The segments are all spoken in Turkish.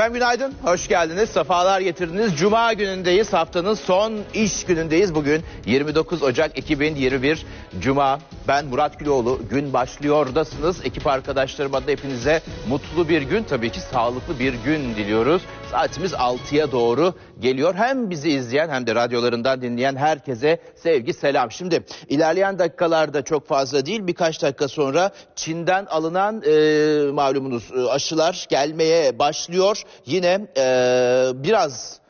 Efendim günaydın, hoş geldiniz, sefalar getirdiniz. Cuma günündeyiz, haftanın son iş günündeyiz. Bugün 29 Ocak 2021 Cuma. Ben Murat Güloğlu, gün başlıyordasınız. Ekip arkadaşlarıma da hepinize mutlu bir gün, tabii ki sağlıklı bir gün diliyoruz. Saatimiz 6'ya doğru geliyor. Hem bizi izleyen hem de radyolarından dinleyen herkese sevgi, selam. Şimdi ilerleyen dakikalarda çok fazla değil, birkaç dakika sonra Çin'den alınan malumunuz aşılar gelmeye başlıyor. Yine biraz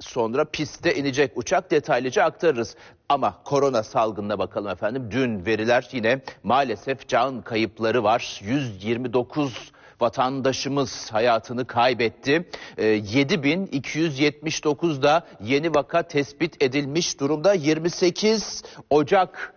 sonra piste inecek uçak, detaylıca aktarırız. Ama korona salgınına bakalım efendim. Dün veriler, yine maalesef can kayıpları var. 129 vatandaşımız hayatını kaybetti. 7.279 da yeni vaka tespit edilmiş durumda. 28 Ocak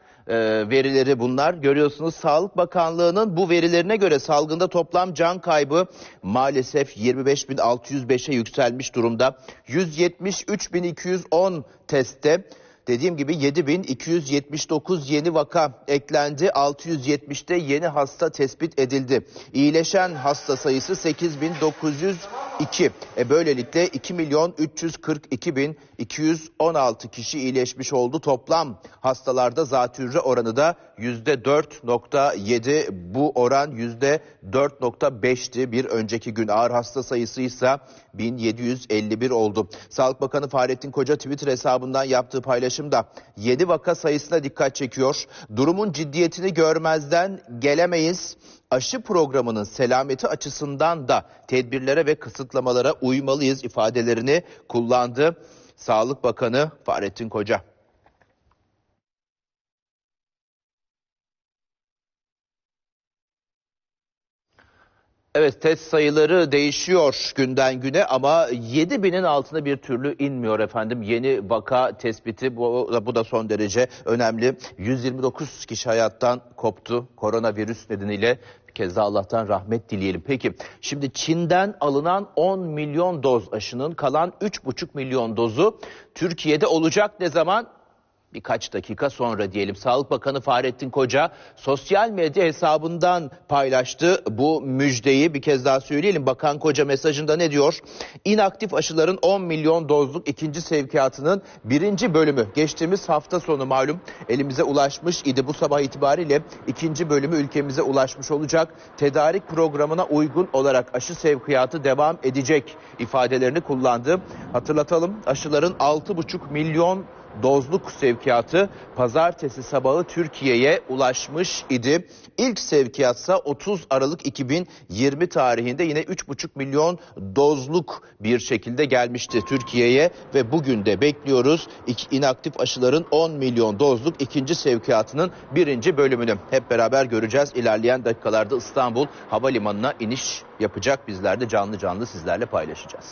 verileri bunlar. Görüyorsunuz, Sağlık Bakanlığı'nın bu verilerine göre salgında toplam can kaybı maalesef 25.605'e yükselmiş durumda. 173.210 testte. Dediğim gibi 7.279 yeni vaka eklendi. 670'te yeni hasta tespit edildi. İyileşen hasta sayısı 8.902. Böylelikle 2.342.216 kişi iyileşmiş oldu. Toplam hastalarda zatürre oranı da %4.7. Bu oran %4.5'ti bir önceki gün. Ağır hasta sayısı ise 1751 oldu. Sağlık Bakanı Fahrettin Koca Twitter hesabından yaptığı paylaşımda yeni vaka sayısına dikkat çekiyor. Durumun ciddiyetini görmezden gelemeyiz. Aşı programının selameti açısından da tedbirlere ve kısıtlamalara uymalıyız ifadelerini kullandı Sağlık Bakanı Fahrettin Koca. Evet, test sayıları değişiyor günden güne ama 7.000'in altına bir türlü inmiyor efendim. Yeni vaka tespiti, bu da son derece önemli. 129 kişi hayattan koptu koronavirüs nedeniyle. Bir kez daha Allah'tan rahmet dileyelim. Peki şimdi Çin'den alınan 10 milyon doz aşının kalan 3,5 milyon dozu Türkiye'de olacak ne zaman? Birkaç dakika sonra diyelim. Sağlık Bakanı Fahrettin Koca sosyal medya hesabından paylaştı bu müjdeyi. Bir kez daha söyleyelim. Bakan Koca mesajında ne diyor? İnaktif aşıların 10 milyon dozluk ikinci sevkiyatının birinci bölümü geçtiğimiz hafta sonu malum elimize ulaşmış idi. Bu sabah itibariyle ikinci bölümü ülkemize ulaşmış olacak. Tedarik programına uygun olarak aşı sevkiyatı devam edecek ifadelerini kullandı. Hatırlatalım, aşıların 6,5 milyon dozluk sevkiyatı pazartesi sabahı Türkiye'ye ulaşmış idi. İlk sevkiyatsa 30 Aralık 2020 tarihinde yine 3,5 milyon dozluk bir şekilde gelmişti Türkiye'ye ve bugün de bekliyoruz inaktif aşıların 10 milyon dozluk ikinci sevkiyatının birinci bölümünü. Hep beraber göreceğiz. İlerleyen dakikalarda İstanbul Havalimanı'na iniş yapacak. Bizler de canlı canlı sizlerle paylaşacağız.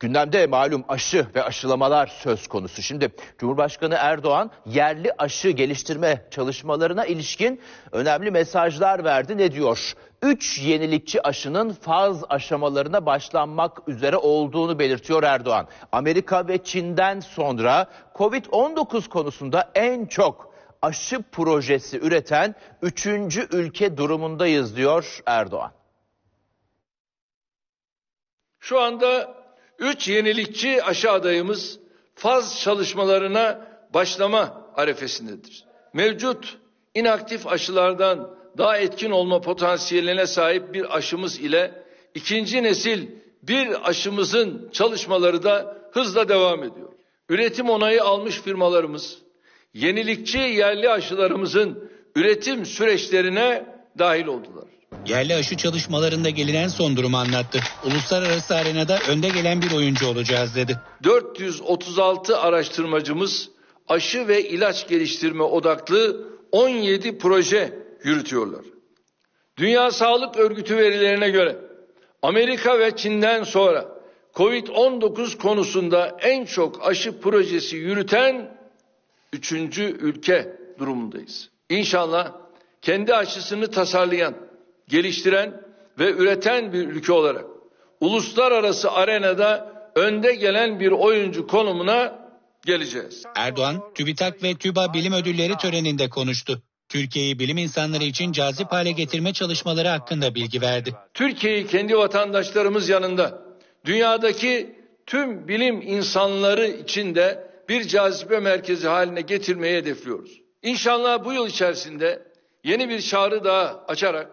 Gündemde malum aşı ve aşılamalar söz konusu. Şimdi Cumhurbaşkanı Erdoğan yerli aşı geliştirme çalışmalarına ilişkin önemli mesajlar verdi. Ne diyor? 3 yenilikçi aşının faz aşamalarına başlanmak üzere olduğunu belirtiyor Erdoğan. Amerika ve Çin'den sonra Covid-19 konusunda en çok aşı projesi üreten 3. ülke durumundayız diyor Erdoğan. Şu anda 3 yenilikçi aşı adayımız faz çalışmalarına başlama arefesindedir. Mevcut inaktif aşılardan daha etkin olma potansiyeline sahip bir aşımız ile ikinci nesil bir aşımızın çalışmaları da hızla devam ediyor. Üretim onayı almış firmalarımız yenilikçi yerli aşılarımızın üretim süreçlerine dahil oldular. Yerli aşı çalışmalarında gelinen son durumu anlattı. Uluslararası arenada önde gelen bir oyuncu olacağız dedi. 436 araştırmacımız aşı ve ilaç geliştirme odaklı 17 proje yürütüyorlar. Dünya Sağlık Örgütü verilerine göre Amerika ve Çin'den sonra Covid-19 konusunda en çok aşı projesi yürüten 3. ülke durumundayız. İnşallah kendi aşısını tasarlayan, geliştiren ve üreten bir ülke olarak uluslararası arenada önde gelen bir oyuncu konumuna geleceğiz. Erdoğan, TÜBİTAK ve TÜBA bilim ödülleri töreninde konuştu. Türkiye'yi bilim insanları için cazip hale getirme çalışmaları hakkında bilgi verdi. Türkiye'yi kendi vatandaşlarımız yanında dünyadaki tüm bilim insanları için de bir cazibe merkezi haline getirmeyi hedefliyoruz. İnşallah bu yıl içerisinde yeni bir çağrı daha açarak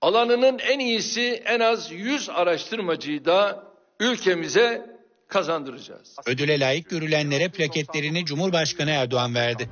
alanının en iyisi en az 100 araştırmacıyı da ülkemize kazandıracağız. Ödüle layık görülenlere plaketlerini Cumhurbaşkanı Erdoğan verdi.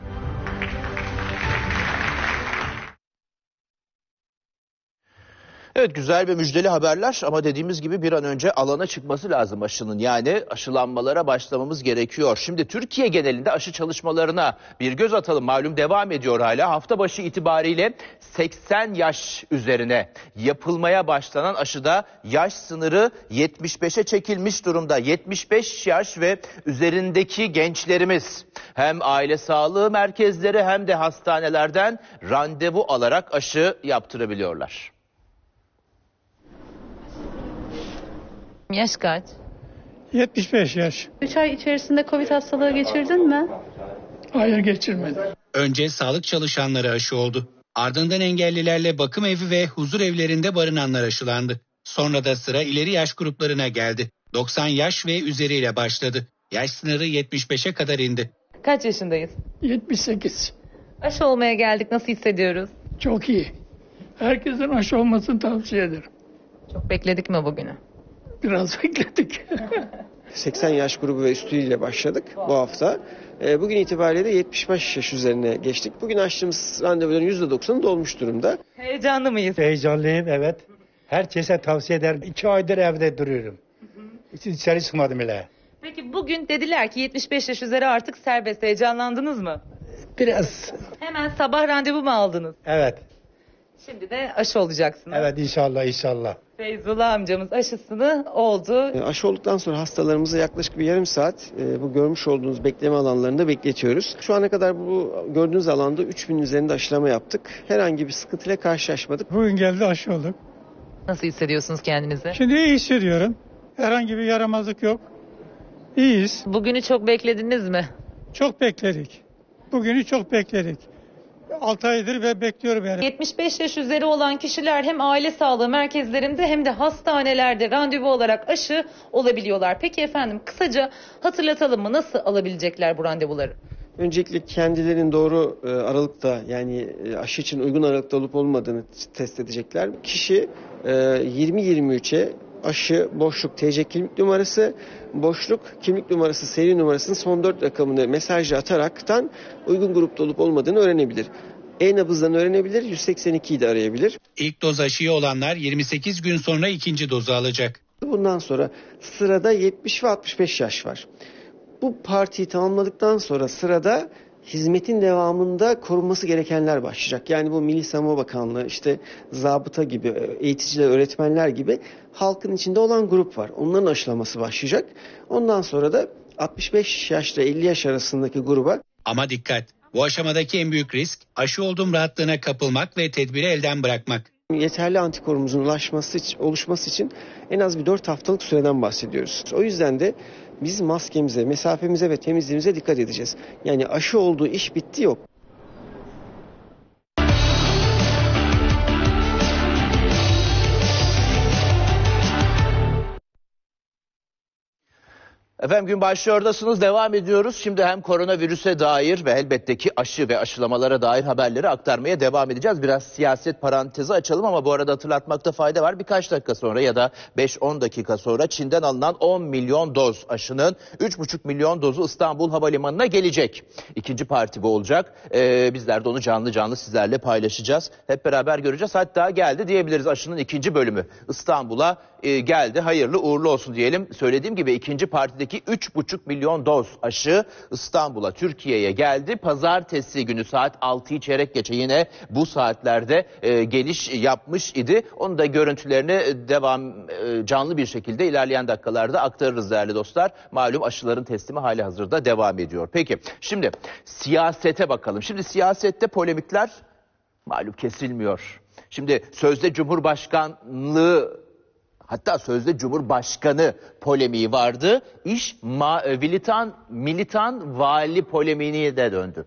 Evet, güzel ve müjdeli haberler ama dediğimiz gibi bir an önce alana çıkması lazım aşının. Yani aşılanmalara başlamamız gerekiyor. Şimdi Türkiye genelinde aşı çalışmalarına bir göz atalım. Malum devam ediyor hala. Hafta başı itibariyle 80 yaş üzerine yapılmaya başlanan aşıda yaş sınırı 75'e çekilmiş durumda. 75 yaş ve üzerindeki gençlerimiz hem aile sağlığı merkezleri hem de hastanelerden randevu alarak aşı yaptırabiliyorlar. Yaş kaç? 75 yaş. 3 ay içerisinde Covid hastalığı geçirdin mi? Hayır, geçirmedim. Önce sağlık çalışanları aşı oldu. Ardından engellilerle bakım evi ve huzur evlerinde barınanlar aşılandı. Sonra da sıra ileri yaş gruplarına geldi. 90 yaş ve üzeriyle başladı. Yaş sınırı 75'e kadar indi. Kaç yaşındayız? 78. Aşı olmaya geldik. Nasıl hissediyoruz? Çok iyi. Herkesin aşı olmasını tavsiye ederim. Çok bekledik mi bugünü? Biraz bekledik. 80 yaş grubu ve üstüyle başladık bu hafta. Bugün itibariyle de 75 yaş üzerine geçtik. Bugün açtığımız randevuların %90'ı dolmuş durumda. Heyecanlı mıyız? Heyecanlıyım, evet. Herkese tavsiye ederim. 2 aydır evde duruyorum. Hiç içeri çıkmadım bile. Peki bugün dediler ki 75 yaş üzeri artık serbest. Heyecanlandınız mı? Biraz. Hemen sabah randevu mu aldınız? Evet. Şimdi de aşı olacaksınız. Evet, inşallah inşallah. Feyzullah amcamız aşısını oldu. Aşı olduktan sonra hastalarımızı yaklaşık bir yarım saat bu görmüş olduğunuz bekleme alanlarında bekletiyoruz. Şu ana kadar bu gördüğünüz alanda 3000'in üzerinde aşılama yaptık. Herhangi bir sıkıntıyla karşılaşmadık. Bugün geldi, aşı olduk. Nasıl hissediyorsunuz kendinizi? Şimdi iyi hissediyorum. Herhangi bir yaramazlık yok. İyiyiz. Bugünü çok beklediniz mi? Çok bekledik. Bugünü çok bekledik. 6 aydır ve bekliyorum yani. 75 yaş üzeri olan kişiler hem aile sağlığı merkezlerinde hem de hastanelerde randevu olarak aşı olabiliyorlar. Peki efendim, kısaca hatırlatalım mı, nasıl alabilecekler bu randevuları? Öncelikle kendilerinin doğru aralıkta, yani aşı için uygun aralıkta olup olmadığını test edecekler. Kişi 20-23'e aşı, boşluk, TC kimlik numarası, boşluk, kimlik numarası, seri numarasının son 4 rakamını mesajla ataraktan uygun grupta olup olmadığını öğrenebilir. E-nabızdan öğrenebilir, 182'yi de arayabilir. İlk doz aşıyı olanlar 28 gün sonra ikinci dozu alacak. Bundan sonra sırada 70 ve 65 yaş var. Bu partiyi tamamladıktan sonra sırada hizmetin devamında korunması gerekenler başlayacak. Yani bu Milli Savunma Bakanlığı, işte zabıta gibi, eğiticiler, öğretmenler gibi halkın içinde olan grup var. Onların aşılaması başlayacak. Ondan sonra da 65 yaşla 50 yaş arasındaki gruba. Ama dikkat, bu aşamadaki en büyük risk aşı olduğum rahatlığına kapılmak ve tedbiri elden bırakmak. Yeterli antikorumuzun oluşması için en az bir 4 haftalık süreden bahsediyoruz. O yüzden de biz maskemize, mesafemize ve temizliğimize dikkat edeceğiz. Yani aşı olduğu iş bitti yok. Efendim, gün başlıyordasınız, devam ediyoruz. Şimdi hem koronavirüse dair ve elbette ki aşı ve aşılamalara dair haberleri aktarmaya devam edeceğiz. Biraz siyaset parantezi açalım ama bu arada hatırlatmakta fayda var. Birkaç dakika sonra ya da 5-10 dakika sonra Çin'den alınan 10 milyon doz aşının 3,5 milyon dozu İstanbul Havalimanı'na gelecek. İkinci parti bu olacak. Bizler de onu canlı sizlerle paylaşacağız. Hep beraber göreceğiz. Hatta geldi diyebiliriz, aşının ikinci bölümü İstanbul'a geldi. Hayırlı uğurlu olsun diyelim. Söylediğim gibi ikinci partideki 3,5 milyon doz aşı İstanbul'a, Türkiye'ye geldi. Pazartesi günü saat 6'yı çeyrek geçe yine bu saatlerde geliş yapmış idi. Onun da görüntülerini canlı bir şekilde ilerleyen dakikalarda aktarırız değerli dostlar. Malum aşıların teslimi hali hazırda devam ediyor. Peki şimdi siyasete bakalım. Şimdi siyasette polemikler malum kesilmiyor. Şimdi sözde Cumhurbaşkanı polemiği vardı. İş militan vali polemiğine de döndü.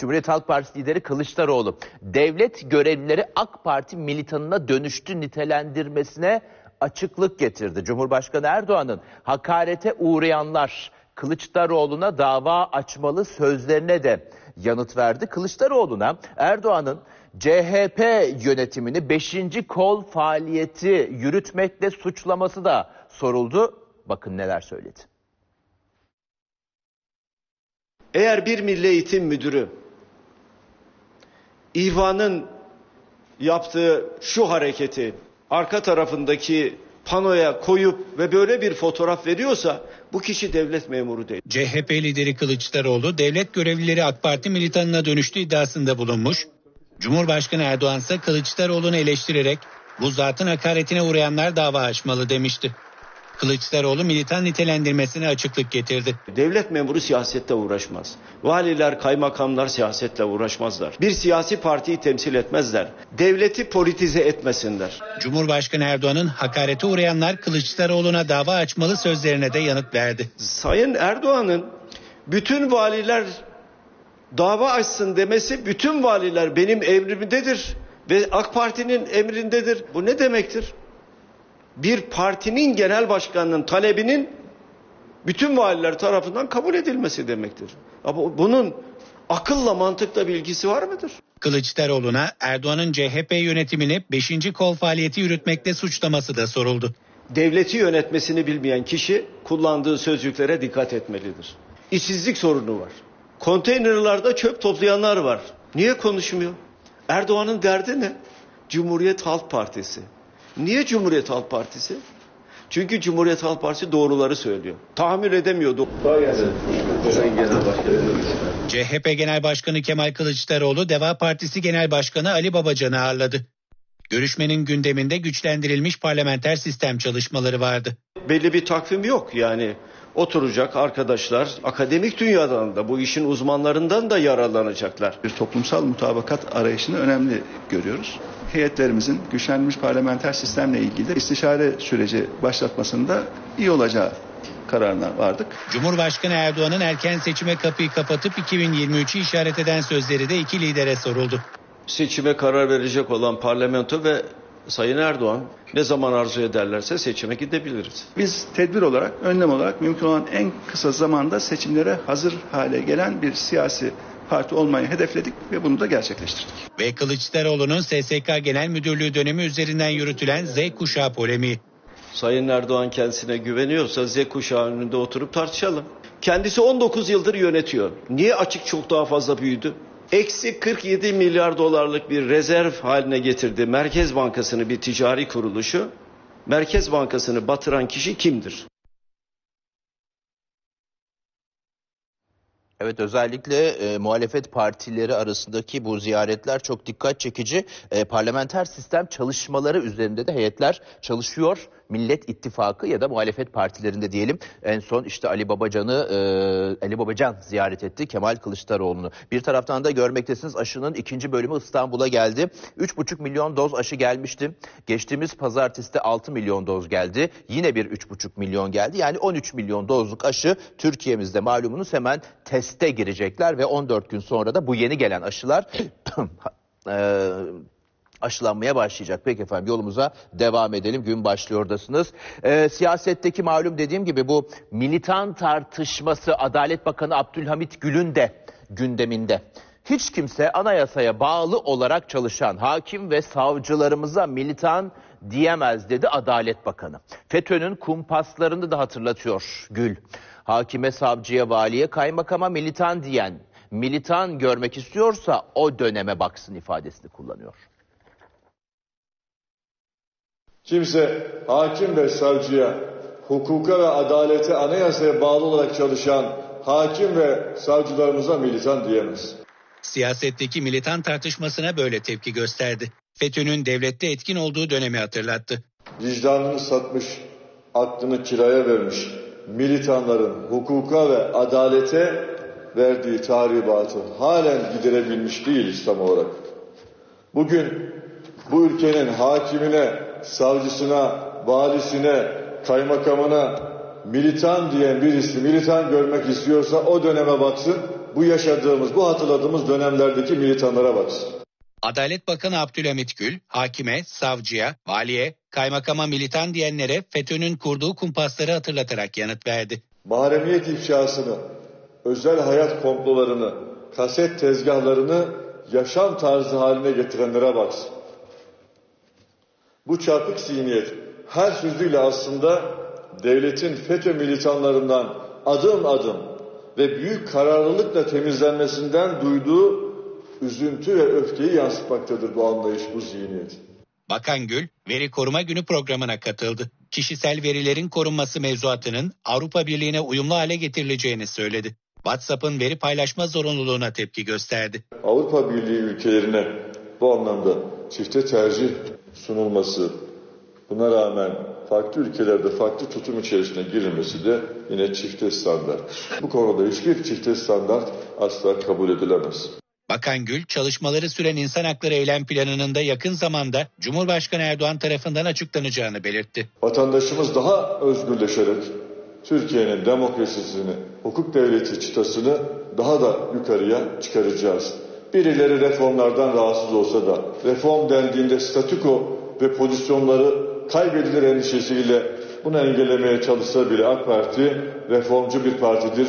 Cumhuriyet Halk Partisi lideri Kılıçdaroğlu, devlet görevlileri AK Parti militanına dönüştü nitelendirmesine açıklık getirdi. Cumhurbaşkanı Erdoğan'ın hakarete uğrayanlar Kılıçdaroğlu'na dava açmalı sözlerine de yanıt verdi. Kılıçdaroğlu'na Erdoğan'ın CHP yönetimini 5. kol faaliyeti yürütmekle suçlaması da soruldu. Bakın neler söyledi. Eğer bir Milli Eğitim Müdürü İHVA'nın yaptığı şu hareketi arka tarafındaki panoya koyup ve böyle bir fotoğraf veriyorsa bu kişi devlet memuru değil. CHP lideri Kılıçdaroğlu devlet görevlileri AK Parti militanına dönüştü iddiasında bulunmuş. Cumhurbaşkanı Erdoğan ise Kılıçdaroğlu'nu eleştirerek bu zatın hakaretine uğrayanlar dava açmalı demişti. Kılıçdaroğlu militan nitelendirmesine açıklık getirdi. Devlet memuru siyasetle uğraşmaz. Valiler, kaymakamlar siyasetle uğraşmazlar. Bir siyasi partiyi temsil etmezler. Devleti politize etmesinler. Cumhurbaşkanı Erdoğan'ın hakarete uğrayanlar Kılıçdaroğlu'na dava açmalı sözlerine de yanıt verdi. Sayın Erdoğan'ın bütün valiler dava açsın demesi, bütün valiler benim emrimdedir ve AK Parti'nin emrindedir. Bu ne demektir? Bir partinin genel başkanının talebinin bütün valiler tarafından kabul edilmesi demektir. Ama bunun akılla mantıkla bir ilgisi var mıdır? Kılıçdaroğlu'na Erdoğan'ın CHP yönetimini 5. kol faaliyeti yürütmekle suçlaması da soruldu. Devleti yönetmesini bilmeyen kişi kullandığı sözcüklere dikkat etmelidir. İşsizlik sorunu var. Konteynerlarda çöp toplayanlar var. Niye konuşmuyor? Erdoğan'ın derdi ne? Cumhuriyet Halk Partisi. Niye Cumhuriyet Halk Partisi? Çünkü Cumhuriyet Halk Partisi doğruları söylüyor. Tahammül edemiyordu. CHP Genel Başkanı Kemal Kılıçdaroğlu, Deva Partisi Genel Başkanı Ali Babacan'ı ağırladı. Görüşmenin gündeminde güçlendirilmiş parlamenter sistem çalışmaları vardı. Belli bir takvim yok yani. Oturacak arkadaşlar, akademik dünyadan da, bu işin uzmanlarından da yararlanacaklar. Bir toplumsal mutabakat arayışını önemli görüyoruz. Heyetlerimizin güçlenmiş parlamenter sistemle ilgili istişare süreci başlatmasında iyi olacağı kararına vardık. Cumhurbaşkanı Erdoğan'ın erken seçime kapıyı kapatıp 2023'ü işaret eden sözleri de iki lidere soruldu. Seçime karar verecek olan parlamento ve Sayın Erdoğan ne zaman arzu ederlerse seçime gidebiliriz. Biz tedbir olarak, önlem olarak mümkün olan en kısa zamanda seçimlere hazır hale gelen bir siyasi parti olmayı hedefledik ve bunu da gerçekleştirdik. Ve Kılıçdaroğlu'nun SSK Genel Müdürlüğü dönemi üzerinden yürütülen Z kuşağı polemiği. Sayın Erdoğan kendisine güveniyorsa Z kuşağı önünde oturup tartışalım. Kendisi 19 yıldır yönetiyor. Niye açık çok daha fazla büyüdü? Eksi 47 milyar dolarlık bir rezerv haline getirdi Merkez Bankası'nı bir ticari kuruluşu. Merkez Bankası'nı batıran kişi kimdir? Evet, özellikle muhalefet partileri arasındaki bu ziyaretler çok dikkat çekici. Parlamenter sistem çalışmaları üzerinde de heyetler çalışıyor. Millet İttifakı ya da muhalefet partilerinde diyelim. En son işte Ali Babacan ziyaret etti Kemal Kılıçdaroğlu'nu. Bir taraftan da görmektesiniz, aşının 2. bölümü İstanbul'a geldi. 3,5 milyon doz aşı gelmişti. Geçtiğimiz pazartesi de 6 milyon doz geldi. Yine bir 3,5 milyon geldi. Yani 13 milyon dozluk aşı Türkiye'mizde, malumunuz, hemen teste girecekler ve 14 gün sonra da bu yeni gelen aşılar aşılanmaya başlayacak. Peki efendim, yolumuza devam edelim. Gün başlıyordasınız. Siyasetteki malum, dediğim gibi, bu militan tartışması Adalet Bakanı Abdülhamit Gül'ün de gündeminde. Hiç kimse anayasaya bağlı olarak çalışan hakim ve savcılarımıza militan diyemez dedi Adalet Bakanı. FETÖ'nün kumpaslarını da hatırlatıyor Gül. Hakime, savcıya, valiye, kaymakama militan diyen, militan görmek istiyorsa o döneme baksın ifadesini kullanıyor. Kimse hakim ve savcıya, hukuka ve adalete, anayasaya bağlı olarak çalışan hakim ve savcılarımıza militan diyemez. Siyasetteki militan tartışmasına böyle tepki gösterdi. FETÖ'nün devlette etkin olduğu dönemi hatırlattı. Vicdanını satmış, aklını kiraya vermiş militanların hukuka ve adalete verdiği tahribatı halen giderebilmiş değiliz tam olarak. Bugün bu ülkenin hakimine, savcısına, valisine, kaymakamına militan diyen birisi militan görmek istiyorsa o döneme baksın, bu yaşadığımız, bu hatırladığımız dönemlerdeki militanlara baksın. Adalet Bakanı Abdülhamit Gül, hakime, savcıya, valiye, kaymakama militan diyenlere FETÖ'nün kurduğu kumpasları hatırlatarak yanıt verdi. Mahremiyet ifşasını, özel hayat komplolarını, kaset tezgahlarını yaşam tarzı haline getirenlere baksın. Bu çarpık zihniyet her sözüyle aslında devletin FETÖ militanlarından adım adım ve büyük kararlılıkla temizlenmesinden duyduğu üzüntü ve öfkeyi yansıtmaktadır bu anlayış, bu zihniyet. Bakan Gül, Veri Koruma Günü programına katıldı. Kişisel verilerin korunması mevzuatının Avrupa Birliği'ne uyumlu hale getirileceğini söyledi. WhatsApp'ın veri paylaşma zorunluluğuna tepki gösterdi. Avrupa Birliği ülkelerine bu anlamda çifte tercih sunulması, buna rağmen farklı ülkelerde farklı tutum içerisine girilmesi de yine çifte standart. Bu konuda hiçbir çifte standart asla kabul edilemez. Bakan Gül, çalışmaları süren insan hakları eylem planının da yakın zamanda Cumhurbaşkanı Erdoğan tarafından açıklanacağını belirtti. Vatandaşımız daha özgürleşerek Türkiye'nin demokrasisini, hukuk devleti çıtasını daha da yukarıya çıkaracağız. Birileri reformlardan rahatsız olsa da reform dendiğinde statüko ve pozisyonları kaybedilir endişesiyle bunu engellemeye çalışsa bile AK Parti reformcu bir partidir.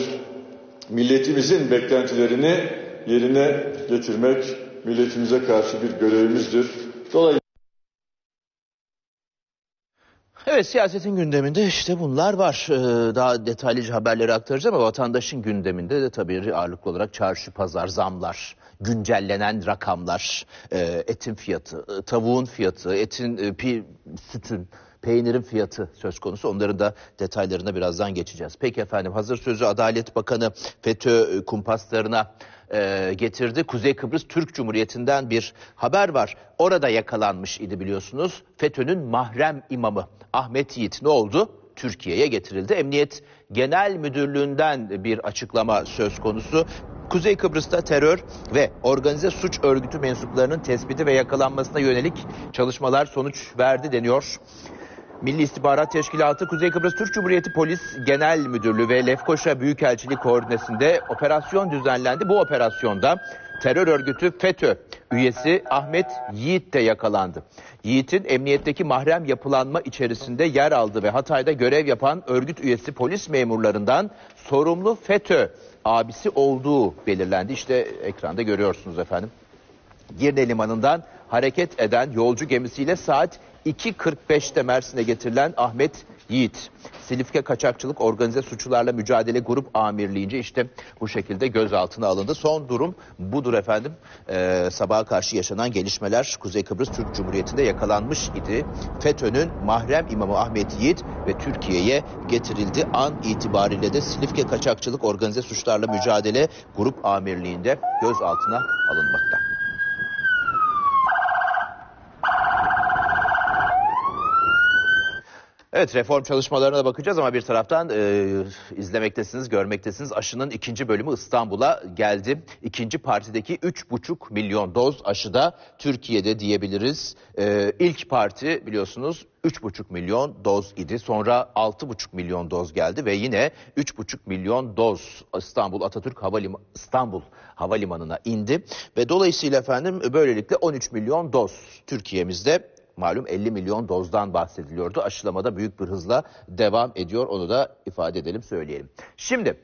Milletimizin beklentilerini yerine getirmek milletimize karşı bir görevimizdir. Dolayısıyla evet, siyasetin gündeminde işte bunlar var. Daha detaylıca haberleri aktaracağım ama vatandaşın gündeminde de tabii ağırlıklı olarak çarşı, pazar, zamlar, güncellenen rakamlar, etin fiyatı, tavuğun fiyatı, etin, sütün, peynirin fiyatı söz konusu. Onların da detaylarına birazdan geçeceğiz. Peki efendim, hazır sözü Adalet Bakanı FETÖ kumpaslarına getirdi. Kuzey Kıbrıs Türk Cumhuriyeti'nden bir haber var. Orada yakalanmış idi biliyorsunuz. FETÖ'nün mahrem imamı Ahmet Yiğit ne oldu? Türkiye'ye getirildi. Emniyet Genel Müdürlüğü'nden bir açıklama söz konusu. Kuzey Kıbrıs'ta terör ve organize suç örgütü mensuplarının tespiti ve yakalanmasına yönelik çalışmalar sonuç verdi deniyor. Milli İstihbarat Teşkilatı, Kuzey Kıbrıs Türk Cumhuriyeti Polis Genel Müdürlüğü ve Lefkoşa Büyükelçiliği koordinesinde operasyon düzenlendi. Bu operasyonda terör örgütü FETÖ üyesi Ahmet Yiğit de yakalandı. Yiğit'in emniyetteki mahrem yapılanma içerisinde yer aldı ve Hatay'da görev yapan örgüt üyesi polis memurlarından sorumlu FETÖ abisi olduğu belirlendi. İşte ekranda görüyorsunuz efendim. Girne Limanı'ndan hareket eden yolcu gemisiyle saat 2.45'te Mersin'e getirilen Ahmet Yiğit, Silifke Kaçakçılık Organize Suçlarla Mücadele Grup Amirliği'nce işte bu şekilde gözaltına alındı. Son durum budur efendim. Sabaha karşı yaşanan gelişmeler, Kuzey Kıbrıs Türk Cumhuriyeti'nde yakalanmış idi FETÖ'nün mahrem imamı Ahmet Yiğit ve Türkiye'ye getirildi. An itibariyle de Silifke Kaçakçılık Organize Suçlarla Mücadele Grup Amirliği'nde gözaltına alınmakta. Evet, reform çalışmalarına da bakacağız ama bir taraftan izlemektesiniz, görmektesiniz. Aşının ikinci bölümü İstanbul'a geldi. İkinci partideki 3,5 milyon doz aşıda Türkiye'de diyebiliriz. İlk parti biliyorsunuz 3,5 milyon doz idi. Sonra 6,5 milyon doz geldi ve yine 3,5 milyon doz İstanbul Atatürk İstanbul Havalimanı'na indi. Ve dolayısıyla efendim böylelikle 13 milyon doz Türkiye'mizde. Malum 50 milyon dozdan bahsediliyordu. Aşılamada büyük bir hızla devam ediyor. Onu da ifade edelim, söyleyelim. Şimdi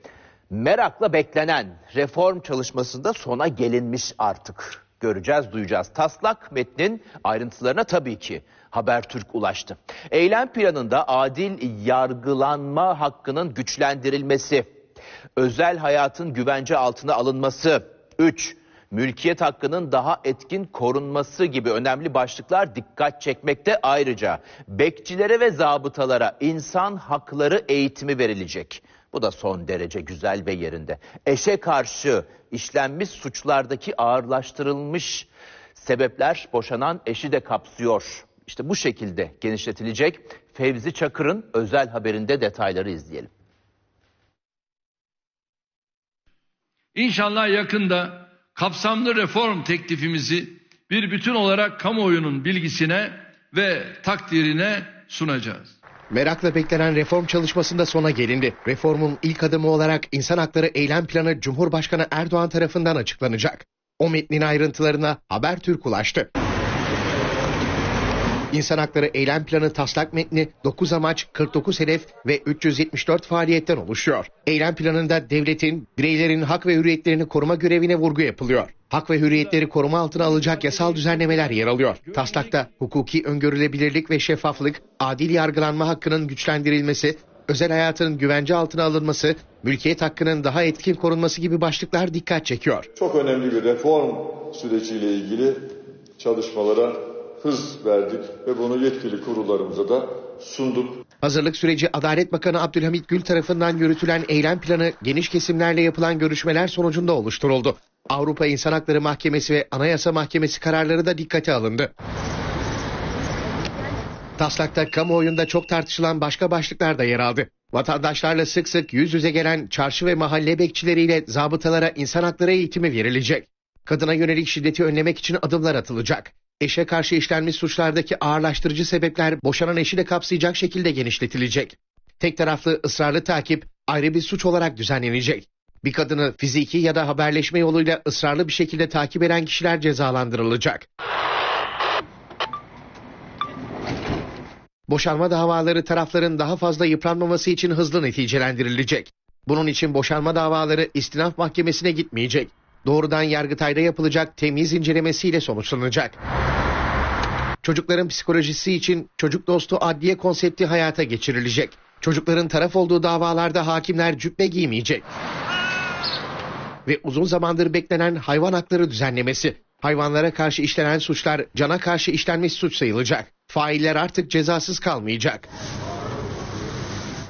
merakla beklenen reform çalışmasında sona gelinmiş artık. Göreceğiz, duyacağız. Taslak metnin ayrıntılarına tabii ki Habertürk ulaştı. Eylem planında adil yargılanma hakkının güçlendirilmesi, özel hayatın güvence altına alınması, 3. mülkiyet hakkının daha etkin korunması gibi önemli başlıklar dikkat çekmekte. Ayrıca bekçilere ve zabıtalara insan hakları eğitimi verilecek. Bu da son derece güzel ve yerinde. Eşe karşı işlenmiş suçlardaki ağırlaştırılmış sebepler boşanan eşi de kapsıyor. İşte bu şekilde genişletilecek. Fevzi Çakır'ın özel haberinde detayları izleyelim. İnşallah yakında kapsamlı reform teklifimizi bir bütün olarak kamuoyunun bilgisine ve takdirine sunacağız. Merakla beklenen reform çalışmasında sona gelindi. Reformun ilk adımı olarak İnsan Hakları Eylem Planı Cumhurbaşkanı Erdoğan tarafından açıklanacak. O metnin ayrıntılarına Habertürk ulaştı. İnsan Hakları Eylem Planı taslak metni 9 amaç, 49 hedef ve 374 faaliyetten oluşuyor. Eylem planında devletin, bireylerin hak ve hürriyetlerini koruma görevine vurgu yapılıyor. Hak ve hürriyetleri koruma altına alacak yasal düzenlemeler yer alıyor. Taslakta hukuki öngörülebilirlik ve şeffaflık, adil yargılanma hakkının güçlendirilmesi, özel hayatın güvence altına alınması, mülkiyet hakkının daha etkin korunması gibi başlıklar dikkat çekiyor. Çok önemli bir reform süreciyle ilgili çalışmalara hız verdik ve bunu yetkili kurullarımıza da sunduk. Hazırlık süreci Adalet Bakanı Abdülhamit Gül tarafından yürütülen eylem planı geniş kesimlerle yapılan görüşmeler sonucunda oluşturuldu. Avrupa İnsan Hakları Mahkemesi ve Anayasa Mahkemesi kararları da dikkate alındı. Taslakta kamuoyunda çok tartışılan başka başlıklar da yer aldı. Vatandaşlarla sık sık yüz yüze gelen çarşı ve mahalle bekçileriyle zabıtalara insan hakları eğitimi verilecek. Kadına yönelik şiddeti önlemek için adımlar atılacak. Eşe karşı işlenmiş suçlardaki ağırlaştırıcı sebepler boşanan eşi de kapsayacak şekilde genişletilecek. Tek taraflı ısrarlı takip ayrı bir suç olarak düzenlenecek. Bir kadını fiziki ya da haberleşme yoluyla ısrarlı bir şekilde takip eden kişiler cezalandırılacak. Boşanma davaları tarafların daha fazla yıpranmaması için hızlı neticelendirilecek. Bunun için boşanma davaları istinaf mahkemesine gitmeyecek. Doğrudan Yargıtay'da yapılacak temyiz incelemesiyle sonuçlanacak. Çocukların psikolojisi için çocuk dostu adliye konsepti hayata geçirilecek. Çocukların taraf olduğu davalarda hakimler cübbe giymeyecek. Ve uzun zamandır beklenen hayvan hakları düzenlemesi. Hayvanlara karşı işlenen suçlar cana karşı işlenmiş suç sayılacak. Failler artık cezasız kalmayacak.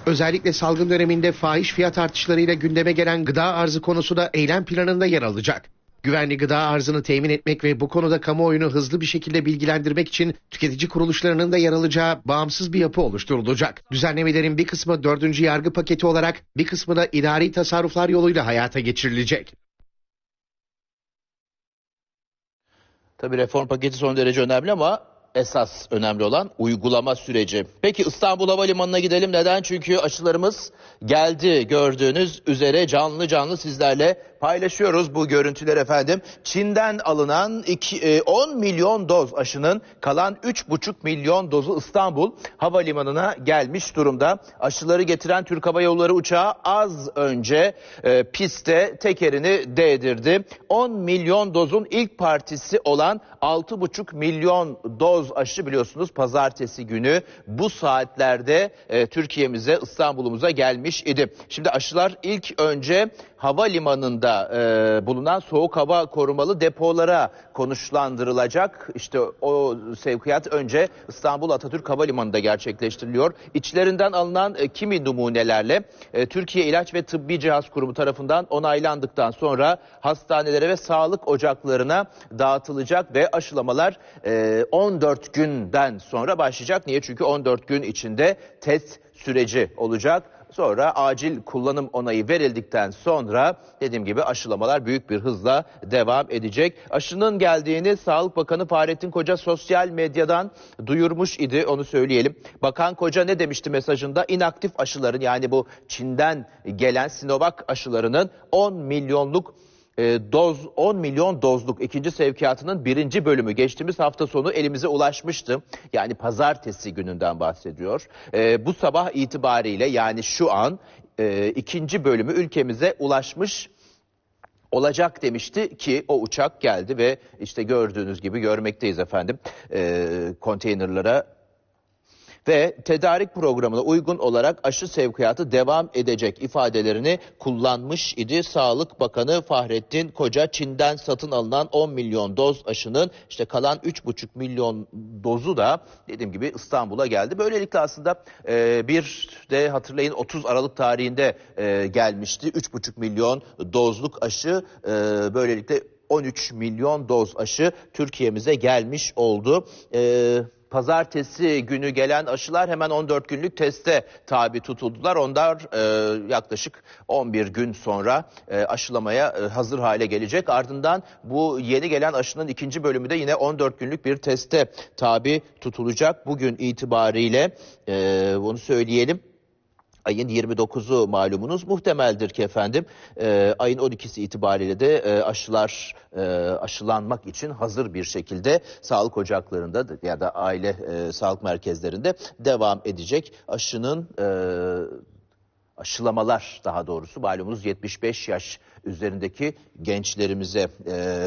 Özellikle salgın döneminde fahiş fiyat artışlarıyla gündeme gelen gıda arzı konusu da eylem planında yer alacak. Güvenli gıda arzını temin etmek ve bu konuda kamuoyunu hızlı bir şekilde bilgilendirmek için tüketici kuruluşlarının da yer alacağı bağımsız bir yapı oluşturulacak. Düzenlemelerin bir kısmı 4. yargı paketi olarak, bir kısmı da idari tasarruflar yoluyla hayata geçirilecek. Tabii reform paketi son derece önemli ama esas önemli olan uygulama süreci. Peki İstanbul Havalimanı'na gidelim. Neden? Çünkü aşılarımız geldi. Gördüğünüz üzere canlı canlı sizlerle paylaşıyoruz bu görüntüler efendim. Çin'den alınan 10 milyon doz aşının kalan 3,5 milyon dozu İstanbul Havalimanı'na gelmiş durumda. Aşıları getiren Türk Hava Yolları uçağı az önce piste tekerini değdirdi. 10 milyon dozun ilk partisi olan 6,5 milyon doz aşı biliyorsunuz pazartesi günü bu saatlerde Türkiye'mize, İstanbul'umuza gelmiş idi. Şimdi aşılar ilk önce havalimanında bulunan soğuk hava korumalı depolara konuşlandırılacak. İşte o sevkiyat önce İstanbul Atatürk Havalimanı'nda gerçekleştiriliyor. İçlerinden alınan kimi numunelerle Türkiye İlaç ve Tıbbi Cihaz Kurumu tarafından onaylandıktan sonra hastanelere ve sağlık ocaklarına dağıtılacak ve aşılamalar 14 günden sonra başlayacak. Niye? Çünkü 14 gün içinde test süreci olacak. Sonra acil kullanım onayı verildikten sonra dediğim gibi aşılamalar büyük bir hızla devam edecek. Aşının geldiğini Sağlık Bakanı Fahrettin Koca sosyal medyadan duyurmuş idi, onu söyleyelim. Bakan Koca ne demişti mesajında? İnaktif aşıların, yani bu Çin'den gelen Sinovac aşılarının 10 milyon dozluk ikinci sevkiyatının birinci bölümü geçtiğimiz hafta sonu elimize ulaşmıştı. Yani pazartesi gününden bahsediyor. Bu sabah itibariyle, yani şu an ikinci bölümü ülkemize ulaşmış olacak demişti ki o uçak geldi ve işte gördüğünüz gibi görmekteyiz efendim konteynerlara. Ve tedarik programına uygun olarak aşı sevkiyatı devam edecek ifadelerini kullanmış idi Sağlık Bakanı Fahrettin Koca. Çin'den satın alınan 10 milyon doz aşının işte kalan 3,5 milyon dozu da dediğim gibi İstanbul'a geldi. Böylelikle aslında bir de hatırlayın 30 Aralık tarihinde gelmişti 3,5 milyon dozluk aşı. Böylelikle 13 milyon doz aşı Türkiye'mize gelmiş oldu. pazartesi günü gelen aşılar hemen 14 günlük teste tabi tutuldular. Onlar yaklaşık 11 gün sonra aşılamaya hazır hale gelecek. Ardından bu yeni gelen aşının ikinci bölümü de yine 14 günlük bir teste tabi tutulacak. Bugün itibariyle onu söyleyelim. Ayın 29'u malumunuz muhtemeldir ki efendim ayın 12'si itibariyle de aşılar aşılanmak için hazır bir şekilde sağlık ocaklarında ya da aile sağlık merkezlerinde devam edecek. Aşının aşılamalar daha doğrusu malumunuz 75 yaş üzerindeki gençlerimize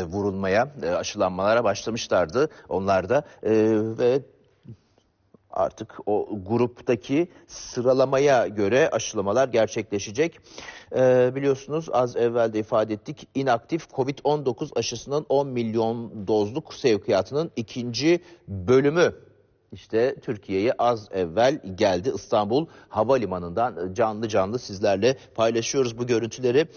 vurulmaya aşılanmalara başlamışlardı onlar da ve artık o gruptaki sıralamaya göre aşılamalar gerçekleşecek. Biliyorsunuz az evvel de ifade ettik. İnaktif Covid-19 aşısının 10 milyon dozluk sevkiyatının ikinci bölümü. İşte Türkiye'ye az evvel geldi. İstanbul Havalimanı'ndan canlı canlı sizlerle paylaşıyoruz bu görüntüleri.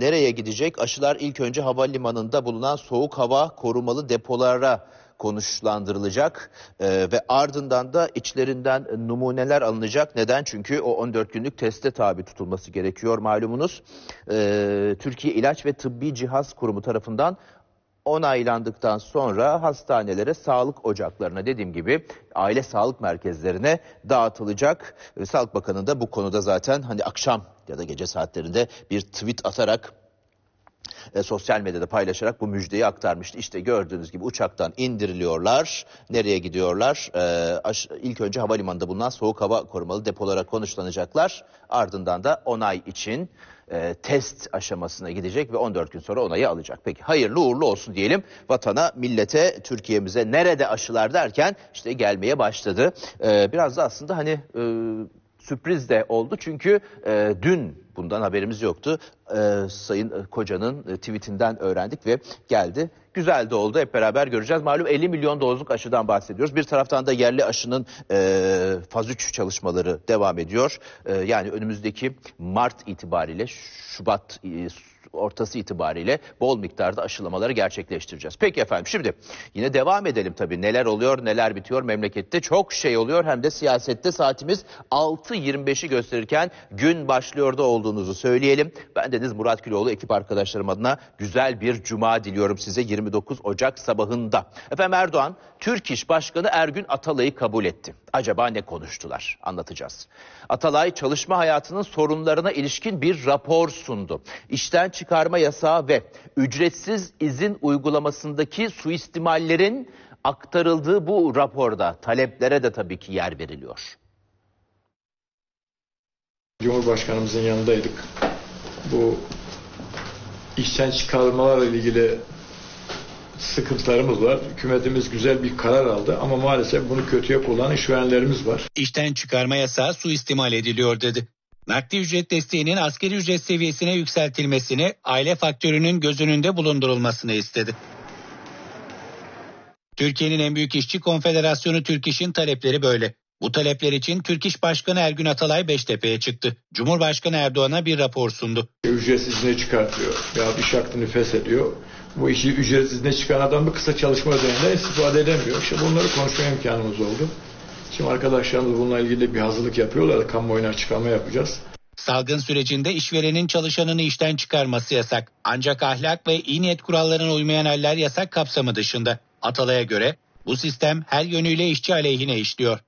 Nereye gidecek? Aşılar ilk önce havalimanında bulunan soğuk hava korumalı depolara konuşlandırılacak ve ardından da içlerinden numuneler alınacak. Neden? Çünkü o 14 günlük teste tabi tutulması gerekiyor malumunuz. Türkiye İlaç ve Tıbbi Cihaz Kurumu tarafından onaylandıktan sonra hastanelere, sağlık ocaklarına dediğim gibi aile sağlık merkezlerine dağıtılacak. Sağlık Bakanı da bu konuda zaten hani akşam ya da gece saatlerinde bir tweet atarak sosyal medyada paylaşarak bu müjdeyi aktarmıştı. İşte gördüğünüz gibi uçaktan indiriliyorlar. Nereye gidiyorlar? İlk önce havalimanında bulunan soğuk hava korumalı depolara konuşlanacaklar. Ardından da onay için test aşamasına gidecek ve 14 gün sonra onayı alacak. Peki hayırlı uğurlu olsun diyelim. Vatana, millete, Türkiye'mize nerede aşılar derken işte gelmeye başladı. Biraz da aslında hani sürpriz de oldu çünkü dün bundan haberimiz yoktu. Sayın Koca'nın tweetinden öğrendik ve geldi. Güzel de oldu, hep beraber göreceğiz. Malum 50 milyon dozluk aşıdan bahsediyoruz. Bir taraftan da yerli aşının faz 3 çalışmaları devam ediyor. Yani önümüzdeki Mart itibariyle, Şubat ortası itibariyle bol miktarda aşılamaları gerçekleştireceğiz. Peki efendim şimdi yine devam edelim tabii. Neler oluyor, neler bitiyor memlekette? Çok şey oluyor hem de siyasette saatimiz 6.25'i gösterirken gün başlıyor da olduğunuzu söyleyelim. Ben Deniz Murat Güloğlu ekip arkadaşlarım adına güzel bir cuma diliyorum size 29 Ocak sabahında. Efendim Erdoğan, Türk İş Başkanı Ergün Atalay'ı kabul etti. Acaba ne konuştular? Anlatacağız. Atalay çalışma hayatının sorunlarına ilişkin bir rapor sundu. İşten çıkarma yasağı ve ücretsiz izin uygulamasındaki suistimallerin aktarıldığı bu raporda taleplere de tabii ki yer veriliyor. Cumhurbaşkanımızın yanındaydık. Bu işten çıkarmalarla ilgili sıkıntılarımız var. Hükümetimiz güzel bir karar aldı ama maalesef bunu kötüye kullanan işverenlerimiz var. İşten çıkarma yasağı suistimal ediliyor dedi. Nakdi ücret desteğinin asgari ücret seviyesine yükseltilmesini, aile faktörünün göz önünde bulundurulmasını istedi. Türkiye'nin en büyük işçi konfederasyonu Türk İş'in talepleri böyle. Bu talepler için Türk İş Başkanı Ergün Atalay Beştepe'ye çıktı. Cumhurbaşkanı Erdoğan'a bir rapor sundu. Ücretsiz izne çıkartıyor ya iş hakkını feshediyor. Bu işi ücretsiz izne çıkan adam da kısa çalışma ödeneğinden istifade edemiyor. İşte bunları konuşma imkanımız oldu. Şimdi arkadaşlarımız bununla ilgili bir hazırlık yapıyorlar. Kamuoyuna açıklama yapacağız. Salgın sürecinde işverenin çalışanını işten çıkarması yasak. Ancak ahlak ve iyi niyet kurallarına uymayan haller yasak kapsamı dışında. Atalay'a göre bu sistem her yönüyle işçi aleyhine işliyor.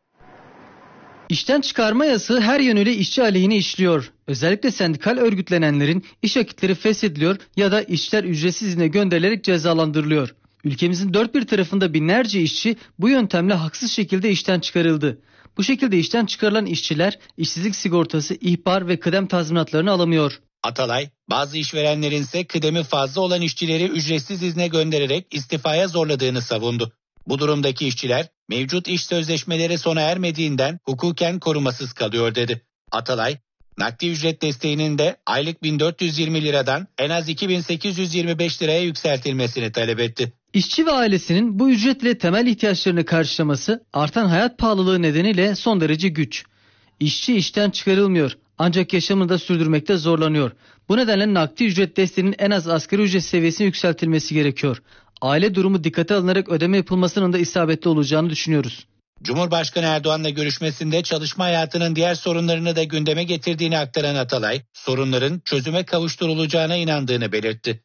İşten çıkarma yasağı her yönüyle işçi aleyhine işliyor. Özellikle sendikal örgütlenenlerin iş akitleri feshediliyor ya da işler ücretsiz izne gönderilerek cezalandırılıyor. Ülkemizin dört bir tarafında binlerce işçi bu yöntemle haksız şekilde işten çıkarıldı. Bu şekilde işten çıkarılan işçiler işsizlik sigortası, ihbar ve kıdem tazminatlarını alamıyor. Atalay, bazı işverenlerin ise kıdemi fazla olan işçileri ücretsiz izne göndererek istifaya zorladığını savundu. Bu durumdaki işçiler mevcut iş sözleşmeleri sona ermediğinden hukuken korumasız kalıyor dedi. Atalay, nakdi ücret desteğinin de aylık 1420 liradan en az 2825 liraya yükseltilmesini talep etti. İşçi ve ailesinin bu ücretle temel ihtiyaçlarını karşılaması artan hayat pahalılığı nedeniyle son derece güç. İşçi işten çıkarılmıyor ancak yaşamını da sürdürmekte zorlanıyor. Bu nedenle nakdi ücret desteğinin en az asgari ücret seviyesine yükseltilmesi gerekiyor. Aile durumu dikkate alınarak ödeme yapılmasının da isabetli olacağını düşünüyoruz. Cumhurbaşkanı Erdoğan'la görüşmesinde çalışma hayatının diğer sorunlarını da gündeme getirdiğini aktaran Atalay, sorunların çözüme kavuşturulacağına inandığını belirtti.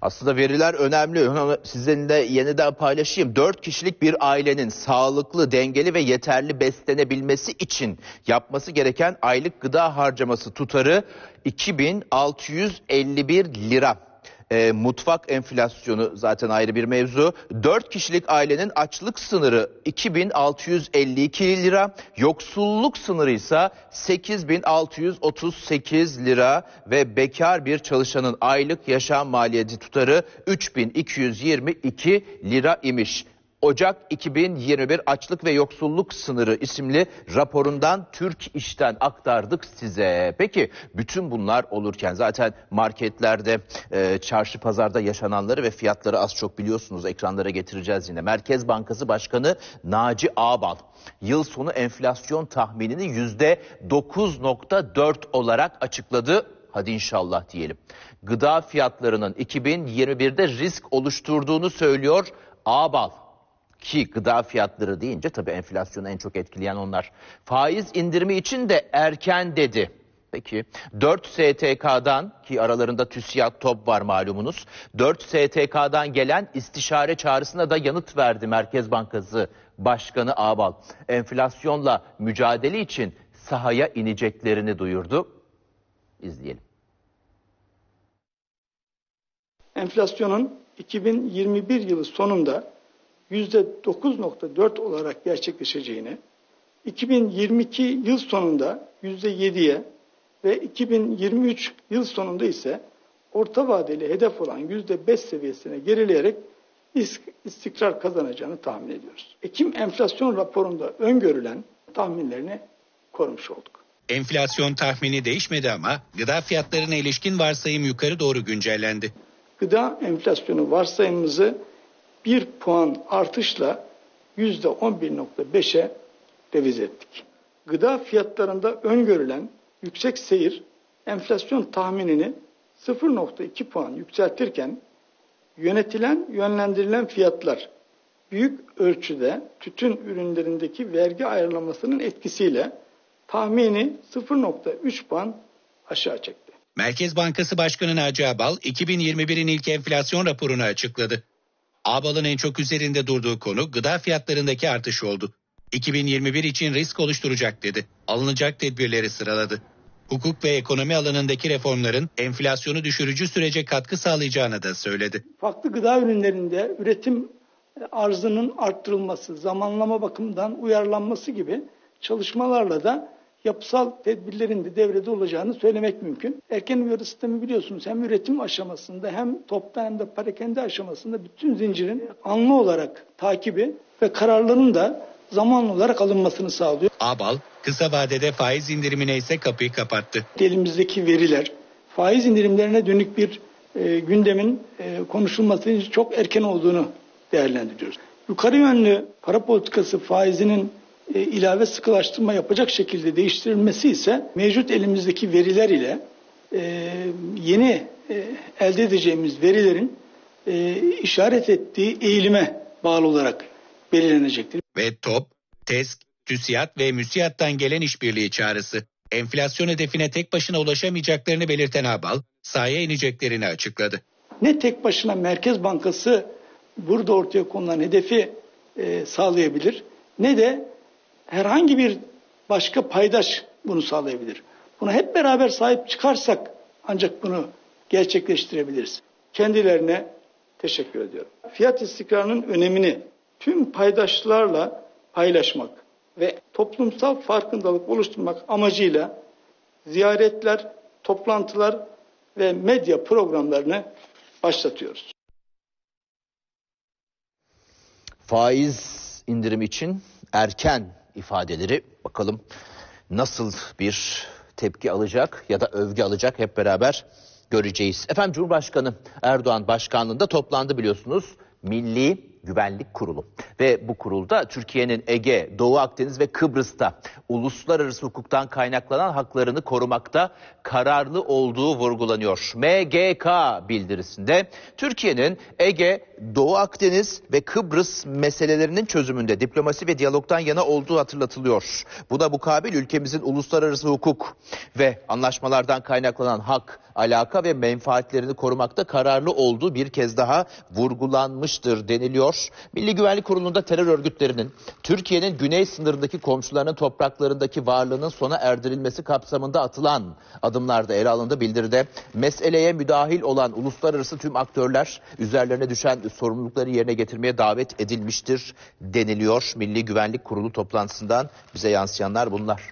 Aslında veriler önemli. Sizin de yeniden paylaşayım. 4 kişilik bir ailenin sağlıklı, dengeli ve yeterli beslenebilmesi için yapması gereken aylık gıda harcaması tutarı 2651 lira. Mutfak enflasyonu zaten ayrı bir mevzu. 4 kişilik ailenin açlık sınırı 2652 lira. Yoksulluk sınırı ise 8638 lira ve bekar bir çalışanın aylık yaşam maliyeti tutarı 3222 lira imiş. Ocak 2021 Açlık ve Yoksulluk Sınırı isimli raporundan Türk İş'ten aktardık size. Peki bütün bunlar olurken zaten marketlerde, çarşı pazarda yaşananları ve fiyatları az çok biliyorsunuz, ekranlara getireceğiz yine. Merkez Bankası Başkanı Naci Ağbal yıl sonu enflasyon tahminini %9.4 olarak açıkladı. Hadi inşallah diyelim. Gıda fiyatlarının 2021'de risk oluşturduğunu söylüyor Ağbal. Ki gıda fiyatları deyince tabii enflasyonu en çok etkileyen onlar. Faiz indirimi için de erken dedi. Peki 4 STK'dan ki aralarında TÜSİAD TOB var malumunuz. 4 STK'dan gelen istişare çağrısına da yanıt verdi Merkez Bankası Başkanı Ağbal. Enflasyonla mücadele için sahaya ineceklerini duyurdu. İzleyelim. Enflasyonun 2021 yılı sonunda %9.4 olarak gerçekleşeceğini, 2022 yıl sonunda %7'ye ve 2023 yıl sonunda ise orta vadeli hedef olan %5 seviyesine gerileyerek istikrar kazanacağını tahmin ediyoruz. Ekim enflasyon raporunda öngörülen tahminlerini korumuş olduk. Enflasyon tahmini değişmedi ama gıda fiyatlarına ilişkin varsayım yukarı doğru güncellendi. Gıda enflasyonu varsayımımızı 1 puan artışla %11.5'e revize ettik. Gıda fiyatlarında öngörülen yüksek seyir enflasyon tahminini 0.2 puan yükseltirken yönlendirilen fiyatlar büyük ölçüde tütün ürünlerindeki vergi ayrılmasının etkisiyle tahmini 0.3 puan aşağı çekti. Merkez Bankası Başkanı Naci Ağbal 2021'in ilk enflasyon raporunu açıkladı. Ağbal'ın en çok üzerinde durduğu konu gıda fiyatlarındaki artış oldu. 2021 için risk oluşturacak dedi. Alınacak tedbirleri sıraladı. Hukuk ve ekonomi alanındaki reformların enflasyonu düşürücü sürece katkı sağlayacağını da söyledi. Farklı gıda ürünlerinde üretim arzının arttırılması, zamanlama bakımından uyarlanması gibi çalışmalarla da yapısal tedbirlerin de devrede olacağını söylemek mümkün. Erken uyarı sistemi biliyorsunuz hem üretim aşamasında hem toptan hem de perakende aşamasında bütün zincirin anlı olarak takibi ve kararların da zamanlı olarak alınmasını sağlıyor. Ağbal kısa vadede faiz indirimine ise kapıyı kapattı. Elimizdeki veriler faiz indirimlerine dönük bir gündemin konuşulmasının çok erken olduğunu değerlendiriyoruz. Yukarı yönlü para politikası faizinin ilave sıkılaştırma yapacak şekilde değiştirilmesi ise mevcut elimizdeki veriler ile yeni elde edeceğimiz verilerin işaret ettiği eğilime bağlı olarak belirlenecektir. Ve TOB, TESK, TÜSİAD ve MÜSİAD'dan gelen işbirliği çağrısı. Enflasyon hedefine tek başına ulaşamayacaklarını belirten Ağbal, sahaya ineceklerini açıkladı. Ne tek başına Merkez Bankası burada ortaya konulan hedefi sağlayabilir ne de herhangi bir başka paydaş bunu sağlayabilir. Buna hep beraber sahip çıkarsak ancak bunu gerçekleştirebiliriz. Kendilerine teşekkür ediyorum. Fiyat istikrarının önemini tüm paydaşlarla paylaşmak ve toplumsal farkındalık oluşturmak amacıyla ziyaretler, toplantılar ve medya programlarını başlatıyoruz. Faiz indirim için erken ifadeleri bakalım nasıl bir tepki alacak ya da övgü alacak hep beraber göreceğiz. Efendim Cumhurbaşkanı Erdoğan başkanlığında toplandı biliyorsunuz Milli Güvenlik Kurulu. Ve bu kurulda Türkiye'nin Ege, Doğu Akdeniz ve Kıbrıs'ta uluslararası hukuktan kaynaklanan haklarını korumakta kararlı olduğu vurgulanıyor. MGK bildirisinde Türkiye'nin Ege, Doğu Akdeniz ve Kıbrıs meselelerinin çözümünde diplomasi ve diyalogdan yana olduğu hatırlatılıyor. Buna mukabil ülkemizin uluslararası hukuk ve anlaşmalardan kaynaklanan hak, alaka ve menfaatlerini korumakta kararlı olduğu bir kez daha vurgulanmıştır deniliyor. Milli Güvenlik Kurulu'nda terör örgütlerinin Türkiye'nin güney sınırındaki komşularının topraklarındaki varlığının sona erdirilmesi kapsamında atılan adımlarda ele alındı bildiride. Meseleye müdahil olan uluslararası tüm aktörler üzerlerine düşen sorumlulukları yerine getirmeye davet edilmiştir deniliyor. Milli Güvenlik Kurulu toplantısından bize yansıyanlar bunlar.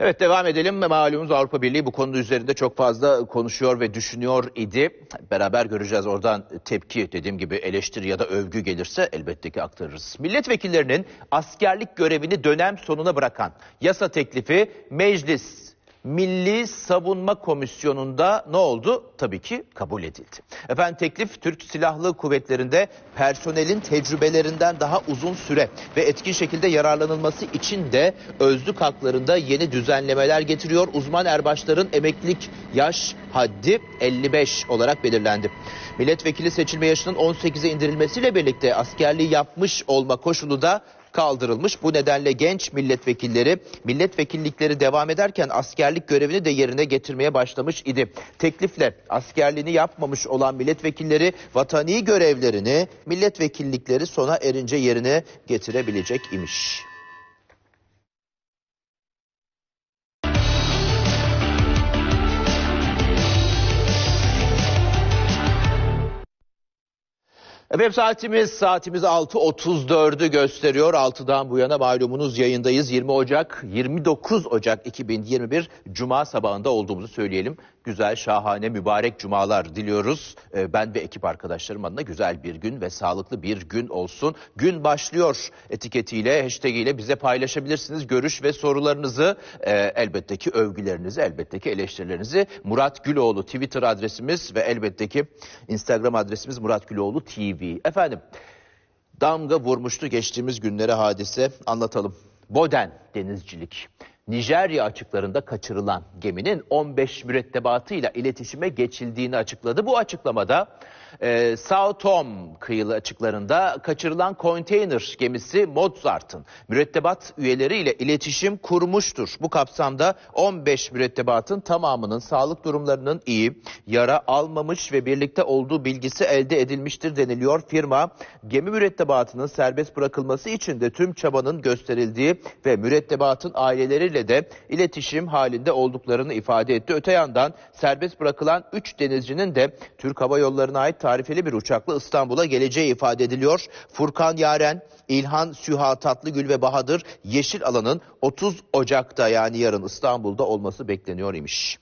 Evet, devam edelim. Malumunuz Avrupa Birliği bu konu üzerinde çok fazla konuşuyor ve düşünüyor idi. Beraber göreceğiz, oradan tepki, dediğim gibi eleştiri ya da övgü gelirse elbette ki aktarırız. Milletvekillerinin askerlik görevini dönem sonuna bırakan yasa teklifi Meclis Milli Savunma Komisyonu'nda ne oldu? Tabii ki kabul edildi. Efendim, teklif Türk Silahlı Kuvvetleri'nde personelin tecrübelerinden daha uzun süre ve etkin şekilde yararlanılması için de özlük haklarında yeni düzenlemeler getiriyor. Uzman erbaşların emeklilik yaş haddi 55 olarak belirlendi. Milletvekili seçilme yaşının 18'e indirilmesiyle birlikte askerliği yapmış olma koşulu da kaldırılmış. Bu nedenle genç milletvekilleri milletvekillikleri devam ederken askerlik görevini de yerine getirmeye başlamış idi. Teklifle askerliğini yapmamış olan milletvekilleri vatani görevlerini milletvekillikleri sona erince yerine getirebilecek imiş. Efendim, saatimiz 6.34'ü gösteriyor. 6'dan bu yana malumunuz yayındayız. 29 Ocak 2021 Cuma sabahında olduğumuzu söyleyelim. Güzel, şahane, mübarek cumalar diliyoruz. Ben ve ekip arkadaşlarım adına güzel bir gün ve sağlıklı bir gün olsun. Gün başlıyor etiketiyle, hashtag'iyle bize paylaşabilirsiniz. Görüş ve sorularınızı, elbette ki övgülerinizi, elbette ki eleştirilerinizi. Murat Güloğlu Twitter adresimiz ve elbette ki Instagram adresimiz Murat Güloğlu TV. Efendim, damga vurmuştu geçtiğimiz günlere hadise, anlatalım. Boden denizcilik. Nijerya açıklarında kaçırılan geminin 15 mürettebatıyla iletişime geçildiğini açıkladı. Bu açıklamada Sao Tom kıyılı açıklarında kaçırılan konteyner gemisi Mozart'ın mürettebat üyeleriyle iletişim kurmuştur. Bu kapsamda 15 mürettebatın tamamının sağlık durumlarının iyi, yara almamış ve birlikte olduğu bilgisi elde edilmiştir deniliyor. Firma, gemi mürettebatının serbest bırakılması için de tüm çabanın gösterildiği ve mürettebatın aileleriyle de iletişim halinde olduklarını ifade etti. Öte yandan serbest bırakılan 3 denizcinin de Türk Hava Yolları'na ait tarifeli bir uçakla İstanbul'a geleceği ifade ediliyor. Furkan Yaren, İlhan, Süha, Tatlıgül ve Bahadır Yeşil Alan'ın 30 Ocak'ta yani yarın İstanbul'da olması bekleniyor imiş.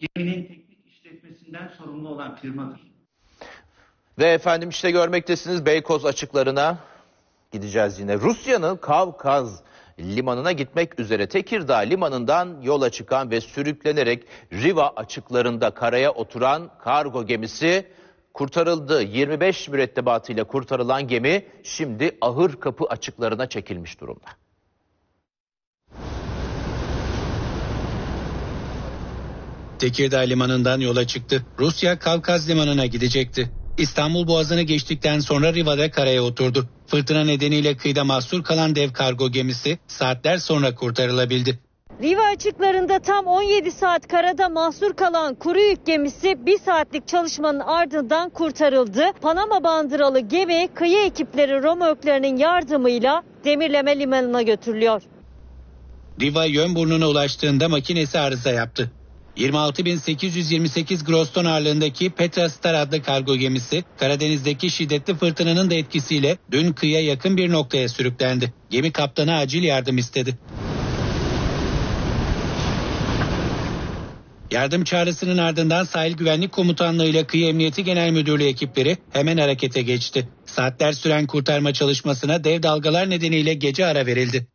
Geminin teknik işletmesinden sorumlu olan firmadır. Ve efendim işte görmektesiniz, Beykoz açıklarına gideceğiz yine. Rusya'nın Kavkaz limanına gitmek üzere Tekirdağ limanından yola çıkan ve sürüklenerek Riva açıklarında karaya oturan kargo gemisi kurtarıldı. 25 mürettebatıyla kurtarılan gemi şimdi Ahırkapı açıklarına çekilmiş durumda. Tekirdağ limanından yola çıktı. Rusya Kavkaz limanına gidecekti. İstanbul Boğazı'nı geçtikten sonra Riva'da karaya oturdu. Fırtına nedeniyle kıyıda mahsur kalan dev kargo gemisi saatler sonra kurtarılabildi. Riva açıklarında tam 17 saat karada mahsur kalan kuru yük gemisi bir saatlik çalışmanın ardından kurtarıldı. Panama bandıralı gemi kıyı ekipleri romörklerinin yardımıyla Demirleme Limanı'na götürülüyor. Riva Yönburnu'na ulaştığında makinesi arıza yaptı. 26.828 gross ton ağırlığındaki Petra Star adlı kargo gemisi Karadeniz'deki şiddetli fırtınanın da etkisiyle dün kıyıya yakın bir noktaya sürüklendi. Gemi kaptanı acil yardım istedi. Yardım çağrısının ardından Sahil Güvenlik Komutanlığı ile Kıyı Emniyeti Genel Müdürlüğü ekipleri hemen harekete geçti. Saatler süren kurtarma çalışmasına dev dalgalar nedeniyle gece ara verildi.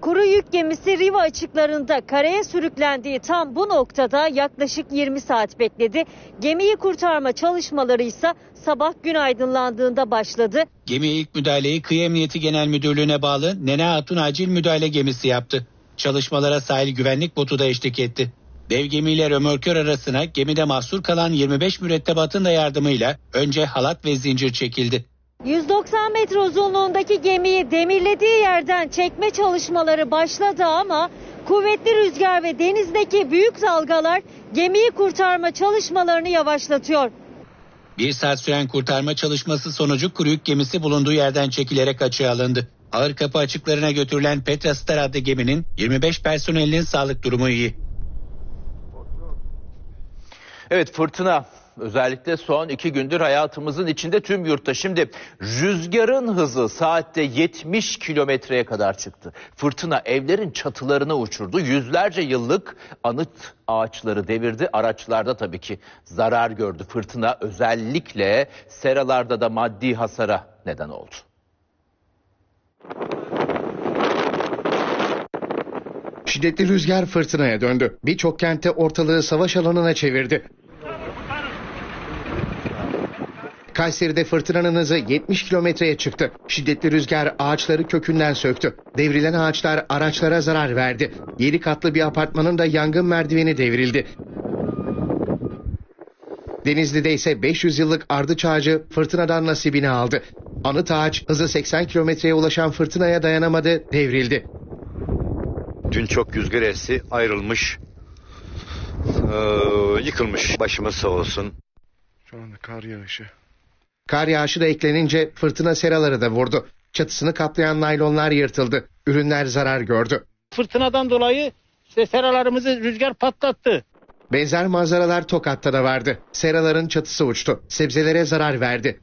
Kuru yük gemisi Riva açıklarında karaya sürüklendiği tam bu noktada yaklaşık 20 saat bekledi. Gemiyi kurtarma çalışmaları ise sabah gün aydınlandığında başladı. Gemiye ilk müdahaleyi Kıyı Emniyeti Genel Müdürlüğü'ne bağlı Nene Hatun Acil Müdahale Gemisi yaptı. Çalışmalara sahil güvenlik botu da eşlik etti. Dev gemiyle römorkör arasına gemide mahsur kalan 25 mürettebatın da yardımıyla önce halat ve zincir çekildi. 190 metre uzunluğundaki gemiyi demirlediği yerden çekme çalışmaları başladı ama kuvvetli rüzgar ve denizdeki büyük dalgalar gemiyi kurtarma çalışmalarını yavaşlatıyor. Bir saat süren kurtarma çalışması sonucu Kuruyuk gemisi bulunduğu yerden çekilerek açığa alındı. Ağır kapı açıklarına götürülen Petra Star adlı geminin 25 personelinin sağlık durumu iyi. Evet, fırtına özellikle son 2 gündür hayatımızın içinde tüm yurtta. Şimdi rüzgarın hızı saatte 70 kilometreye kadar çıktı. Fırtına evlerin çatılarına uçurdu. Yüzlerce yıllık anıt ağaçları devirdi. Araçlarda tabii ki zarar gördü. Fırtına özellikle seralarda da maddi hasara neden oldu. Şiddetli rüzgar fırtınaya döndü. Birçok kentte ortalığı savaş alanına çevirdi. Kayseri'de fırtınanın hızı 70 kilometreye çıktı. Şiddetli rüzgar ağaçları kökünden söktü. Devrilen ağaçlar araçlara zarar verdi. 7 katlı bir apartmanın da yangın merdiveni devrildi. Denizli'de ise 500 yıllık ardıç ağacı fırtınadan nasibini aldı. Anıt ağaç hızı 80 kilometreye ulaşan fırtınaya dayanamadı, devrildi. Dün çok rüzgar esti, ayrılmış, yıkılmış. Başımız sağ olsun. Şu anda kar yağışı. Kar yağışı da eklenince fırtına seraları da vurdu. Çatısını kaplayan naylonlar yırtıldı. Ürünler zarar gördü. Fırtınadan dolayı işte seralarımızı rüzgar patlattı. Benzer manzaralar Tokat'ta da vardı. Seraların çatısı uçtu. Sebzelere zarar verdi.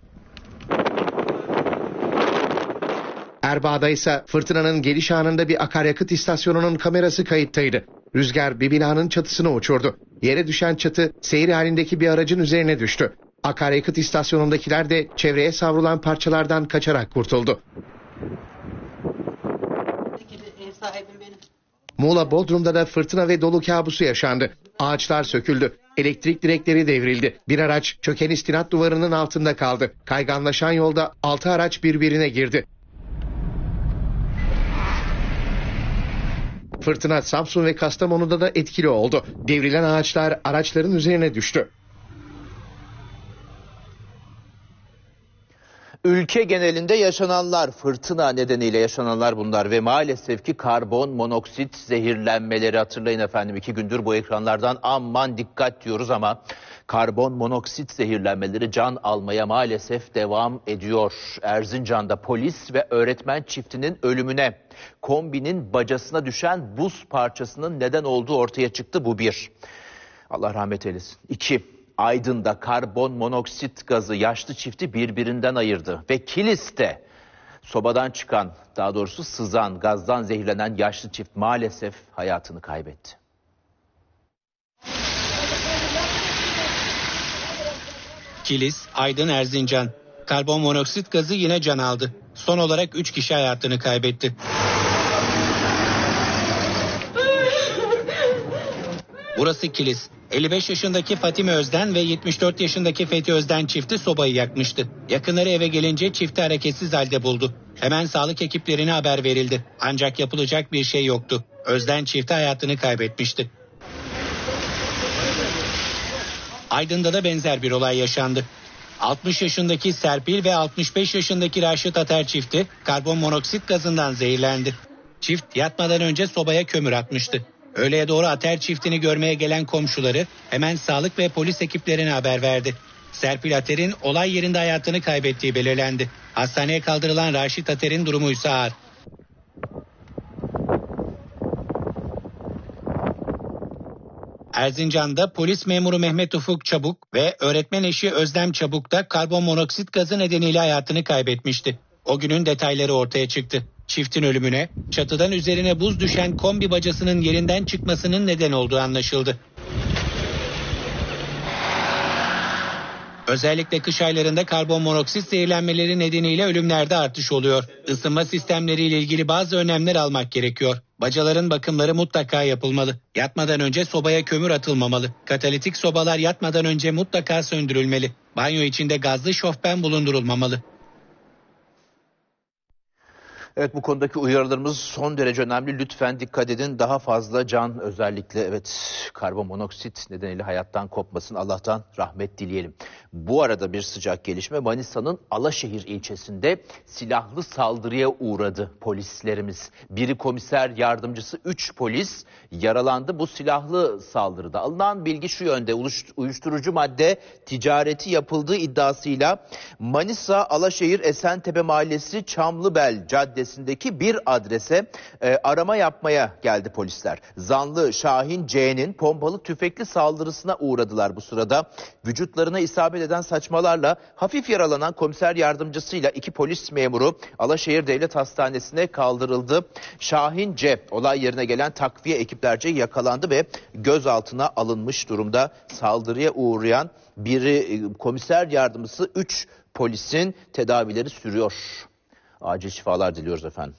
Erbaa'da ise fırtınanın geliş anında bir akaryakıt istasyonunun kamerası kayıttaydı. Rüzgar bir binanın çatısına uçurdu. Yere düşen çatı seyir halindeki bir aracın üzerine düştü. Akaryakıt istasyonundakiler de çevreye savrulan parçalardan kaçarak kurtuldu. Muğla Bodrum'da da fırtına ve dolu kabusu yaşandı. Ağaçlar söküldü. Elektrik direkleri devrildi. Bir araç çöken istinat duvarının altında kaldı. Kayganlaşan yolda 6 araç birbirine girdi. Fırtına Samsun ve Kastamonu'da da etkili oldu. Devrilen ağaçlar araçların üzerine düştü. Ülke genelinde yaşananlar, fırtına nedeniyle yaşananlar bunlar ve maalesef ki karbon monoksit zehirlenmeleri, hatırlayın efendim 2 gündür bu ekranlardan aman dikkat diyoruz ama karbon monoksit zehirlenmeleri can almaya maalesef devam ediyor. Erzincan'da polis ve öğretmen çiftinin ölümüne kombinin bacasına düşen buz parçasının neden olduğu ortaya çıktı, bu bir. Allah rahmet eylesin. 2. Aydın'da karbon monoksit gazı yaşlı çifti birbirinden ayırdı ve Kilis'te sobadan çıkan, daha doğrusu sızan gazdan zehirlenen yaşlı çift maalesef hayatını kaybetti. Kilis, Aydın, Erzincan. Karbon monoksit gazı yine can aldı. Son olarak 3 kişi hayatını kaybetti. Burası Kilis. 55 yaşındaki Fatime Özden ve 74 yaşındaki Fethi Özden çifti sobayı yakmıştı. Yakınları eve gelince çifti hareketsiz halde buldu. Hemen sağlık ekiplerine haber verildi. Ancak yapılacak bir şey yoktu. Özden çifti hayatını kaybetmişti. Aydın'da da benzer bir olay yaşandı. 60 yaşındaki Serpil ve 65 yaşındaki Raşit Ater çifti karbon monoksit gazından zehirlendi. Çift yatmadan önce sobaya kömür atmıştı. Öğleye doğru Ater çiftini görmeye gelen komşuları hemen sağlık ve polis ekiplerine haber verdi. Serpil Ater'in olay yerinde hayatını kaybettiği belirlendi. Hastaneye kaldırılan Raşit Ater'in durumu ise ağır. Erzincan'da polis memuru Mehmet Ufuk Çabuk ve öğretmen eşi Özlem Çabuk da karbon monoksit gazı nedeniyle hayatını kaybetmişti. O günün detayları ortaya çıktı. Çiftin ölümüne çatıdan üzerine buz düşen kombi bacasının yerinden çıkmasının neden olduğu anlaşıldı. Özellikle kış aylarında karbon monoksit zehirlenmeleri nedeniyle ölümlerde artış oluyor. Isınma sistemleriyle ilgili bazı önlemler almak gerekiyor. Bacaların bakımları mutlaka yapılmalı. Yatmadan önce sobaya kömür atılmamalı. Katalitik sobalar yatmadan önce mutlaka söndürülmeli. Banyo içinde gazlı şofben bulundurulmamalı. Evet, bu konudaki uyarılarımız son derece önemli. Lütfen dikkat edin. Daha fazla can, özellikle evet karbonmonoksit nedeniyle hayattan kopmasın. Allah'tan rahmet dileyelim. Bu arada bir sıcak gelişme. Manisa'nın Alaşehir ilçesinde silahlı saldırıya uğradı polislerimiz. Biri komiser yardımcısı, 3 polis yaralandı. Bu silahlı saldırıda alınan bilgi şu yönde: uyuşturucu madde ticareti yapıldığı iddiasıyla Manisa Alaşehir Esentepe Mahallesi Çamlıbel Caddesi'ndeki bir adrese arama yapmaya geldi polisler. Zanlı Şahin C'nin pompalı tüfekli saldırısına uğradılar bu sırada. Vücutlarına isabet eden saçmalarla hafif yaralanan komiser yardımcısıyla 2 polis memuru Alaşehir Devlet Hastanesi'ne kaldırıldı. Şahin C olay yerine gelen takviye ekiplerce yakalandı ve gözaltına alınmış durumda. Saldırıya uğrayan biri komiser yardımcısı, 3 polisin tedavileri sürüyor. Acil şifalar diliyoruz efendim.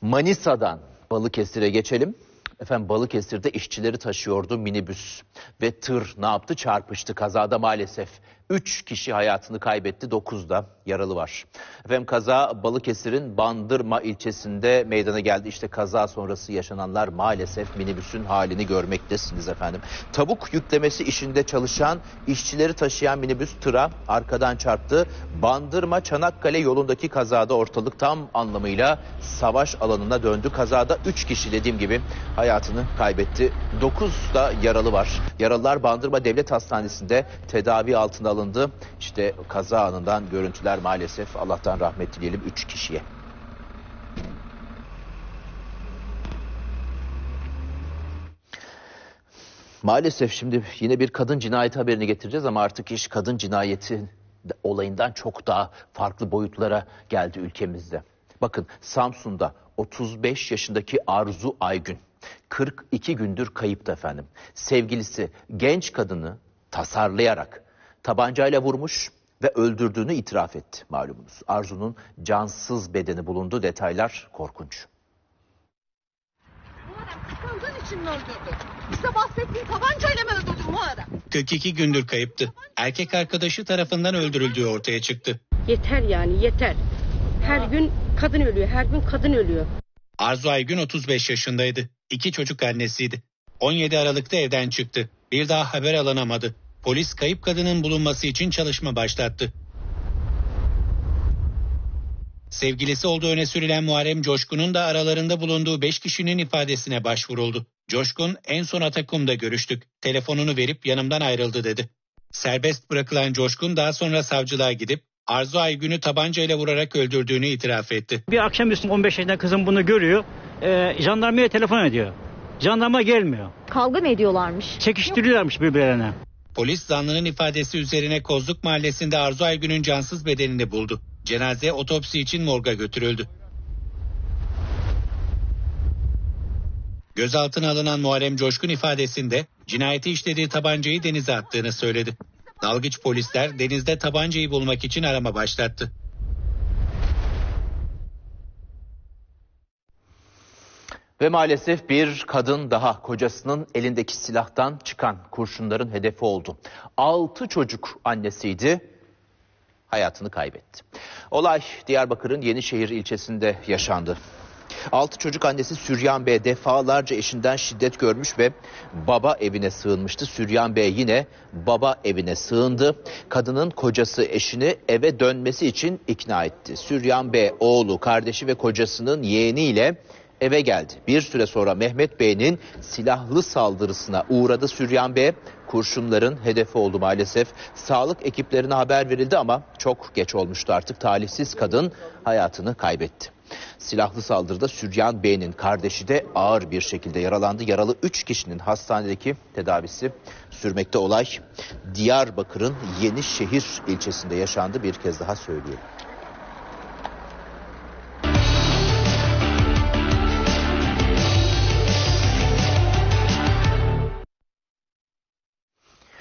Manisa'dan Balıkesir'e geçelim. Efendim, Balıkesir'de işçileri taşıyordu minibüs ve tır ne yaptı? Çarpıştı. Kazada maalesef 3 kişi hayatını kaybetti, 9 da yaralı var. Efendim, kaza Balıkesir'in Bandırma ilçesinde meydana geldi. İşte kaza sonrası yaşananlar, maalesef minibüsün halini görmektesiniz efendim. Tavuk yüklemesi işinde çalışan, işçileri taşıyan minibüs tıra arkadan çarptı. Bandırma Çanakkale yolundaki kazada ortalık tam anlamıyla savaş alanına döndü. Kazada 3 kişi dediğim gibi hayatını kaybetti. 9 da yaralı var. Yaralılar Bandırma Devlet Hastanesi'nde tedavi altında alındı. İşte kaza anından görüntüler, maalesef Allah'tan rahmet dileyelim 3 kişiye. Maalesef şimdi yine bir kadın cinayeti haberini getireceğiz ama artık iş kadın cinayeti olayından çok daha farklı boyutlara geldi ülkemizde. Bakın, Samsun'da 35 yaşındaki Arzu Aygün 42 gündür kayıptı efendim. Sevgilisi genç kadını tasarlayarak tabancayla vurmuş ve öldürdüğünü itiraf etti malumunuz. Arzu'nun cansız bedeni bulundu. Detaylar korkunç. Muharrem, kıskandığın için mi öldürdün? Bize bahsettiğin tabancayla mı öldürdün Muharrem? 42 gündür kayıptı. Erkek arkadaşı tarafından öldürüldüğü ortaya çıktı. Yeter yani, yeter. Her gün kadın ölüyor, her gün kadın ölüyor. Arzu Aygün 35 yaşındaydı. 2 çocuk annesiydi. 17 Aralık'ta evden çıktı. Bir daha haber alınamadı. Polis kayıp kadının bulunması için çalışma başlattı. Sevgilisi olduğu öne sürülen Muharrem Coşkun'un da aralarında bulunduğu 5 kişinin ifadesine başvuruldu. Coşkun, "En son Atakum'da görüştük. Telefonunu verip yanımdan ayrıldı" dedi. Serbest bırakılan Coşkun daha sonra savcılığa gidip Arzu Aygün'ü tabancayla vurarak öldürdüğünü itiraf etti. Bir akşamüstü 15 yaşında kızım bunu görüyor. Jandarmaya telefon ediyor. Jandarma gelmiyor. Kavga mı ediyorlarmış? Çekiştiriyorlarmış birbirlerine. Polis zanlının ifadesi üzerine Kozluk Mahallesi'nde Arzu Aygün'ün cansız bedenini buldu. Cenaze otopsi için morga götürüldü. Gözaltına alınan Muharrem Coşkun ifadesinde cinayeti işlediği tabancayı denize attığını söyledi. Dalgıç polisler denizde tabancayı bulmak için arama başlattı. Ve maalesef bir kadın daha kocasının elindeki silahtan çıkan kurşunların hedefi oldu. 6 çocuk annesiydi, hayatını kaybetti. Olay Diyarbakır'ın Yenişehir ilçesinde yaşandı. 6 çocuk annesi Süryan Bey defalarca eşinden şiddet görmüş ve baba evine sığınmıştı. Süryan Bey yine baba evine sığındı. Kadının kocası eşini eve dönmesi için ikna etti. Süryan Bey, oğlu, kardeşi ve kocasının yeğeniyle eve geldi. Bir süre sonra Mehmet Bey'in silahlı saldırısına uğradı Süryan Bey. Kurşunların hedefi oldu maalesef. Sağlık ekiplerine haber verildi ama çok geç olmuştu artık. Talihsiz kadın hayatını kaybetti. Silahlı saldırıda Süryan Bey'in kardeşi de ağır bir şekilde yaralandı. Yaralı 3 kişinin hastanedeki tedavisi sürmekte. Olay Diyarbakır'ın Yenişehir ilçesinde yaşandı. Bir kez daha söyleyelim.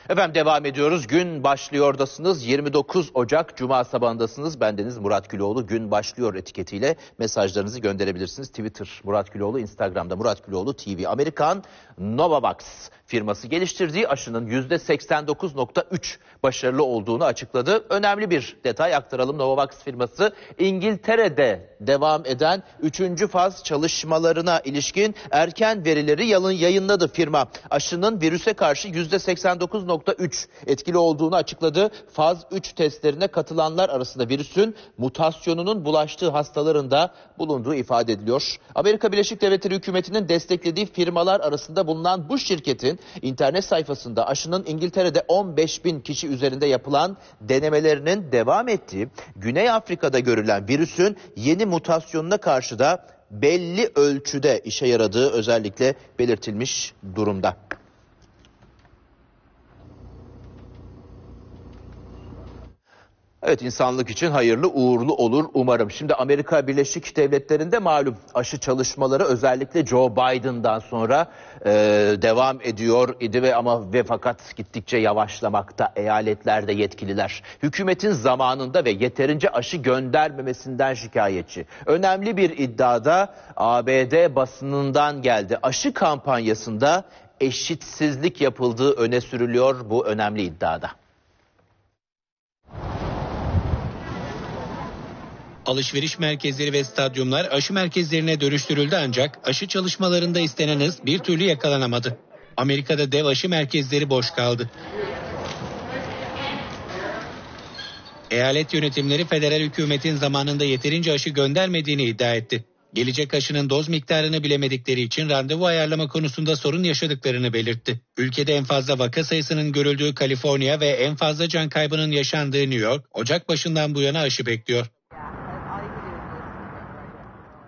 Efendim devam ediyoruz. Gün başlıyordasınız. 29 Ocak Cuma sabahındasınız. Bendeniz Murat Güloğlu. Gün başlıyor etiketiyle mesajlarınızı gönderebilirsiniz. Twitter Murat Güloğlu, Instagram'da Murat Güloğlu TV. Amerikan Novavax firması geliştirdiği aşının %89.3 başarılı olduğunu açıkladı. Önemli bir detay aktaralım. Novavax firması İngiltere'de devam eden 3. faz çalışmalarına ilişkin erken verileri yayınladı firma. Aşının virüse karşı %89.3 etkili olduğunu açıkladı. Faz 3 testlerine katılanlar arasında virüsün mutasyonunun bulaştığı hastaların da bulunduğu ifade ediliyor. Amerika Birleşik Devletleri hükümetinin desteklediği firmalar arasında bulunan bu şirketin internet sayfasında aşının İngiltere'de 15.000 kişi üzerinde yapılan denemelerinin devam ettiği, Güney Afrika'da görülen virüsün yeni mutasyonuna karşı da belli ölçüde işe yaradığı özellikle belirtilmiş durumda. Evet, insanlık için hayırlı uğurlu olur umarım. Şimdi Amerika Birleşik Devletleri'nde malum aşı çalışmaları özellikle Joe Biden'dan sonra devam ediyor idi ve fakat gittikçe yavaşlamakta. Eyaletlerde yetkililer hükümetin zamanında ve yeterince aşı göndermemesinden şikayetçi. Önemli bir iddiada ABD basınından geldi. Aşı kampanyasında eşitsizlik yapıldığı öne sürülüyor bu önemli iddiada. Alışveriş merkezleri ve stadyumlar aşı merkezlerine dönüştürüldü ancak aşı çalışmalarında istenen hız bir türlü yakalanamadı. Amerika'da dev aşı merkezleri boş kaldı. Eyalet yönetimleri federal hükümetin zamanında yeterince aşı göndermediğini iddia etti. Gelecek aşının doz miktarını bilemedikleri için randevu ayarlama konusunda sorun yaşadıklarını belirtti. Ülkede en fazla vaka sayısının görüldüğü Kaliforniya ve en fazla can kaybının yaşandığı New York, Ocak başından bu yana aşı bekliyor.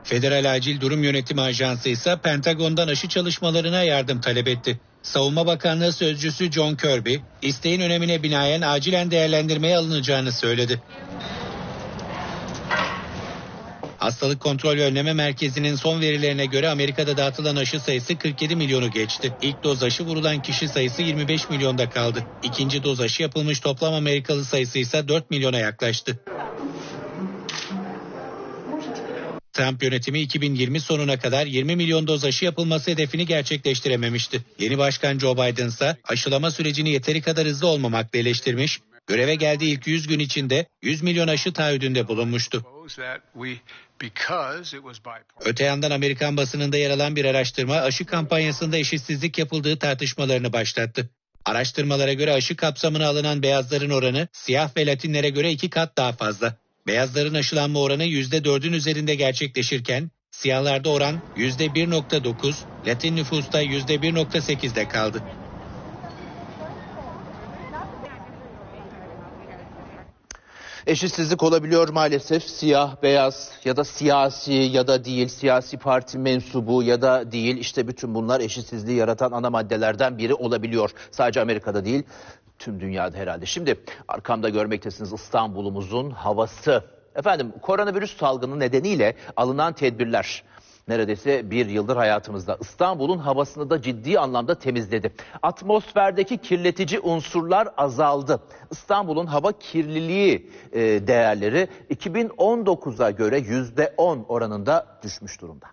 Federal Acil Durum Yönetimi Ajansı ise Pentagon'dan aşı çalışmalarına yardım talep etti. Savunma Bakanlığı Sözcüsü John Kirby, isteğin önemine binaen acilen değerlendirmeye alınacağını söyledi. Hastalık Kontrol ve Önleme Merkezi'nin son verilerine göre Amerika'da dağıtılan aşı sayısı 47 milyonu geçti. İlk doz aşı vurulan kişi sayısı 25 milyonda kaldı. İkinci doz aşı yapılmış toplam Amerikalı sayısı ise 4 milyona yaklaştı. Trump yönetimi 2020 sonuna kadar 20 milyon doz aşı yapılması hedefini gerçekleştirememişti. Yeni başkan Joe Biden ise aşılama sürecini yeteri kadar hızlı olmamakla eleştirmiş, göreve geldiği ilk 100 gün içinde 100 milyon aşı taahhüdünde bulunmuştu. Öte yandan Amerikan basınında yer alan bir araştırma aşı kampanyasında eşitsizlik yapıldığı tartışmalarını başlattı. Araştırmalara göre aşı kapsamına alınan beyazların oranı siyah ve Latinlere göre 2 kat daha fazla. Beyazların aşılanma oranı %4'ün üzerinde gerçekleşirken siyahlarda oran %1.9, Latin nüfusta %1.8'de kaldı. Eşitsizlik olabiliyor maalesef. Siyah, beyaz ya da siyasi ya da değil, siyasi parti mensubu ya da değil, işte bütün bunlar eşitsizliği yaratan ana maddelerden biri olabiliyor. Sadece Amerika'da değil, tüm dünyada herhalde. Şimdi arkamda görmektesiniz İstanbul'umuzun havası. Efendim, koronavirüs salgını nedeniyle alınan tedbirler neredeyse bir yıldır hayatımızda. İstanbul'un havasını da ciddi anlamda temizledi. Atmosferdeki kirletici unsurlar azaldı. İstanbul'un hava kirliliği değerleri 2019'a göre %10 oranında düşmüş durumda.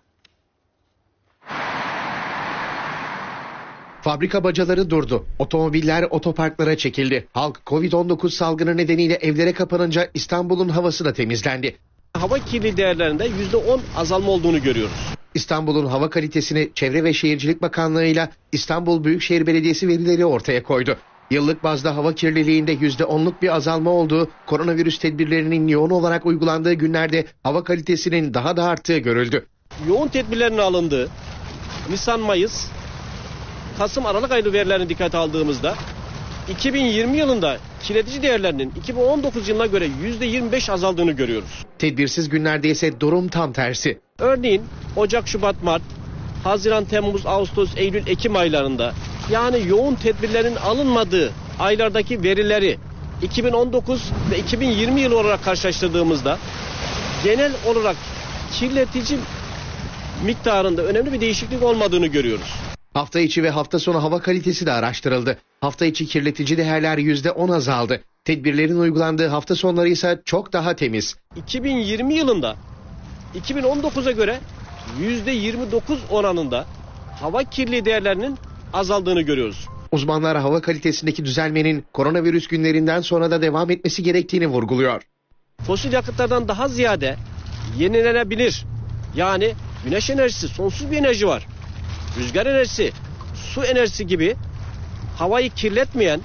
Fabrika bacaları durdu. Otomobiller otoparklara çekildi. Halk Covid-19 salgını nedeniyle evlere kapanınca İstanbul'un havası da temizlendi. Hava kirliliği değerlerinde %10 azalma olduğunu görüyoruz. İstanbul'un hava kalitesini Çevre ve Şehircilik Bakanlığı ile İstanbul Büyükşehir Belediyesi verileri ortaya koydu. Yıllık bazda hava kirliliğinde %10'luk bir azalma olduğu, koronavirüs tedbirlerinin yoğun olarak uygulandığı günlerde hava kalitesinin daha da arttığı görüldü. Yoğun tedbirlerin alındığı Nisan-Mayıs, Kasım-Aralık ayı verilerini dikkate aldığımızda 2020 yılında kirletici değerlerinin 2019 yılına göre %25 azaldığını görüyoruz. Tedbirsiz günlerde ise durum tam tersi. Örneğin Ocak, Şubat, Mart, Haziran, Temmuz, Ağustos, Eylül, Ekim aylarında, yani yoğun tedbirlerin alınmadığı aylardaki verileri 2019 ve 2020 yılı olarak karşılaştırdığımızda genel olarak kirletici miktarında önemli bir değişiklik olmadığını görüyoruz. Hafta içi ve hafta sonu hava kalitesi de araştırıldı. Hafta içi kirletici değerler %10 azaldı. Tedbirlerin uygulandığı hafta sonları ise çok daha temiz. 2020 yılında 2019'a göre %29 oranında hava kirliliği değerlerinin azaldığını görüyoruz. Uzmanlar hava kalitesindeki düzelmenin koronavirüs günlerinden sonra da devam etmesi gerektiğini vurguluyor. Fosil yakıtlardan daha ziyade yenilenebilir, yani güneş enerjisi, sonsuz bir enerji var. Rüzgar enerjisi, su enerjisi gibi havayı kirletmeyen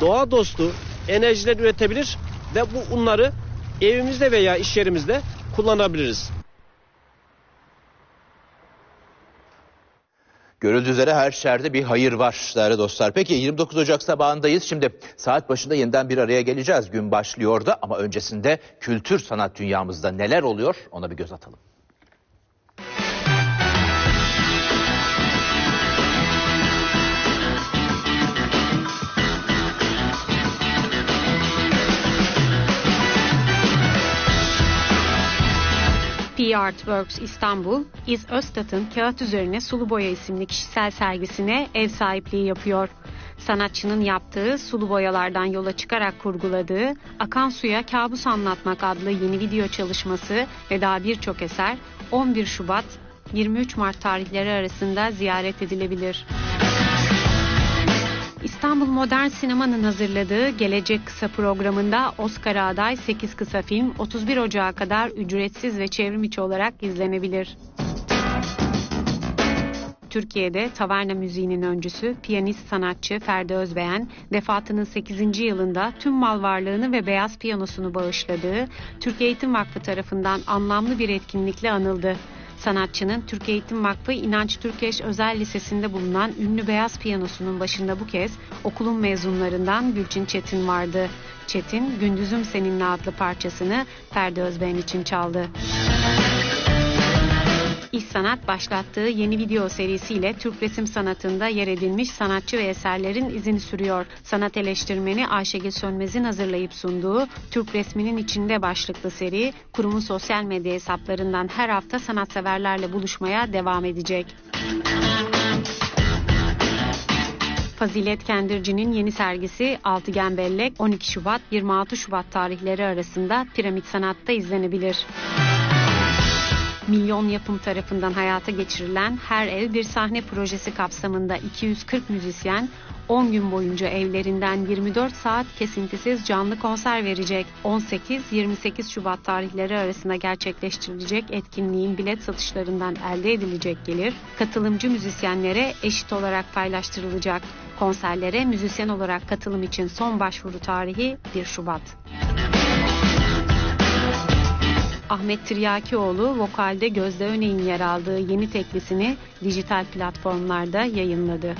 doğa dostu enerjiler üretebilir ve bunları evimizde veya iş yerimizde kullanabiliriz. Görüldüğü üzere her şerde bir hayır var değerli dostlar. Peki 29 Ocak sabahındayız. Şimdi saat başında yeniden bir araya geleceğiz. Gün başlıyor da ama öncesinde kültür sanat dünyamızda neler oluyor ona bir göz atalım. The Artworks İstanbul, İz Öztat'ın Kağıt Üzerine Sulu Boya isimli kişisel sergisine ev sahipliği yapıyor. Sanatçının yaptığı sulu boyalardan yola çıkarak kurguladığı Akan Suya Kabus Anlatmak adlı yeni video çalışması ve daha birçok eser 11 Şubat 23 Mart tarihleri arasında ziyaret edilebilir. İstanbul Modern Sinema'nın hazırladığı Gelecek Kısa programında Oscar'a aday 8 kısa film 31 Ocak'a kadar ücretsiz ve çevrimiçi olarak izlenebilir. Türkiye'de taverna müziğinin öncüsü, piyanist sanatçı Ferdi Özbeğen, vefatının 8. yılında tüm mal varlığını ve beyaz piyanosunu bağışladığı Türk Eğitim Vakfı tarafından anlamlı bir etkinlikle anıldı. Sanatçının Türk Eğitim Vakfı İnanç Türkeş Özel Lisesi'nde bulunan ünlü beyaz piyanosunun başında bu kez okulun mezunlarından Gülçin Çetin vardı. Çetin, Gündüzüm Seninle adlı parçasını Ferdi Özbeğen için çaldı. İş Sanat başlattığı yeni video serisiyle Türk resim sanatında yer edinmiş sanatçı ve eserlerin izini sürüyor. Sanat eleştirmeni Ayşegül Sönmez'in hazırlayıp sunduğu Türk Resminin İçinde başlıklı seri, kurumun sosyal medya hesaplarından her hafta sanatseverlerle buluşmaya devam edecek. Fazilet Kendirci'nin yeni sergisi Altıgen Bellek 12 Şubat 26 Şubat tarihleri arasında Piramit Sanat'ta izlenebilir. Milyon Yapım tarafından hayata geçirilen Her Ev Bir Sahne projesi kapsamında 240 müzisyen 10 gün boyunca evlerinden 24 saat kesintisiz canlı konser verecek. 18-28 Şubat tarihleri arasında gerçekleştirilecek etkinliğin bilet satışlarından elde edilecek gelir katılımcı müzisyenlere eşit olarak paylaştırılacak. Konserlere müzisyen olarak katılım için son başvuru tarihi 1 Şubat. Ahmet Tiryakioğlu vokalde Gözde Öney'in yer aldığı yeni teklisini dijital platformlarda yayınladı.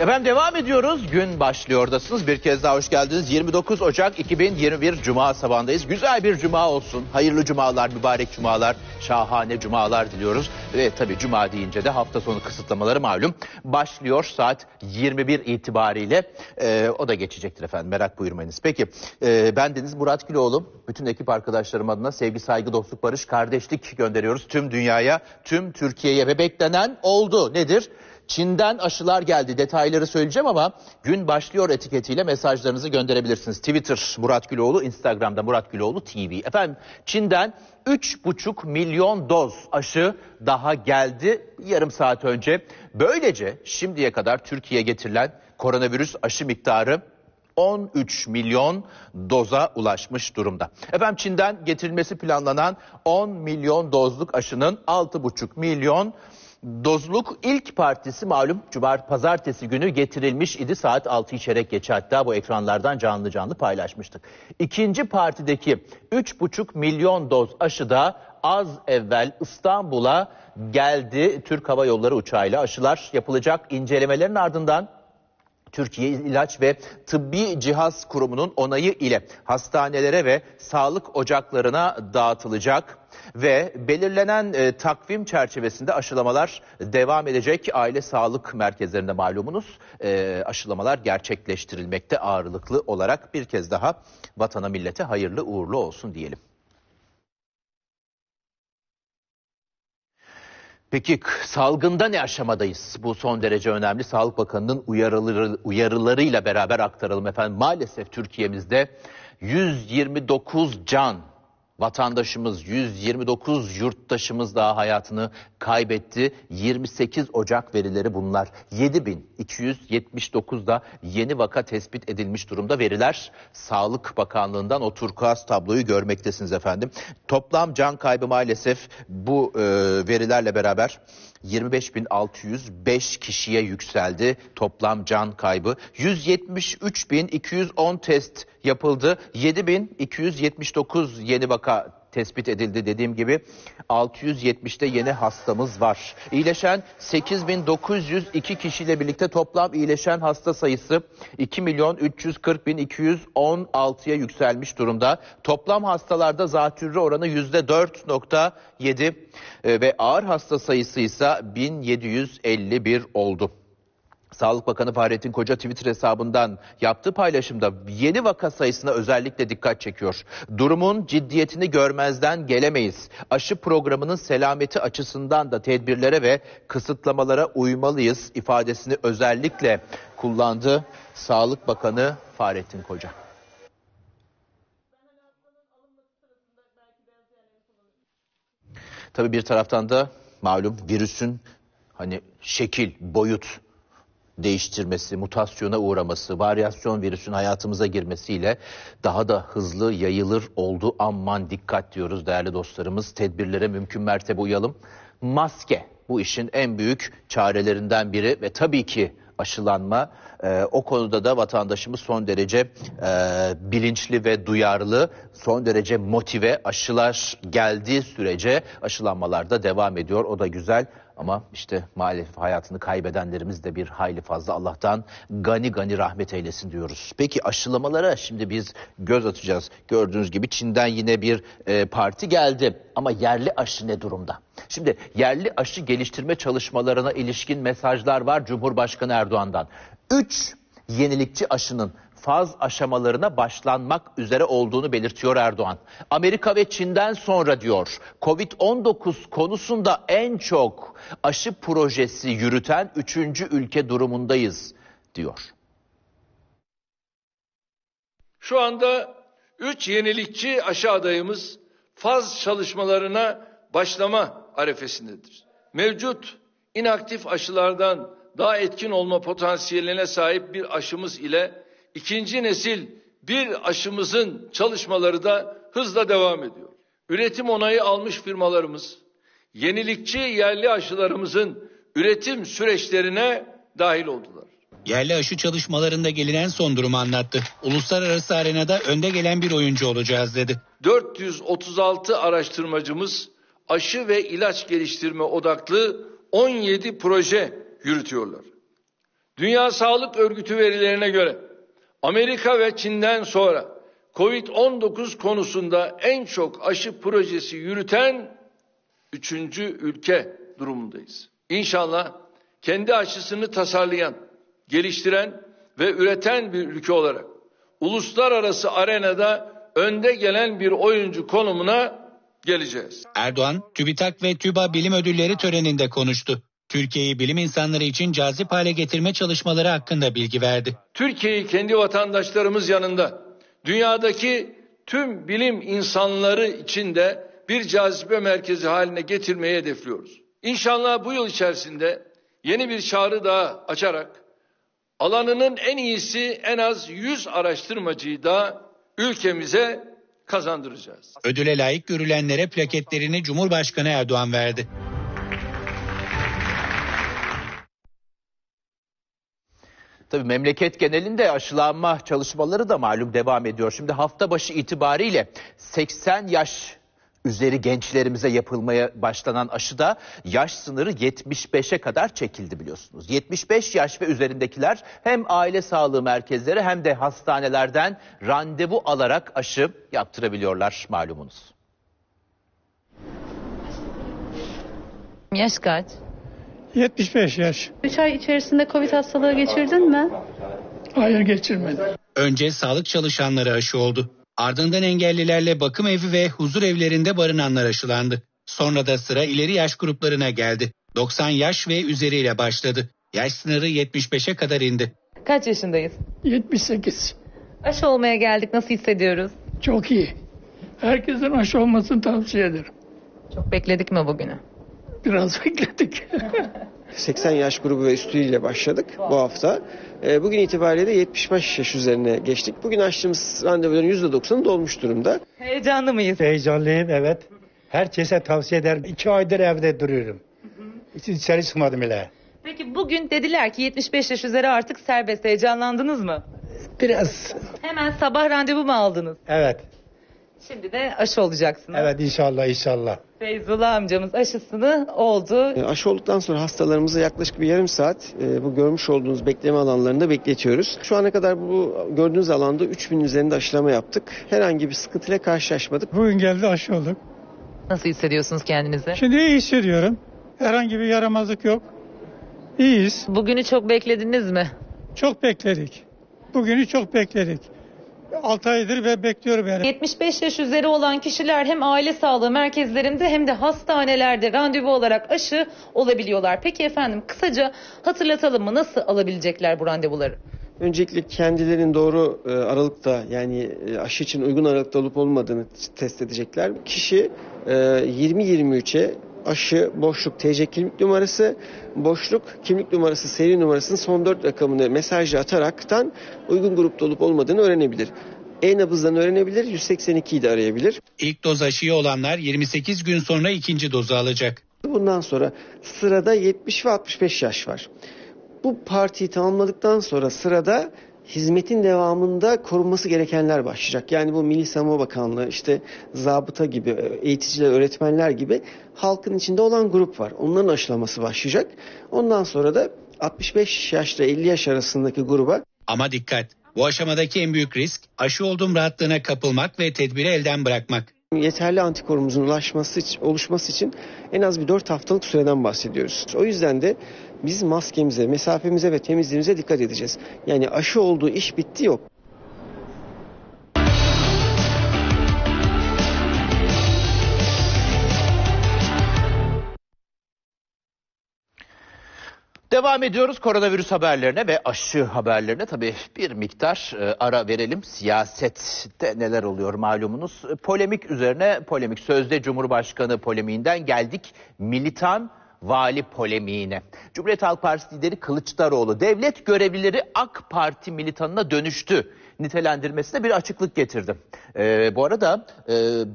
Efendim devam ediyoruz. Gün başlıyordasınız. Bir kez daha hoş geldiniz. 29 Ocak 2021 Cuma sabahındayız. Güzel bir Cuma olsun. Hayırlı Cumalar, mübarek Cumalar, şahane Cumalar diliyoruz. Ve tabii Cuma deyince de hafta sonu kısıtlamaları malum. Başlıyor saat 21 itibariyle. O da geçecektir efendim. Merak buyurmayınız. Peki bendeniz Murat Güloğlu. Bütün ekip arkadaşlarım adına sevgi, saygı, dostluk, barış, kardeşlik gönderiyoruz. Tüm dünyaya, tüm Türkiye'ye ve beklenen oldu. Nedir? Çin'den aşılar geldi. Detayları söyleyeceğim ama gün başlıyor etiketiyle mesajlarınızı gönderebilirsiniz. Twitter Murat Güloğlu, Instagram'da Murat Güloğlu TV. Efendim Çin'den 3,5 milyon doz aşı daha geldi yarım saat önce. Böylece şimdiye kadar Türkiye'ye getirilen koronavirüs aşı miktarı 13 milyon doza ulaşmış durumda. Efendim Çin'den getirilmesi planlanan 10 milyon dozluk aşının 6,5 milyon dozluk ilk partisi malum pazartesi günü getirilmiş idi. Saat 6 geçe hatta bu ekranlardan canlı paylaşmıştık. İkinci partideki 3,5 milyon doz aşı da az evvel İstanbul'a geldi. Türk Hava Yolları uçağıyla aşılar yapılacak. İncelemelerin ardından Türkiye İlaç ve Tıbbi Cihaz Kurumu'nun onayı ile hastanelere ve sağlık ocaklarına dağıtılacak ve belirlenen takvim çerçevesinde aşılamalar devam edecek. Aile sağlık merkezlerinde malumunuz aşılamalar gerçekleştirilmekte ağırlıklı olarak. Bir kez daha vatana millete hayırlı uğurlu olsun diyelim. Peki salgında ne aşamadayız? Bu son derece önemli. Sağlık Bakanı'nın uyarılarıyla beraber aktaralım efendim. Maalesef Türkiye'mizde 129 can vatandaşımız, 129 yurttaşımız daha hayatını kaybetti. 28 Ocak verileri bunlar. 7.279 da yeni vaka tespit edilmiş durumda. Veriler Sağlık Bakanlığı'ndan o turkuaz tabloyu görmektesiniz efendim. Toplam can kaybı maalesef bu verilerle beraber 25.605 kişiye yükseldi. Toplam can kaybı 173.210 test yapıldı. 7.279 yeni vaka tespit edildi. Dediğim gibi 670'te yeni hastamız var. İyileşen 8.902 kişiyle birlikte toplam iyileşen hasta sayısı 2.340.216'ya yükselmiş durumda. Toplam hastalarda zatürre oranı %4.7 ve ağır hasta sayısı ise 1.751 oldu. Sağlık Bakanı Fahrettin Koca Twitter hesabından yaptığı paylaşımda yeni vaka sayısına özellikle dikkat çekiyor. Durumun ciddiyetini görmezden gelemeyiz. Aşı programının selameti açısından da tedbirlere ve kısıtlamalara uymalıyız ifadesini özellikle kullandı Sağlık Bakanı Fahrettin Koca. Tabii bir taraftan da malum virüsün hani şekil, boyut değiştirmesi, mutasyona uğraması, varyasyon virüsün hayatımıza girmesiyle daha da hızlı yayılır oldu. Aman dikkat diyoruz değerli dostlarımız. Tedbirlere mümkün mertebe uyalım. Maske bu işin en büyük çarelerinden biri ve tabii ki aşılanma. O konuda da vatandaşımız son derece bilinçli ve duyarlı, son derece motive. Aşılar geldiği sürece aşılanmalar da devam ediyor. O da güzel. Ama işte maalesef hayatını kaybedenlerimiz de bir hayli fazla. Allah'tan gani gani rahmet eylesin diyoruz. Peki aşılamalara şimdi biz göz atacağız. Gördüğünüz gibi Çin'den yine bir parti geldi. Ama yerli aşı ne durumda? Şimdi yerli aşı geliştirme çalışmalarına ilişkin mesajlar var Cumhurbaşkanı Erdoğan'dan. 3 yenilikçi aşının faz aşamalarına başlanmak üzere olduğunu belirtiyor Erdoğan. Amerika ve Çin'den sonra diyor, Covid-19 konusunda en çok aşı projesi yürüten 3. ülke durumundayız diyor. Şu anda 3 yenilikçi aşı adayımız faz çalışmalarına başlama arefesindedir. Mevcut inaktif aşılardan daha etkin olma potansiyeline sahip bir aşımız ile İkinci nesil bir aşımızın çalışmaları da hızla devam ediyor. Üretim onayı almış firmalarımız, yenilikçi yerli aşılarımızın üretim süreçlerine dahil oldular. Yerli aşı çalışmalarında gelinen son durumu anlattı. Uluslararası arenada önde gelen bir oyuncu olacağız dedi. 436 araştırmacımız aşı ve ilaç geliştirme odaklı 17 proje yürütüyorlar. Dünya Sağlık Örgütü verilerine göre Amerika ve Çin'den sonra Covid-19 konusunda en çok aşı projesi yürüten 3. ülke durumundayız. İnşallah kendi aşısını tasarlayan, geliştiren ve üreten bir ülke olarak uluslararası arenada önde gelen bir oyuncu konumuna geleceğiz. Erdoğan, TÜBİTAK ve TÜBA bilim ödülleri töreninde konuştu. Türkiye'yi bilim insanları için cazip hale getirme çalışmaları hakkında bilgi verdi. Türkiye'yi kendi vatandaşlarımız yanında dünyadaki tüm bilim insanları için de bir cazibe merkezi haline getirmeyi hedefliyoruz. İnşallah bu yıl içerisinde yeni bir çağrı daha açarak alanının en iyisi en az 100 araştırmacıyı da ülkemize kazandıracağız. Ödüle layık görülenlere plaketlerini Cumhurbaşkanı Erdoğan verdi. Tabii memleket genelinde aşılanma çalışmaları da malum devam ediyor. Şimdi hafta başı itibariyle 80 yaş üzeri gençlerimize yapılmaya başlanan aşıda yaş sınırı 75'e kadar çekildi biliyorsunuz. 75 yaş ve üzerindekiler hem aile sağlığı merkezleri hem de hastanelerden randevu alarak aşı yaptırabiliyorlar malumunuz. Yaş kaç? 75 yaş. 3 ay içerisinde Covid hastalığı geçirdin mi? Hayır, geçirmedim. Önce sağlık çalışanları aşı oldu. Ardından engellilerle bakım evi ve huzur evlerinde barınanlar aşılandı. Sonra da sıra ileri yaş gruplarına geldi. 90 yaş ve üzeriyle başladı. Yaş sınırı 75'e kadar indi. Kaç yaşındayız? 78. Aşı olmaya geldik. Nasıl hissediyoruz? Çok iyi. Herkesin aşı olmasını tavsiye ederim. Çok bekledik mi bugünü? Biraz bekledik. 80 yaş grubu ve üstüyle başladık bu hafta. Bugün itibariyle de 75 yaş üzerine geçtik. Bugün açtığımız randevuların %90'ı dolmuş durumda. Heyecanlı mıyız? Heyecanlıyım, evet. Herkese tavsiye ederim. 2 aydır evde duruyorum. İçeri çıkmadım bile. Peki bugün dediler ki 75 yaş üzeri artık serbest. Heyecanlandınız mı? Biraz. Hemen sabah randevu mu aldınız? Evet. Şimdi de aşı olacaksınız. Evet, inşallah inşallah. Feyzullah amcamız aşısını oldu. Aşı olduktan sonra hastalarımızı yaklaşık bir yarım saat bu görmüş olduğunuz bekleme alanlarında bekletiyoruz. Şu ana kadar bu gördüğünüz alanda 3000 üzerinde aşılama yaptık. Herhangi bir sıkıntıyla karşılaşmadık. Bugün geldi, aşı olduk. Nasıl hissediyorsunuz kendinizi? Şimdi iyi hissediyorum. Herhangi bir yaramazlık yok. İyiyiz. Bugünü çok beklediniz mi? Çok bekledik. Bugünü çok bekledik. 6 aydır ve bekliyorum yani. 75 yaş üzeri olan kişiler hem aile sağlığı merkezlerinde hem de hastanelerde randevu olarak aşı olabiliyorlar. Peki efendim, kısaca hatırlatalım mı? Nasıl alabilecekler bu randevuları? Öncelikle kendilerinin doğru aralıkta, yani aşı için uygun aralıkta olup olmadığını test edecekler. Kişi 20-23'e aşı, boşluk, TC kimlik numarası, boşluk, kimlik numarası, seri numarasının son 4 rakamını mesajla ataraktan uygun grupta olup olmadığını öğrenebilir. E-nabızdan öğrenebilir, 182'yi de arayabilir. İlk doz aşıyı olanlar 28 gün sonra ikinci dozu alacak. Bundan sonra sırada 70 ve 65 yaş var. Bu partiyi tamamladıktan sonra sırada hizmetin devamında korunması gerekenler başlayacak. Yani bu Milli Savunma Bakanlığı, işte zabıta gibi, eğiticiler, öğretmenler gibi halkın içinde olan grup var. Onların aşılaması başlayacak. Ondan sonra da 65 yaşla 50 yaş arasındaki gruba. Ama dikkat, bu aşamadaki en büyük risk aşı olduğum rahatlığına kapılmak ve tedbiri elden bırakmak. Yeterli antikorumuzun oluşması için en az bir 4 haftalık süreden bahsediyoruz. O yüzden de biz maskemize, mesafemize ve temizliğimize dikkat edeceğiz. Yani aşı olduğu iş bitti yok. Devam ediyoruz koronavirüs haberlerine ve aşı haberlerine. Tabii bir miktar ara verelim. Siyasette neler oluyor malumunuz. Polemik üzerine polemik. Sözde Cumhurbaşkanı polemiğinden geldik militan vali polemiğine. Cumhuriyet Halk Partisi lideri Kılıçdaroğlu, devlet görevlileri AK Parti militanına dönüştü nitelendirmesine bir açıklık getirdi. Bu arada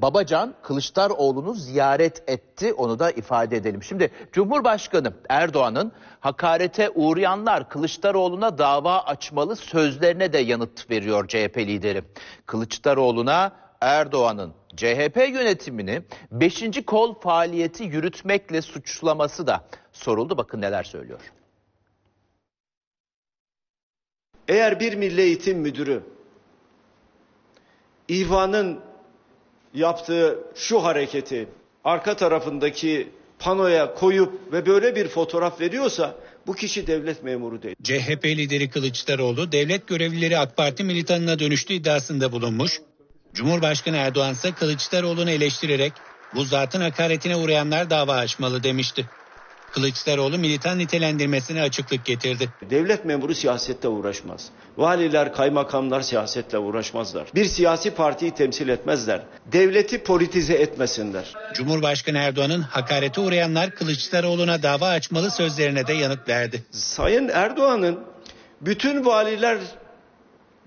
Babacan Kılıçdaroğlu'nu ziyaret etti, onu da ifade edelim. Şimdi Cumhurbaşkanı Erdoğan'ın hakarete uğrayanlar Kılıçdaroğlu'na dava açmalı sözlerine de yanıt veriyor CHP lideri. Kılıçdaroğlu'na Erdoğan'ın CHP yönetimini 5. kol faaliyeti yürütmekle suçlaması da soruldu. Bakın neler söylüyor. Eğer bir Milli Eğitim Müdürü İHVA'nın yaptığı şu hareketi arka tarafındaki panoya koyup ve böyle bir fotoğraf veriyorsa bu kişi devlet memuru değil. CHP lideri Kılıçdaroğlu devlet görevlileri AK Parti militanına dönüştü iddiasında bulunmuş. Cumhurbaşkanı Erdoğan ise Kılıçdaroğlu'nu eleştirerek bu zatın hakaretine uğrayanlar dava açmalı demişti. Kılıçdaroğlu militan nitelendirmesine açıklık getirdi. Devlet memuru siyasette uğraşmaz. Valiler, kaymakamlar siyasetle uğraşmazlar. Bir siyasi partiyi temsil etmezler. Devleti politize etmesinler. Cumhurbaşkanı Erdoğan'ın hakarete uğrayanlar Kılıçdaroğlu'na dava açmalı sözlerine de yanıt verdi. Sayın Erdoğan'ın bütün valiler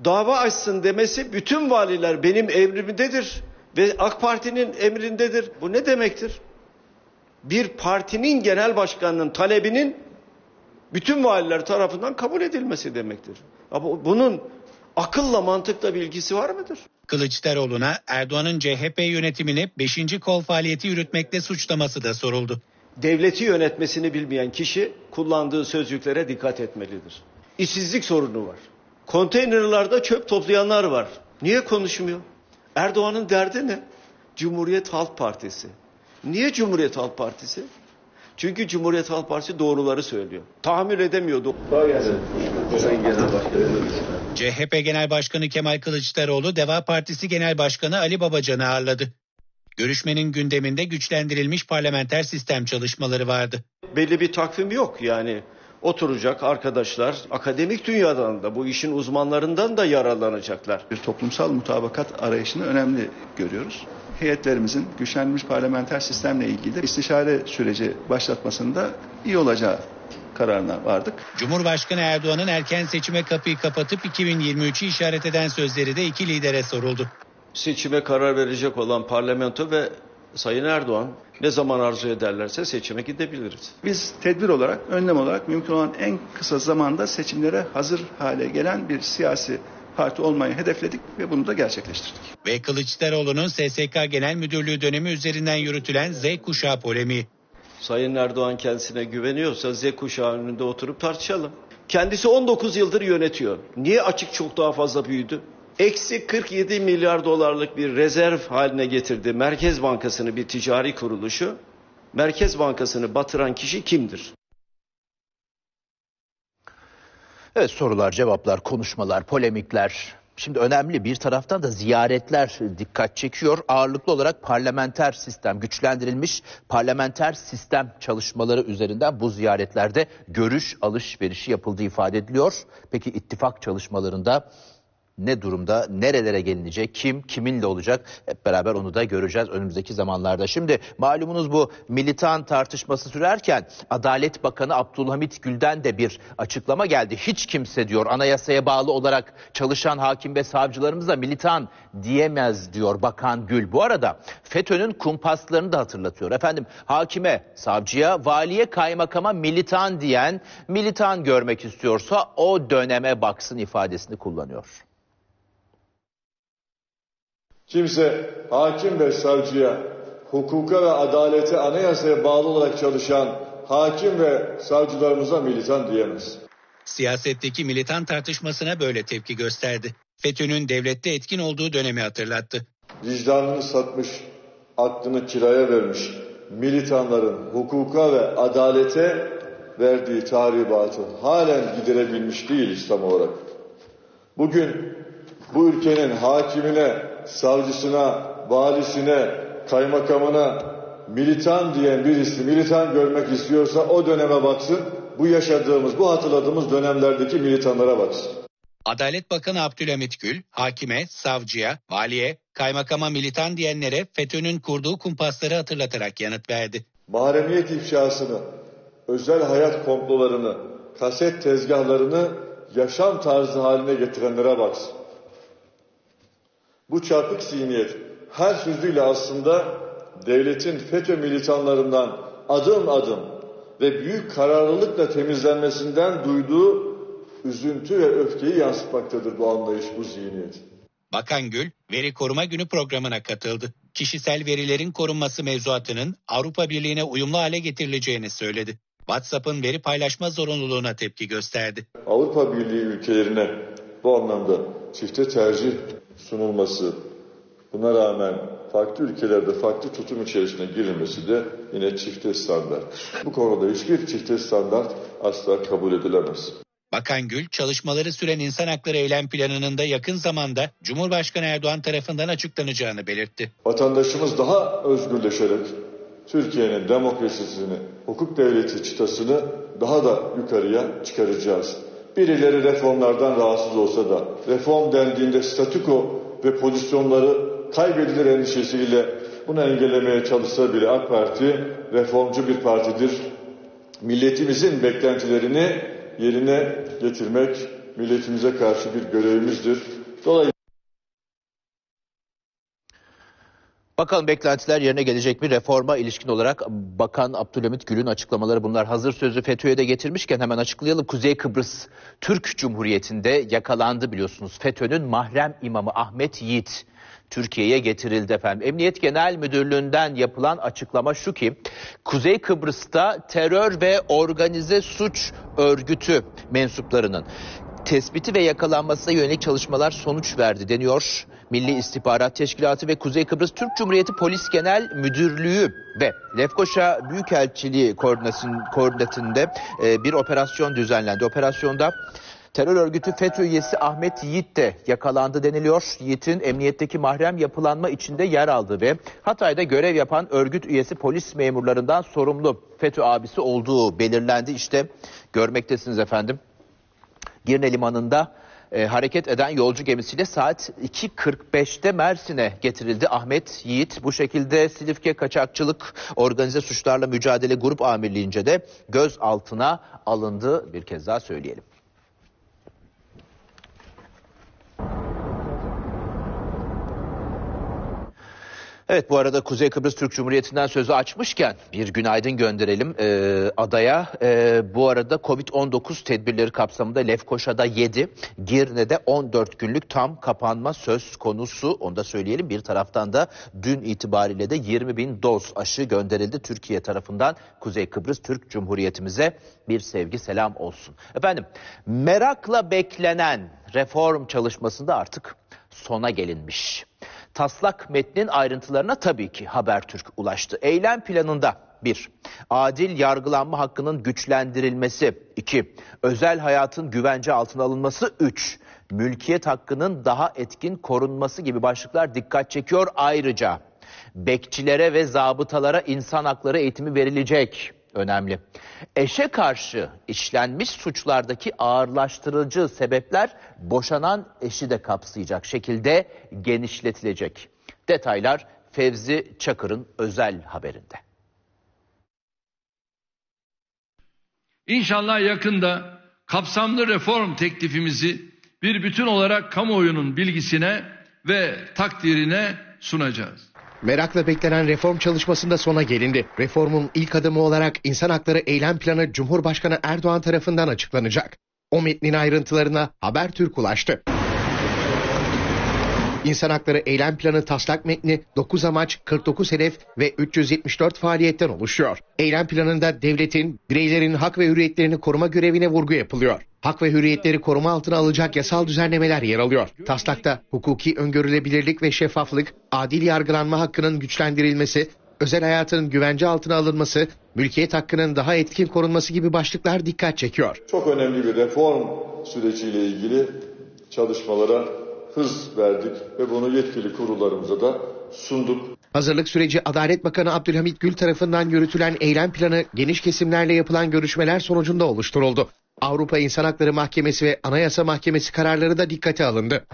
dava açsın demesi, bütün valiler benim emrimdedir ve AK Parti'nin emrindedir. Bu ne demektir? Bir partinin genel başkanının talebinin bütün valiler tarafından kabul edilmesi demektir. Ama bunun akılla mantıkla bilgisi var mıdır? Kılıçdaroğlu'na Erdoğan'ın CHP yönetimini 5. kol faaliyeti yürütmekle suçlaması da soruldu. Devleti yönetmesini bilmeyen kişi kullandığı sözcüklere dikkat etmelidir. İşsizlik sorunu var. Konteynerlarda çöp toplayanlar var. Niye konuşmuyor? Erdoğan'ın derdi ne? Cumhuriyet Halk Partisi. Niye Cumhuriyet Halk Partisi? Çünkü Cumhuriyet Halk Partisi doğruları söylüyor. Tahammül edemiyordu. CHP Genel Başkanı Kemal Kılıçdaroğlu, Deva Partisi Genel Başkanı Ali Babacan'ı ağırladı. Görüşmenin gündeminde güçlendirilmiş parlamenter sistem çalışmaları vardı. Belli bir takvim yok yani. Oturacak arkadaşlar, akademik dünyadan da, bu işin uzmanlarından da yararlanacaklar. Bir toplumsal mutabakat arayışını önemli görüyoruz. Heyetlerimizin güçlenmiş parlamenter sistemle ilgili de istişare süreci başlatmasında iyi olacağı kararına vardık. Cumhurbaşkanı Erdoğan'ın erken seçime kapıyı kapatıp 2023'ü işaret eden sözleri de iki lidere soruldu. Seçime karar verecek olan parlamento ve Sayın Erdoğan ne zaman arzu ederlerse seçime gidebiliriz. Biz tedbir olarak, önlem olarak mümkün olan en kısa zamanda seçimlere hazır hale gelen bir siyasi parti olmayı hedefledik ve bunu da gerçekleştirdik. Ve Kılıçdaroğlu'nun SSK Genel Müdürlüğü dönemi üzerinden yürütülen Z kuşağı polemiği. Sayın Erdoğan kendisine güveniyorsa Z kuşağı önünde oturup tartışalım. Kendisi 19 yıldır yönetiyor. Niye açık çok daha fazla büyüdü? Eksi 47 milyar dolarlık bir rezerv haline getirdi Merkez Bankası'nı, bir ticari kuruluşu. Merkez Bankası'nı batıran kişi kimdir? Evet, sorular, cevaplar, konuşmalar, polemikler. Şimdi önemli bir taraftan da ziyaretler dikkat çekiyor. Ağırlıklı olarak parlamenter sistem, güçlendirilmiş parlamenter sistem çalışmaları üzerinden bu ziyaretlerde görüş alışverişi yapıldığı ifade ediliyor. Peki ittifak çalışmalarında ne durumda, nerelere gelinecek, kim kiminle olacak, hep beraber onu da göreceğiz önümüzdeki zamanlarda. Şimdi malumunuz bu militan tartışması sürerken Adalet Bakanı Abdülhamit Gül'den de bir açıklama geldi. Hiç kimse diyor, anayasaya bağlı olarak çalışan hakim ve savcılarımız da militan diyemez diyor Bakan Gül. Bu arada FETÖ'nün kumpaslarını da hatırlatıyor. Efendim, hakime, savcıya, valiye, kaymakama militan diyen, militan görmek istiyorsa o döneme baksın ifadesini kullanıyor. Kimse hakim ve savcıya, hukuka ve adalete, anayasaya bağlı olarak çalışan hakim ve savcılarımıza militan diyemez. Siyasetteki militan tartışmasına böyle tepki gösterdi. FETÖ'nün devlette etkin olduğu dönemi hatırlattı. Vicdanını satmış, aklını kiraya vermiş militanların hukuka ve adalete verdiği tahribatı halen giderebilmiş değiliz tam olarak. Bugün bu ülkenin hakimine, savcısına, valisine, kaymakamına militan diyen birisi militan görmek istiyorsa o döneme baksın. Bu yaşadığımız, bu hatırladığımız dönemlerdeki militanlara baksın. Adalet Bakanı Abdülhamit Gül, hakime, savcıya, valiye, kaymakama militan diyenlere FETÖ'nün kurduğu kumpasları hatırlatarak yanıt verdi. Mahremiyet ifşasını, özel hayat komplolarını, kaset tezgahlarını yaşam tarzı haline getirenlere baksın. Bu çarpık zihniyet her sözüyle aslında devletin FETÖ militanlarından adım adım ve büyük kararlılıkla temizlenmesinden duyduğu üzüntü ve öfkeyi yansıtmaktadır bu anlayış, bu zihniyet. Bakan Gül, Veri Koruma Günü programına katıldı. Kişisel verilerin korunması mevzuatının Avrupa Birliği'ne uyumlu hale getirileceğini söyledi. WhatsApp'ın veri paylaşma zorunluluğuna tepki gösterdi. Avrupa Birliği ülkelerine bu anlamda çifte tercih sunulması, buna rağmen farklı ülkelerde farklı tutum içerisine girilmesi de yine çifte standart. Bu konuda hiçbir çifte standart asla kabul edilemez. Bakan Gül, çalışmaları süren insan hakları eylem planının da yakın zamanda Cumhurbaşkanı Erdoğan tarafından açıklanacağını belirtti. Vatandaşımız daha özgürleşerek Türkiye'nin demokrasisini, hukuk devleti çıtasını daha da yukarıya çıkaracağız. Birileri reformlardan rahatsız olsa da reform dendiğinde statüko ve pozisyonları kaybedilir endişesiyle bunu engellemeye çalışsa bile AK Parti reformcu bir partidir. Milletimizin beklentilerini yerine getirmek milletimize karşı bir görevimizdir. Dolayısıyla Bakalım beklentiler yerine gelecek mi? Reforma ilişkin olarak Bakan Abdülhamit Gül'ün açıklamaları bunlar. Hazır sözü FETÖ'ye de getirmişken hemen açıklayalım. Kuzey Kıbrıs Türk Cumhuriyeti'nde yakalandı biliyorsunuz. FETÖ'nün mahrem imamı Ahmet Yiğit Türkiye'ye getirildi efendim. Emniyet Genel Müdürlüğü'nden yapılan açıklama şu ki, Kuzey Kıbrıs'ta terör ve organize suç örgütü mensuplarının tespiti ve yakalanmasına yönelik çalışmalar sonuç verdi deniyor. Milli İstihbarat Teşkilatı ve Kuzey Kıbrıs Türk Cumhuriyeti Polis Genel Müdürlüğü ve Lefkoşa Büyükelçiliği koordinatında bir operasyon düzenlendi. Operasyonda terör örgütü FETÖ üyesi Ahmet Yiğit de yakalandı deniliyor. Yiğit'in emniyetteki mahrem yapılanma içinde yer aldığı ve Hatay'da görev yapan örgüt üyesi polis memurlarından sorumlu FETÖ abisi olduğu belirlendi. İşte görmektesiniz efendim. Girne Limanı'nda hareket eden yolcu gemisiyle saat 2.45'te Mersin'e getirildi Ahmet Yiğit. Bu şekilde Silifke Kaçakçılık Organize Suçlarla Mücadele Grup Amirliğince de gözaltına alındı. Bir kez daha söyleyelim. Evet, bu arada Kuzey Kıbrıs Türk Cumhuriyeti'nden sözü açmışken bir günaydın gönderelim adaya. Bu arada Covid-19 tedbirleri kapsamında Lefkoşa'da 7, Girne'de 14 günlük tam kapanma söz konusu. Onu da söyleyelim. Bir taraftan da dün itibariyle de 20.000 doz aşı gönderildi Türkiye tarafından Kuzey Kıbrıs Türk Cumhuriyeti'mize. Bir sevgi selam olsun. Efendim, merakla beklenen reform çalışmasında artık sona gelinmiş. Taslak metnin ayrıntılarına tabii ki Habertürk ulaştı. Eylem planında 1. Adil yargılanma hakkının güçlendirilmesi. 2. Özel hayatın güvence altına alınması. 3. Mülkiyet hakkının daha etkin korunması gibi başlıklar dikkat çekiyor. Ayrıca bekçilere ve zabıtalara insan hakları eğitimi verilecek. Önemli. Eşe karşı işlenmiş suçlardaki ağırlaştırıcı sebepler boşanan eşi de kapsayacak şekilde genişletilecek. Detaylar Fevzi Çakır'ın özel haberinde. İnşallah yakında kapsamlı reform teklifimizi bir bütün olarak kamuoyunun bilgisine ve takdirine sunacağız. Merakla beklenen reform çalışmasında sona gelindi. Reformun ilk adımı olarak İnsan Hakları Eylem Planı Cumhurbaşkanı Erdoğan tarafından açıklanacak. O metnin ayrıntılarına Habertürk ulaştı. İnsan Hakları Eylem Planı taslak metni 9 amaç, 49 hedef ve 374 faaliyetten oluşuyor. Eylem planında devletin, bireylerin hak ve hürriyetlerini koruma görevine vurgu yapılıyor. Hak ve hürriyetleri koruma altına alacak yasal düzenlemeler yer alıyor. Taslakta hukuki öngörülebilirlik ve şeffaflık, adil yargılanma hakkının güçlendirilmesi, özel hayatın güvence altına alınması, mülkiyet hakkının daha etkin korunması gibi başlıklar dikkat çekiyor. Çok önemli bir reform süreciyle ilgili çalışmalara hız verdik ve bunu yetkili kurullarımıza da sunduk. Hazırlık süreci Adalet Bakanı Abdülhamit Gül tarafından yürütülen eylem planı geniş kesimlerle yapılan görüşmeler sonucunda oluşturuldu. Avrupa İnsan Hakları Mahkemesi ve Anayasa Mahkemesi kararları da dikkate alındı.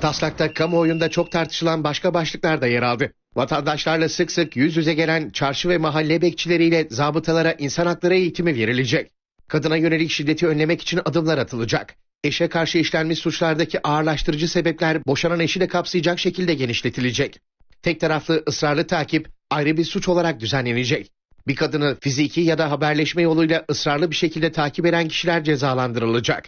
Taslakta kamuoyunda çok tartışılan başka başlıklar da yer aldı. Vatandaşlarla sık sık yüz yüze gelen çarşı ve mahalle bekçileriyle zabıtalara insan hakları eğitimi verilecek. Kadına yönelik şiddeti önlemek için adımlar atılacak. Eşe karşı işlenmiş suçlardaki ağırlaştırıcı sebepler boşanan eşi de kapsayacak şekilde genişletilecek. Tek taraflı ısrarlı takip ayrı bir suç olarak düzenlenecek. Bir kadını fiziki ya da haberleşme yoluyla ısrarlı bir şekilde takip eden kişiler cezalandırılacak.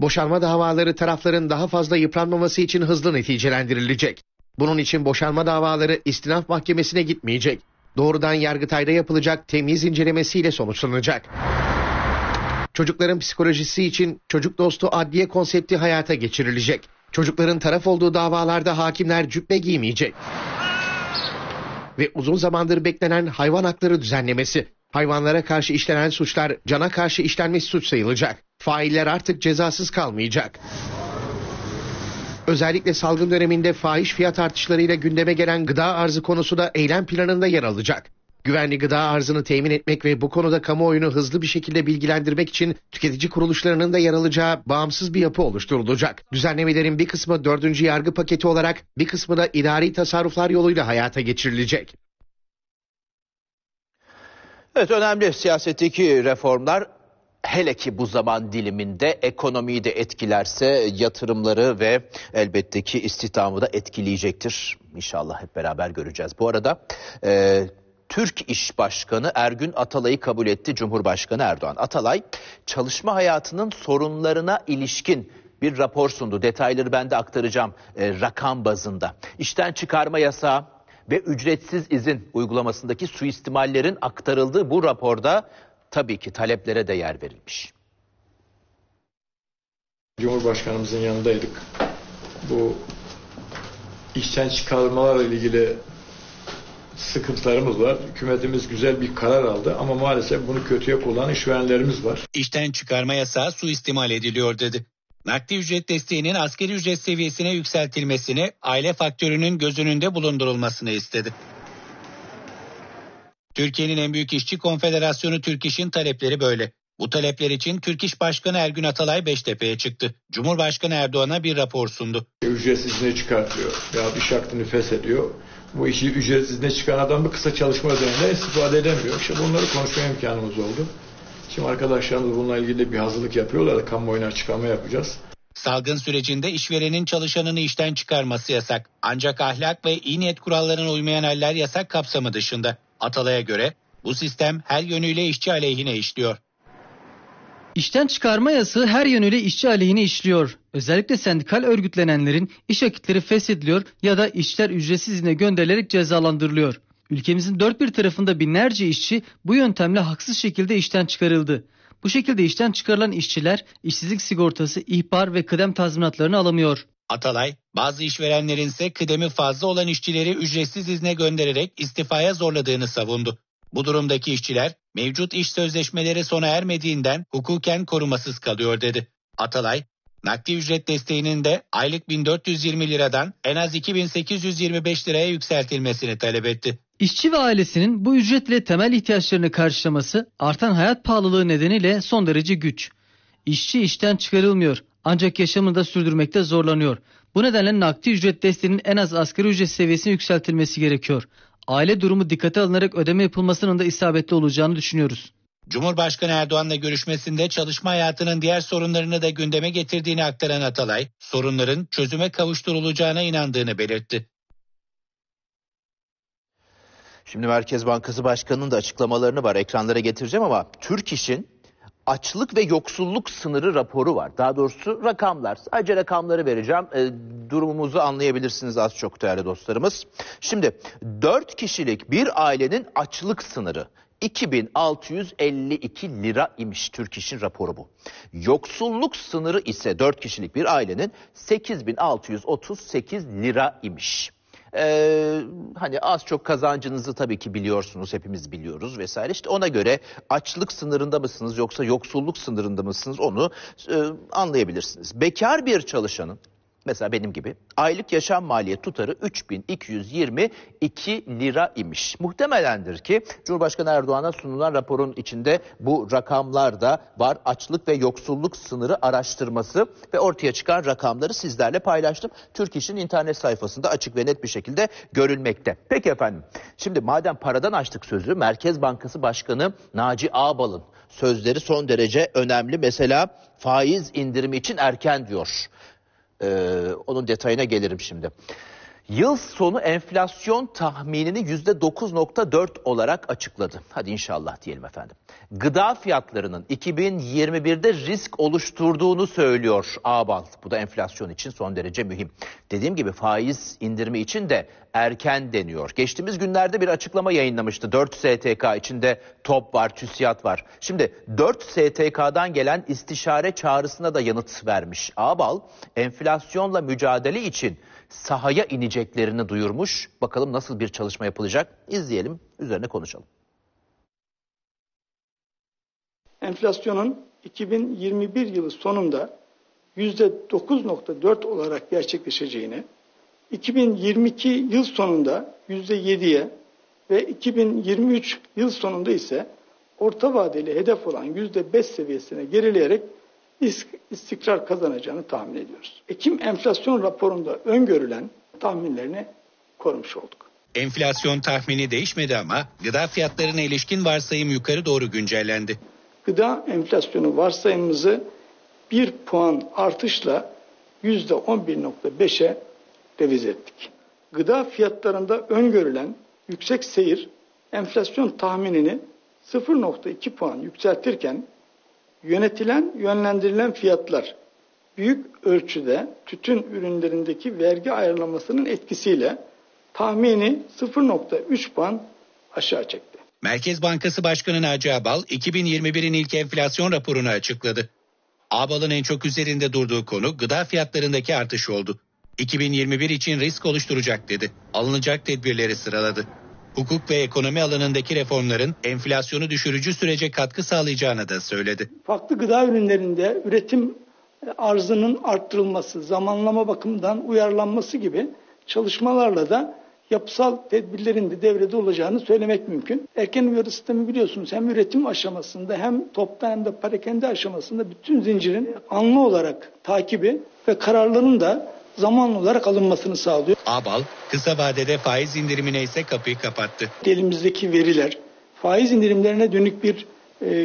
Boşanma davaları tarafların daha fazla yıpranmaması için hızlı neticelendirilecek. Bunun için boşanma davaları istinaf mahkemesine gitmeyecek. Doğrudan Yargıtay'da yapılacak temyiz incelemesiyle sonuçlanacak. Çocukların psikolojisi için çocuk dostu adliye konsepti hayata geçirilecek. Çocukların taraf olduğu davalarda hakimler cübbe giymeyecek. Ve uzun zamandır beklenen hayvan hakları düzenlemesi. Hayvanlara karşı işlenen suçlar cana karşı işlenmiş suç sayılacak. Failler artık cezasız kalmayacak. Özellikle salgın döneminde fahiş fiyat artışlarıyla gündeme gelen gıda arzı konusu da eylem planında yer alacak. Güvenli gıda arzını temin etmek ve bu konuda kamuoyunu hızlı bir şekilde bilgilendirmek için tüketici kuruluşlarının da yer alacağı bağımsız bir yapı oluşturulacak. Düzenlemelerin bir kısmı 4. yargı paketi olarak, bir kısmı da idari tasarruflar yoluyla hayata geçirilecek. Evet, önemli siyasetteki reformlar hele ki bu zaman diliminde ekonomiyi de etkilerse yatırımları ve elbette ki istihdamı da etkileyecektir. İnşallah hep beraber göreceğiz. Bu arada Türk İş Başkanı Ergün Atalay'ı kabul etti Cumhurbaşkanı Erdoğan. Atalay çalışma hayatının sorunlarına ilişkin bir rapor sundu. Detayları ben de aktaracağım rakam bazında. İşten çıkarma yasağı ve ücretsiz izin uygulamasındaki suistimallerin aktarıldığı bu raporda tabii ki taleplere de yer verilmiş. Cumhurbaşkanımızın yanındaydık. Bu işten çıkarmalarla ilgili sıkıntılarımız var. Hükümetimiz güzel bir karar aldı ama maalesef bunu kötüye kullanan işverenlerimiz var. İşten çıkarma yasağı suistimal ediliyor dedi. Nakdi ücret desteğinin asgari ücret seviyesine yükseltilmesini, aile faktörünün göz önünde bulundurulmasını istedi. Türkiye'nin en büyük işçi konfederasyonu Türk İş'in talepleri böyle. Bu talepler için Türk İş Başkanı Ergün Atalay Beştepe'ye çıktı. Cumhurbaşkanı Erdoğan'a bir rapor sundu. Ücretsiz izne çıkartıyor ya iş hakkını feshediyor. Bu işi ücretsiz izne çıkan adam bir kısa çalışma ödeneğinden istifade edemiyor. İşte bunları konuşma imkanımız oldu. Şimdi arkadaşlarımız bununla ilgili bir hazırlık yapıyorlar. Kamuoyuna açıklama yapacağız. Salgın sürecinde işverenin çalışanını işten çıkarması yasak. Ancak ahlak ve iyi niyet kurallarına uymayan haller yasak kapsamı dışında. Atalay'a göre bu sistem her yönüyle işçi aleyhine işliyor. İşten çıkarma yasağı her yönüyle işçi aleyhine işliyor. Özellikle sendikal örgütlenenlerin iş akitleri feshediliyor ya da işler ücretsiz izne gönderilerek cezalandırılıyor. Ülkemizin dört bir tarafında binlerce işçi bu yöntemle haksız şekilde işten çıkarıldı. Bu şekilde işten çıkarılan işçiler işsizlik sigortası, ihbar ve kıdem tazminatlarını alamıyor. Atalay, bazı işverenlerin ise kıdemi fazla olan işçileri ücretsiz izne göndererek istifaya zorladığını savundu. Bu durumdaki işçiler mevcut iş sözleşmeleri sona ermediğinden hukuken korumasız kalıyor dedi. Atalay, nakdi ücret desteğinin de aylık 1420 liradan en az 2825 liraya yükseltilmesini talep etti. İşçi ve ailesinin bu ücretle temel ihtiyaçlarını karşılaması artan hayat pahalılığı nedeniyle son derece güç. İşçi işten çıkarılmıyor ancak yaşamını da sürdürmekte zorlanıyor. Bu nedenle nakdi ücret desteğinin en az asgari ücret seviyesine yükseltilmesi gerekiyor. Aile durumu dikkate alınarak ödeme yapılmasının da isabetli olacağını düşünüyoruz. Cumhurbaşkanı Erdoğan'la görüşmesinde çalışma hayatının diğer sorunlarını da gündeme getirdiğini aktaran Atalay, sorunların çözüme kavuşturulacağına inandığını belirtti. Şimdi Merkez Bankası Başkanı'nın da açıklamalarını var ekranlara getireceğim ama Türk İş'in açlık ve yoksulluk sınırı raporu var. Daha doğrusu rakamlar. Sadece rakamları vereceğim. Durumumuzu anlayabilirsiniz az çok değerli dostlarımız. Şimdi 4 kişilik bir ailenin açlık sınırı 2652 lira imiş. Türk İş'in raporu bu. Yoksulluk sınırı ise 4 kişilik bir ailenin 8638 lira imiş. Hani az çok kazancınızı tabii ki biliyorsunuz, hepimiz biliyoruz vesaire. İşte ona göre açlık sınırında mısınız yoksa yoksulluk sınırında mısınız onu anlayabilirsiniz. Bekar bir çalışanın, mesela benim gibi, aylık yaşam maliyet tutarı 3222 lira imiş. Muhtemelendir ki Cumhurbaşkanı Erdoğan'a sunulan raporun içinde bu rakamlar da var. Açlık ve yoksulluk sınırı araştırması ve ortaya çıkan rakamları sizlerle paylaştım. Türk İş'in internet sayfasında açık ve net bir şekilde görülmekte. Peki efendim, şimdi madem paradan açtık sözü, Merkez Bankası Başkanı Naci Ağbal'ın sözleri son derece önemli. Mesela faiz indirimi için erken diyor. Onun detayına gelirim şimdi. Yıl sonu enflasyon tahminini %9.4 olarak açıkladı. Hadi inşallah diyelim efendim. Gıda fiyatlarının 2021'de risk oluşturduğunu söylüyor Ağbal. Bu da enflasyon için son derece mühim. Dediğim gibi faiz indirimi için de erken deniyor. Geçtiğimiz günlerde bir açıklama yayınlamıştı. 4 STK içinde TOB var, TÜSİAD var. Şimdi 4 STK'dan gelen istişare çağrısına da yanıt vermiş Ağbal. Enflasyonla mücadele için sahaya ineceklerini duyurmuş. Bakalım nasıl bir çalışma yapılacak? İzleyelim, üzerine konuşalım. Enflasyonun 2021 yılı sonunda %9.4 olarak gerçekleşeceğini, 2022 yıl sonunda %7'ye ve 2023 yıl sonunda ise orta vadeli hedef olan %5 seviyesine gerileyerek istikrar kazanacağını tahmin ediyoruz. Ekim enflasyon raporunda öngörülen tahminlerini korumuş olduk. Enflasyon tahmini değişmedi ama gıda fiyatlarına ilişkin varsayım yukarı doğru güncellendi. gıda enflasyonu varsayımımızı 1 puan artışla %11.5'e revize ettik. Gıda fiyatlarında öngörülen yüksek seyir enflasyon tahminini 0.2 puan yükseltirken yönlendirilen fiyatlar büyük ölçüde tütün ürünlerindeki vergi ayarlamasının etkisiyle tahmini 0.3 puan aşağı çekti. Merkez Bankası Başkanı Naci Ağbal 2021'in ilk enflasyon raporunu açıkladı. Ağbal'ın en çok üzerinde durduğu konu gıda fiyatlarındaki artış oldu. 2021 için risk oluşturacak dedi. Alınacak tedbirleri sıraladı. Hukuk ve ekonomi alanındaki reformların enflasyonu düşürücü sürece katkı sağlayacağını da söyledi. Farklı gıda ürünlerinde üretim arzının arttırılması, zamanlama bakımından uyarlanması gibi çalışmalarla da yapısal tedbirlerin de devrede olacağını söylemek mümkün. Erken uyarı sistemi biliyorsunuz hem üretim aşamasında hem toptan hem de perakende aşamasında bütün zincirin anlı olarak takibi ve kararların da zamanlı olarak alınmasını sağlıyor. Ağbal kısa vadede faiz indirimine ise kapıyı kapattı. Elimizdeki veriler faiz indirimlerine dönük bir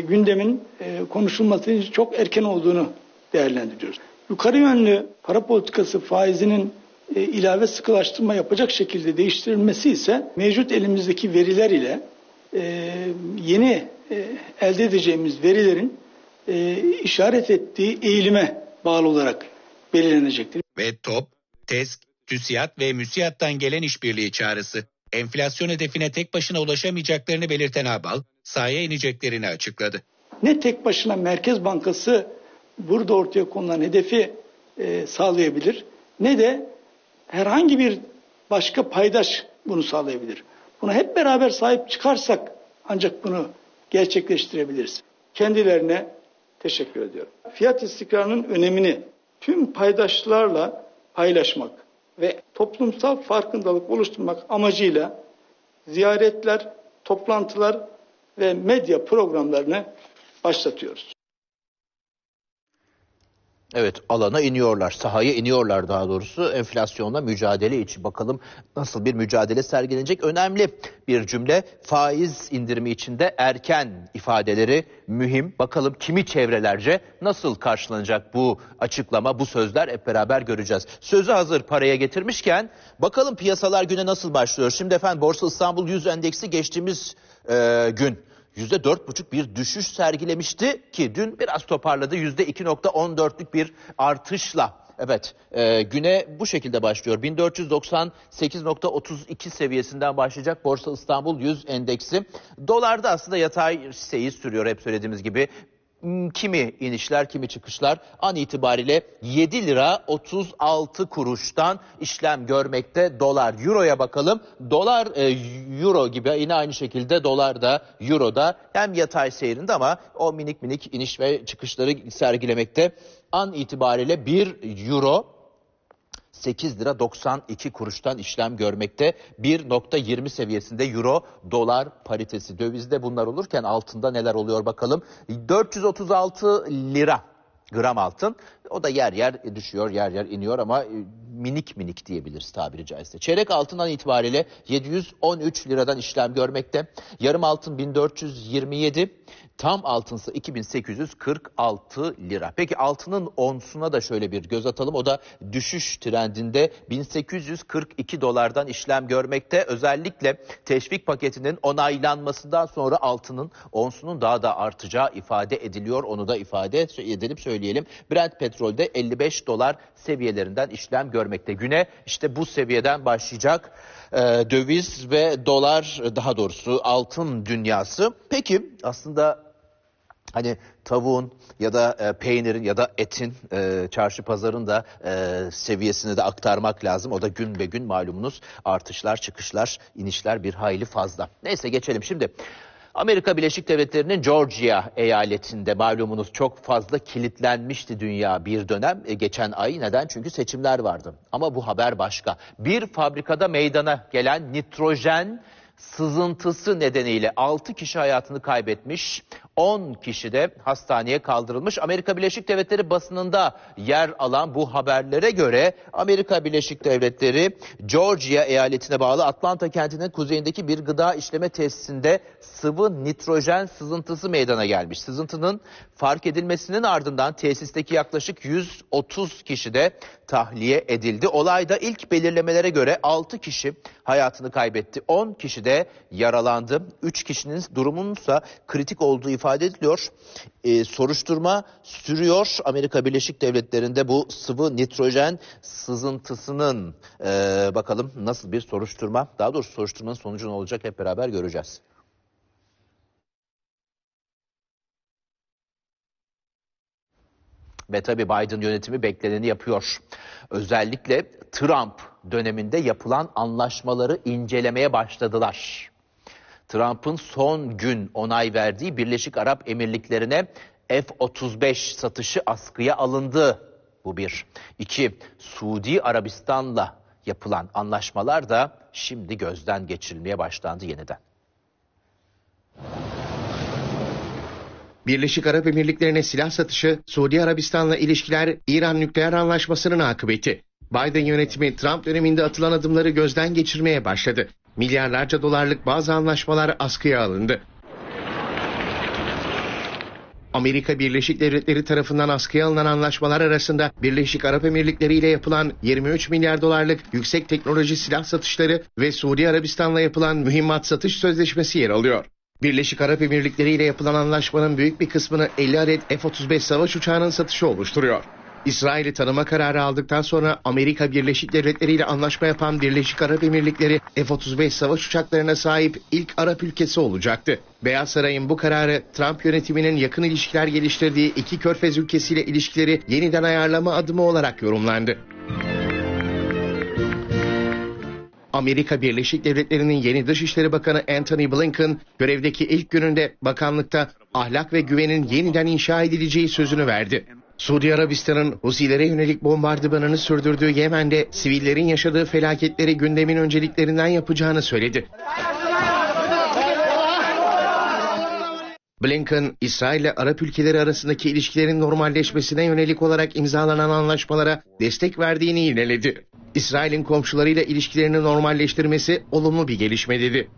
gündemin konuşulmasının çok erken olduğunu değerlendiriyoruz. Yukarı yönlü para politikası faizinin ilave sıkılaştırma yapacak şekilde değiştirilmesi ise mevcut elimizdeki veriler ile yeni elde edeceğimiz verilerin işaret ettiği eğilime bağlı olarak belirlenecektir. Ve TOP, TESK, TÜSİAD ve MÜSİAD'dan gelen işbirliği çağrısı. Enflasyon hedefine tek başına ulaşamayacaklarını belirten Ağbal, sahaya ineceklerini açıkladı. Ne tek başına Merkez Bankası burada ortaya konulan hedefi sağlayabilir ne de herhangi bir başka paydaş bunu sağlayabilir. Buna hep beraber sahip çıkarsak ancak bunu gerçekleştirebiliriz. Kendilerine teşekkür ediyorum. Fiyat istikrarının önemini tüm paydaşlarla paylaşmak ve toplumsal farkındalık oluşturmak amacıyla ziyaretler, toplantılar ve medya programlarını başlatıyoruz. Evet, alana iniyorlar, sahaya iniyorlar daha doğrusu enflasyonla mücadele için. Bakalım nasıl bir mücadele sergilenecek? Önemli bir cümle, faiz indirimi içinde erken ifadeleri mühim. Bakalım kimi çevrelerce nasıl karşılanacak bu açıklama, bu sözler hep beraber göreceğiz. Sözü hazır paraya getirmişken bakalım piyasalar güne nasıl başlıyor? Şimdi efendim Borsa İstanbul 100 endeksi geçtiğimiz gün %4,5 bir düşüş sergilemişti ki dün biraz toparladı. %2,14'lük bir artışla. Evet, güne bu şekilde başlıyor. 1498,32 seviyesinden başlayacak Borsa İstanbul 100 endeksi. Dolarda aslında yatay seyir sürüyor hep söylediğimiz gibi. Kimi inişler, kimi çıkışlar an itibariyle 7 lira 36 kuruştan işlem görmekte dolar. Euro'ya bakalım. Dolar euro gibi yine aynı şekilde dolar da euro da hem yatay seyrinde ama o minik minik iniş ve çıkışları sergilemekte. An itibariyle 1 euro 8 lira 92 kuruştan işlem görmekte. 1.20 seviyesinde euro dolar paritesi. Dövizde bunlar olurken altında neler oluyor bakalım. 436 lira gram altın. O da yer yer düşüyor, yer yer iniyor ama minik minik diyebiliriz tabiri caizse. Çeyrek altından itibariyle 713 liradan işlem görmekte. Yarım altın 1427, tam altınsa 2846 lira. Peki altının onsuna da şöyle bir göz atalım. O da düşüş trendinde 1842 dolardan işlem görmekte. Özellikle teşvik paketinin onaylanmasından sonra altının onsunun daha da artacağı ifade ediliyor. Onu da ifade edelim, söyleyelim. Brent petrolde 55 dolar seviyelerinden işlem görmekte. Güne işte bu seviyeden başlayacak döviz ve dolar, daha doğrusu altın dünyası. Peki aslında hani tavuğun ya da peynirin ya da etin çarşı pazarın da seviyesini de aktarmak lazım. O da gün be gün malumunuz artışlar, çıkışlar, inişler bir hayli fazla. Neyse geçelim şimdi. Amerika Birleşik Devletleri'nin Georgia eyaletinde malumunuz çok fazla kilitlenmişti dünya bir dönem. Geçen ay neden? Çünkü seçimler vardı. Ama bu haber başka. Bir fabrikada meydana gelen nitrojen sızıntısı nedeniyle 6 kişi hayatını kaybetmiş, 10 kişi de hastaneye kaldırılmış. Amerika Birleşik Devletleri basınında yer alan bu haberlere göre Amerika Birleşik Devletleri Georgia eyaletine bağlı Atlanta kentinin kuzeyindeki bir gıda işleme tesisinde sıvı nitrojen sızıntısı meydana gelmiş. Sızıntının fark edilmesinin ardından tesisteki yaklaşık 130 kişi de tahliye edildi. Olayda ilk belirlemelere göre 6 kişi hayatını kaybetti. 10 kişi de yaralandı. 3 kişinin durumununsa kritik olduğu ifade ediliyor. Soruşturma sürüyor. Amerika Birleşik Devletleri'nde bu sıvı nitrojen sızıntısının bakalım nasıl bir soruşturma, daha doğrusu soruşturmanın sonucu ne olacak hep beraber göreceğiz. Ve tabii Biden yönetimi bekleneni yapıyor. Özellikle Trump döneminde yapılan anlaşmaları incelemeye başladılar. Trump'ın son gün onay verdiği Birleşik Arap Emirlikleri'ne F-35 satışı askıya alındı. Bu bir. İki, Suudi Arabistan'la yapılan anlaşmalar da şimdi gözden geçirilmeye başlandı yeniden. Birleşik Arap Emirlikleri'ne silah satışı, Suudi Arabistan'la ilişkiler, İran nükleer anlaşmasının akıbeti. Biden yönetimi Trump döneminde atılan adımları gözden geçirmeye başladı. Milyarlarca dolarlık bazı anlaşmalar askıya alındı. Amerika Birleşik Devletleri tarafından askıya alınan anlaşmalar arasında Birleşik Arap Emirlikleri ile yapılan 23 milyar dolarlık yüksek teknoloji silah satışları ve Suudi Arabistan'la yapılan mühimmat satış sözleşmesi yer alıyor. Birleşik Arap Emirlikleri ile yapılan anlaşmanın büyük bir kısmını 50 adet F-35 savaş uçağının satışı oluşturuyor. İsrail'i tanıma kararı aldıktan sonra Amerika Birleşik Devletleri ile anlaşma yapan Birleşik Arap Emirlikleri F-35 savaş uçaklarına sahip ilk Arap ülkesi olacaktı. Beyaz Saray'ın bu kararı Trump yönetiminin yakın ilişkiler geliştirdiği iki körfez ülkesiyle ilişkileri yeniden ayarlama adımı olarak yorumlandı. Amerika Birleşik Devletleri'nin yeni Dışişleri Bakanı Antony Blinken görevdeki ilk gününde bakanlıkta ahlak ve güvenin yeniden inşa edileceği sözünü verdi. Suudi Arabistan'ın Husilere yönelik bombardımanını sürdürdüğü Yemen'de sivillerin yaşadığı felaketleri gündemin önceliklerinden yapacağını söyledi. Blinken, İsrail ile Arap ülkeleri arasındaki ilişkilerin normalleşmesine yönelik olarak imzalanan anlaşmalara destek verdiğini ineledi. İsrail'in komşularıyla ilişkilerini normalleştirmesi olumlu bir gelişme dedi.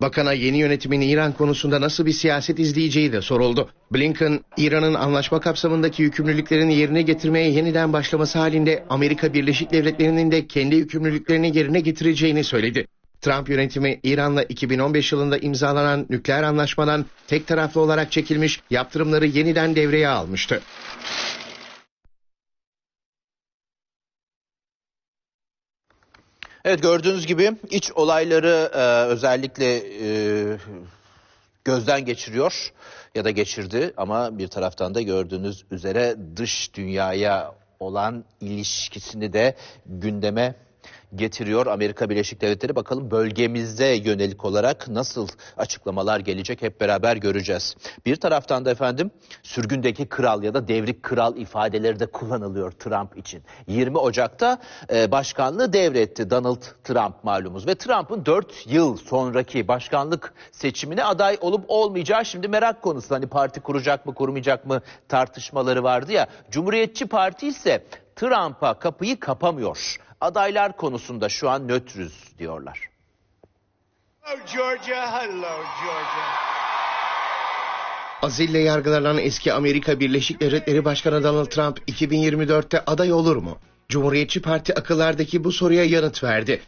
Bakana yeni yönetimin İran konusunda nasıl bir siyaset izleyeceği de soruldu. Blinken, İran'ın anlaşma kapsamındaki yükümlülüklerini yerine getirmeye yeniden başlaması halinde Amerika Birleşik Devletleri'nin de kendi yükümlülüklerini yerine getireceğini söyledi. Trump yönetimi İran'la 2015 yılında imzalanan nükleer anlaşmadan tek taraflı olarak çekilmiş yaptırımları yeniden devreye almıştı. Evet, gördüğünüz gibi iç olayları özellikle gözden geçiriyor ya da geçirdi, ama bir taraftan da gördüğünüz üzere dış dünyaya olan ilişkisini de gündeme getiriyor Amerika Birleşik Devletleri. Bakalım bölgemizde yönelik olarak nasıl açıklamalar gelecek hep beraber göreceğiz. Bir taraftan da efendim sürgündeki kral ya da devrik kral ifadeleri de kullanılıyor Trump için. 20 Ocak'ta başkanlığı devretti Donald Trump malumuz ve Trump'ın 4 yıl sonraki başkanlık seçimine aday olup olmayacağı şimdi merak konusu. Hani parti kuracak mı kurmayacak mı tartışmaları vardı ya. Cumhuriyetçi Parti ise Trump'a kapıyı kapamıyor. Adaylar konusunda şu an nötrüz diyorlar. Hello Georgia, hello Georgia. Azille yargılanan eski Amerika Birleşik Devletleri Başkanı Donald Trump 2024'te aday olur mu? Cumhuriyetçi Parti akıllardaki bu soruya yanıt verdi.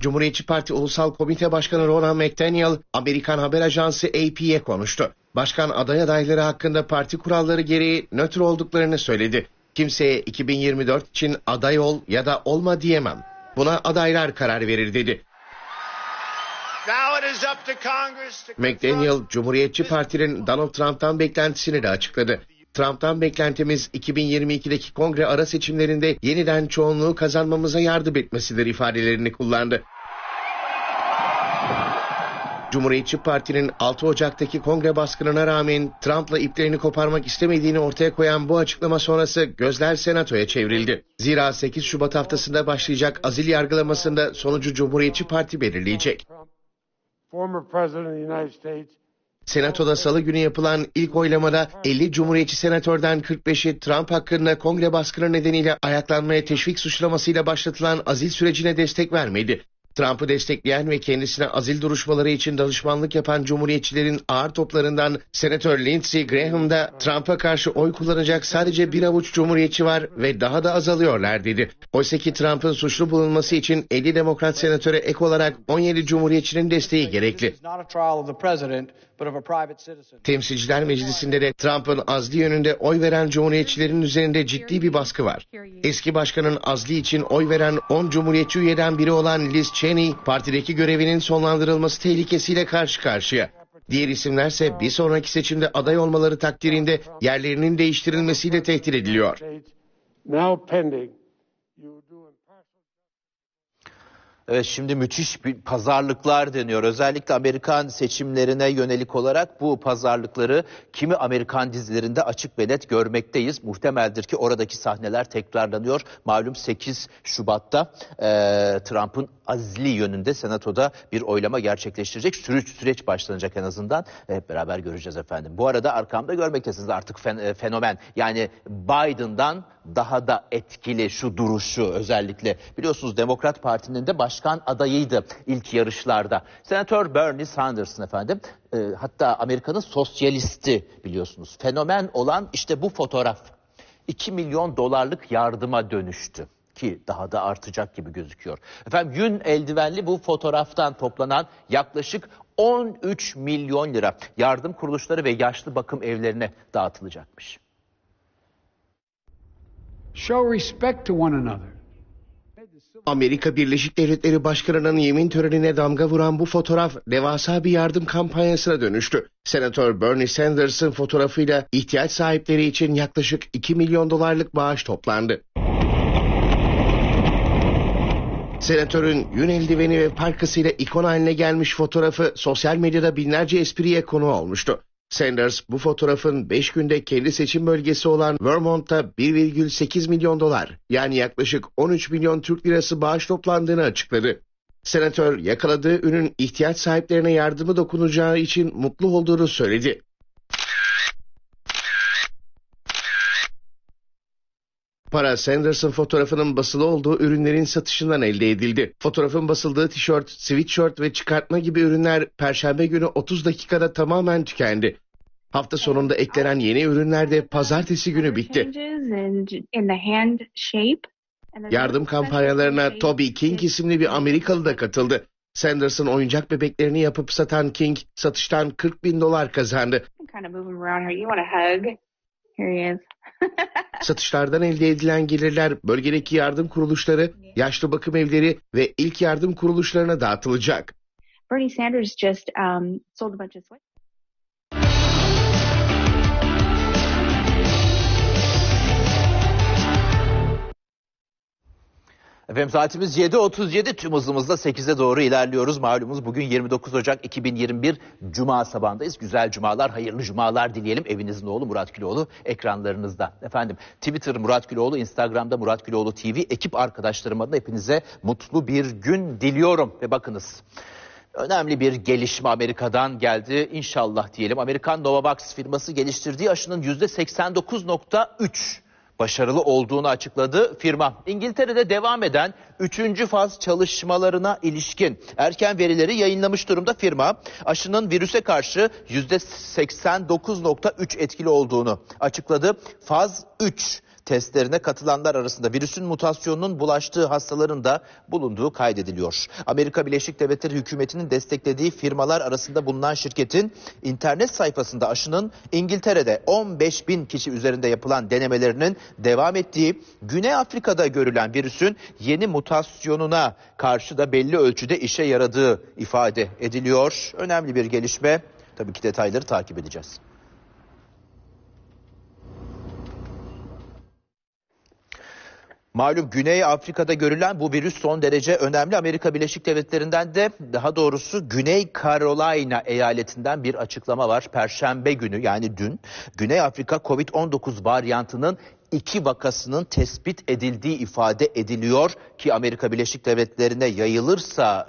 Cumhuriyetçi Parti Ulusal Komite Başkanı Ronald McDaniel, Amerikan haber ajansı AP'ye konuştu. Başkan aday adayları hakkında parti kuralları gereği nötr olduklarını söyledi. Kimseye 2024 için aday ol ya da olma diyemem. Buna adaylar karar verir dedi. McDaniel, Cumhuriyetçi Parti'nin Donald Trump'tan beklentisini de açıkladı. Trump'tan beklentimiz 2022'deki kongre ara seçimlerinde yeniden çoğunluğu kazanmamıza yardım etmesidir ifadelerini kullandı. Cumhuriyetçi Parti'nin 6 Ocak'taki kongre baskınına rağmen Trump'la iplerini koparmak istemediğini ortaya koyan bu açıklama sonrası gözler Senato'ya çevrildi. Zira 8 Şubat haftasında başlayacak azil yargılamasında sonucu Cumhuriyetçi Parti belirleyecek. Senatoda salı günü yapılan ilk oylamada 50 Cumhuriyetçi senatörden 45'i Trump hakkında kongre baskını nedeniyle ayaklanmaya teşvik suçlamasıyla başlatılan azil sürecine destek vermedi. Trump'ı destekleyen ve kendisine azil duruşmaları için danışmanlık yapan Cumhuriyetçilerin ağır toplarından Senatör Lindsey Graham'da Trump'a karşı oy kullanacak sadece bir avuç Cumhuriyetçi var ve daha da azalıyorlar dedi. Oysa ki Trump'ın suçlu bulunması için 50 Demokrat senatöre ek olarak 17 Cumhuriyetçinin desteği gerekli. Temsilciler Meclisi'nde de Trump'ın azli yönünde oy veren Cumhuriyetçilerin üzerinde ciddi bir baskı var. Eski başkanın azli için oy veren 10 Cumhuriyetçi üyeden biri olan Liz Cheney, partideki görevinin sonlandırılması tehlikesiyle karşı karşıya. Diğer isimlerse bir sonraki seçimde aday olmaları takdirinde yerlerinin değiştirilmesiyle tehdit ediliyor. Evet, şimdi müthiş bir pazarlıklar deniyor. Özellikle Amerikan seçimlerine yönelik olarak bu pazarlıkları kimi Amerikan dizilerinde açık ve net görmekteyiz. Muhtemeldir ki oradaki sahneler tekrarlanıyor. Malum 8 Şubat'ta Trump'ın azli yönünde Senato'da bir oylama gerçekleştirecek. Süreç başlanacak en azından. Hep beraber göreceğiz efendim. Bu arada arkamda görmektesiniz artık fenomen. Yani Biden'dan daha da etkili şu duruşu özellikle. Biliyorsunuz Demokrat Parti'nin de başkan adayıydı ilk yarışlarda. Senatör Bernie Sanders'ın efendim. Hatta Amerika'nın sosyalisti biliyorsunuz. Fenomen olan işte bu fotoğraf. 2 milyon dolarlık yardıma dönüştü. Ki daha da artacak gibi gözüküyor. Efendim yün eldivenli bu fotoğraftan toplanan yaklaşık 13 milyon lira yardım kuruluşları ve yaşlı bakım evlerine dağıtılacakmış. Show respect to one another. Amerika Birleşik Devletleri Başkanı'nın yemin törenine damga vuran bu fotoğraf devasa bir yardım kampanyasına dönüştü. Senatör Bernie Sanders'ın fotoğrafıyla ihtiyaç sahipleri için yaklaşık 2 milyon dolarlık bağış toplandı. Senatörün yün eldiveni ve parkasıyla ikon haline gelmiş fotoğrafı sosyal medyada binlerce espriye konu olmuştu. Sanders bu fotoğrafın 5 günde kendi seçim bölgesi olan Vermont'ta 1,8 milyon dolar yani yaklaşık 13 milyon Türk lirası bağış toplandığını açıkladı. Senatör yakaladığı ürünün ihtiyaç sahiplerine yardımı dokunacağı için mutlu olduğunu söyledi. Para Sanders'ın fotoğrafının basılı olduğu ürünlerin satışından elde edildi. Fotoğrafın basıldığı tişört, sweatshirt ve çıkartma gibi ürünler Perşembe günü 30 dakikada tamamen tükendi. Hafta sonunda eklenen yeni ürünler de Pazartesi günü bitti. Yardım kampanyalarına Toby King isimli bir Amerikalı da katıldı. Sanders'ın oyuncak bebeklerini yapıp satan King satıştan 40 bin dolar kazandı. Satışlardan elde edilen gelirler bölgedeki yardım kuruluşları, yaşlı bakım evleri ve ilk yardım kuruluşlarına dağıtılacak. Bernie Sanders just sold a bunch of sweats. Efendim saatimiz 7.37, tüm hızımızla 8'e doğru ilerliyoruz. Malumunuz bugün 29 Ocak 2021 Cuma sabahındayız. Güzel cumalar, hayırlı cumalar dileyelim. Evinizin oğlu Murat Güloğlu ekranlarınızda. Efendim Twitter Murat Güloğlu, Instagram'da Murat Güloğlu TV. Ekip arkadaşlarım adına hepinize mutlu bir gün diliyorum. Ve bakınız önemli bir gelişme Amerika'dan geldi. İnşallah diyelim. Amerikan Novavax firması geliştirdiği aşının %89.3 başarılı olduğunu açıkladı firma. İngiltere'de devam eden 3. faz çalışmalarına ilişkin erken verileri yayınlamış durumda firma. Aşının virüse karşı %89.3 etkili olduğunu açıkladı. Faz 3 testlerine katılanlar arasında virüsün mutasyonunun bulaştığı hastaların da bulunduğu kaydediliyor. Amerika Birleşik Devletleri hükümetinin desteklediği firmalar arasında bulunan şirketin internet sayfasında aşının İngiltere'de 15 bin kişi üzerinde yapılan denemelerinin devam ettiği, Güney Afrika'da görülen virüsün yeni mutasyonuna karşı da belli ölçüde işe yaradığı ifade ediliyor. Önemli bir gelişme. Tabii ki detayları takip edeceğiz. Malum Güney Afrika'da görülen bu virüs son derece önemli. Amerika Birleşik Devletleri'nden de daha doğrusu Güney Carolina eyaletinden bir açıklama var. Perşembe günü yani dün Güney Afrika Covid-19 varyantının 2 vakasının tespit edildiği ifade ediliyor ki Amerika Birleşik Devletleri'ne yayılırsa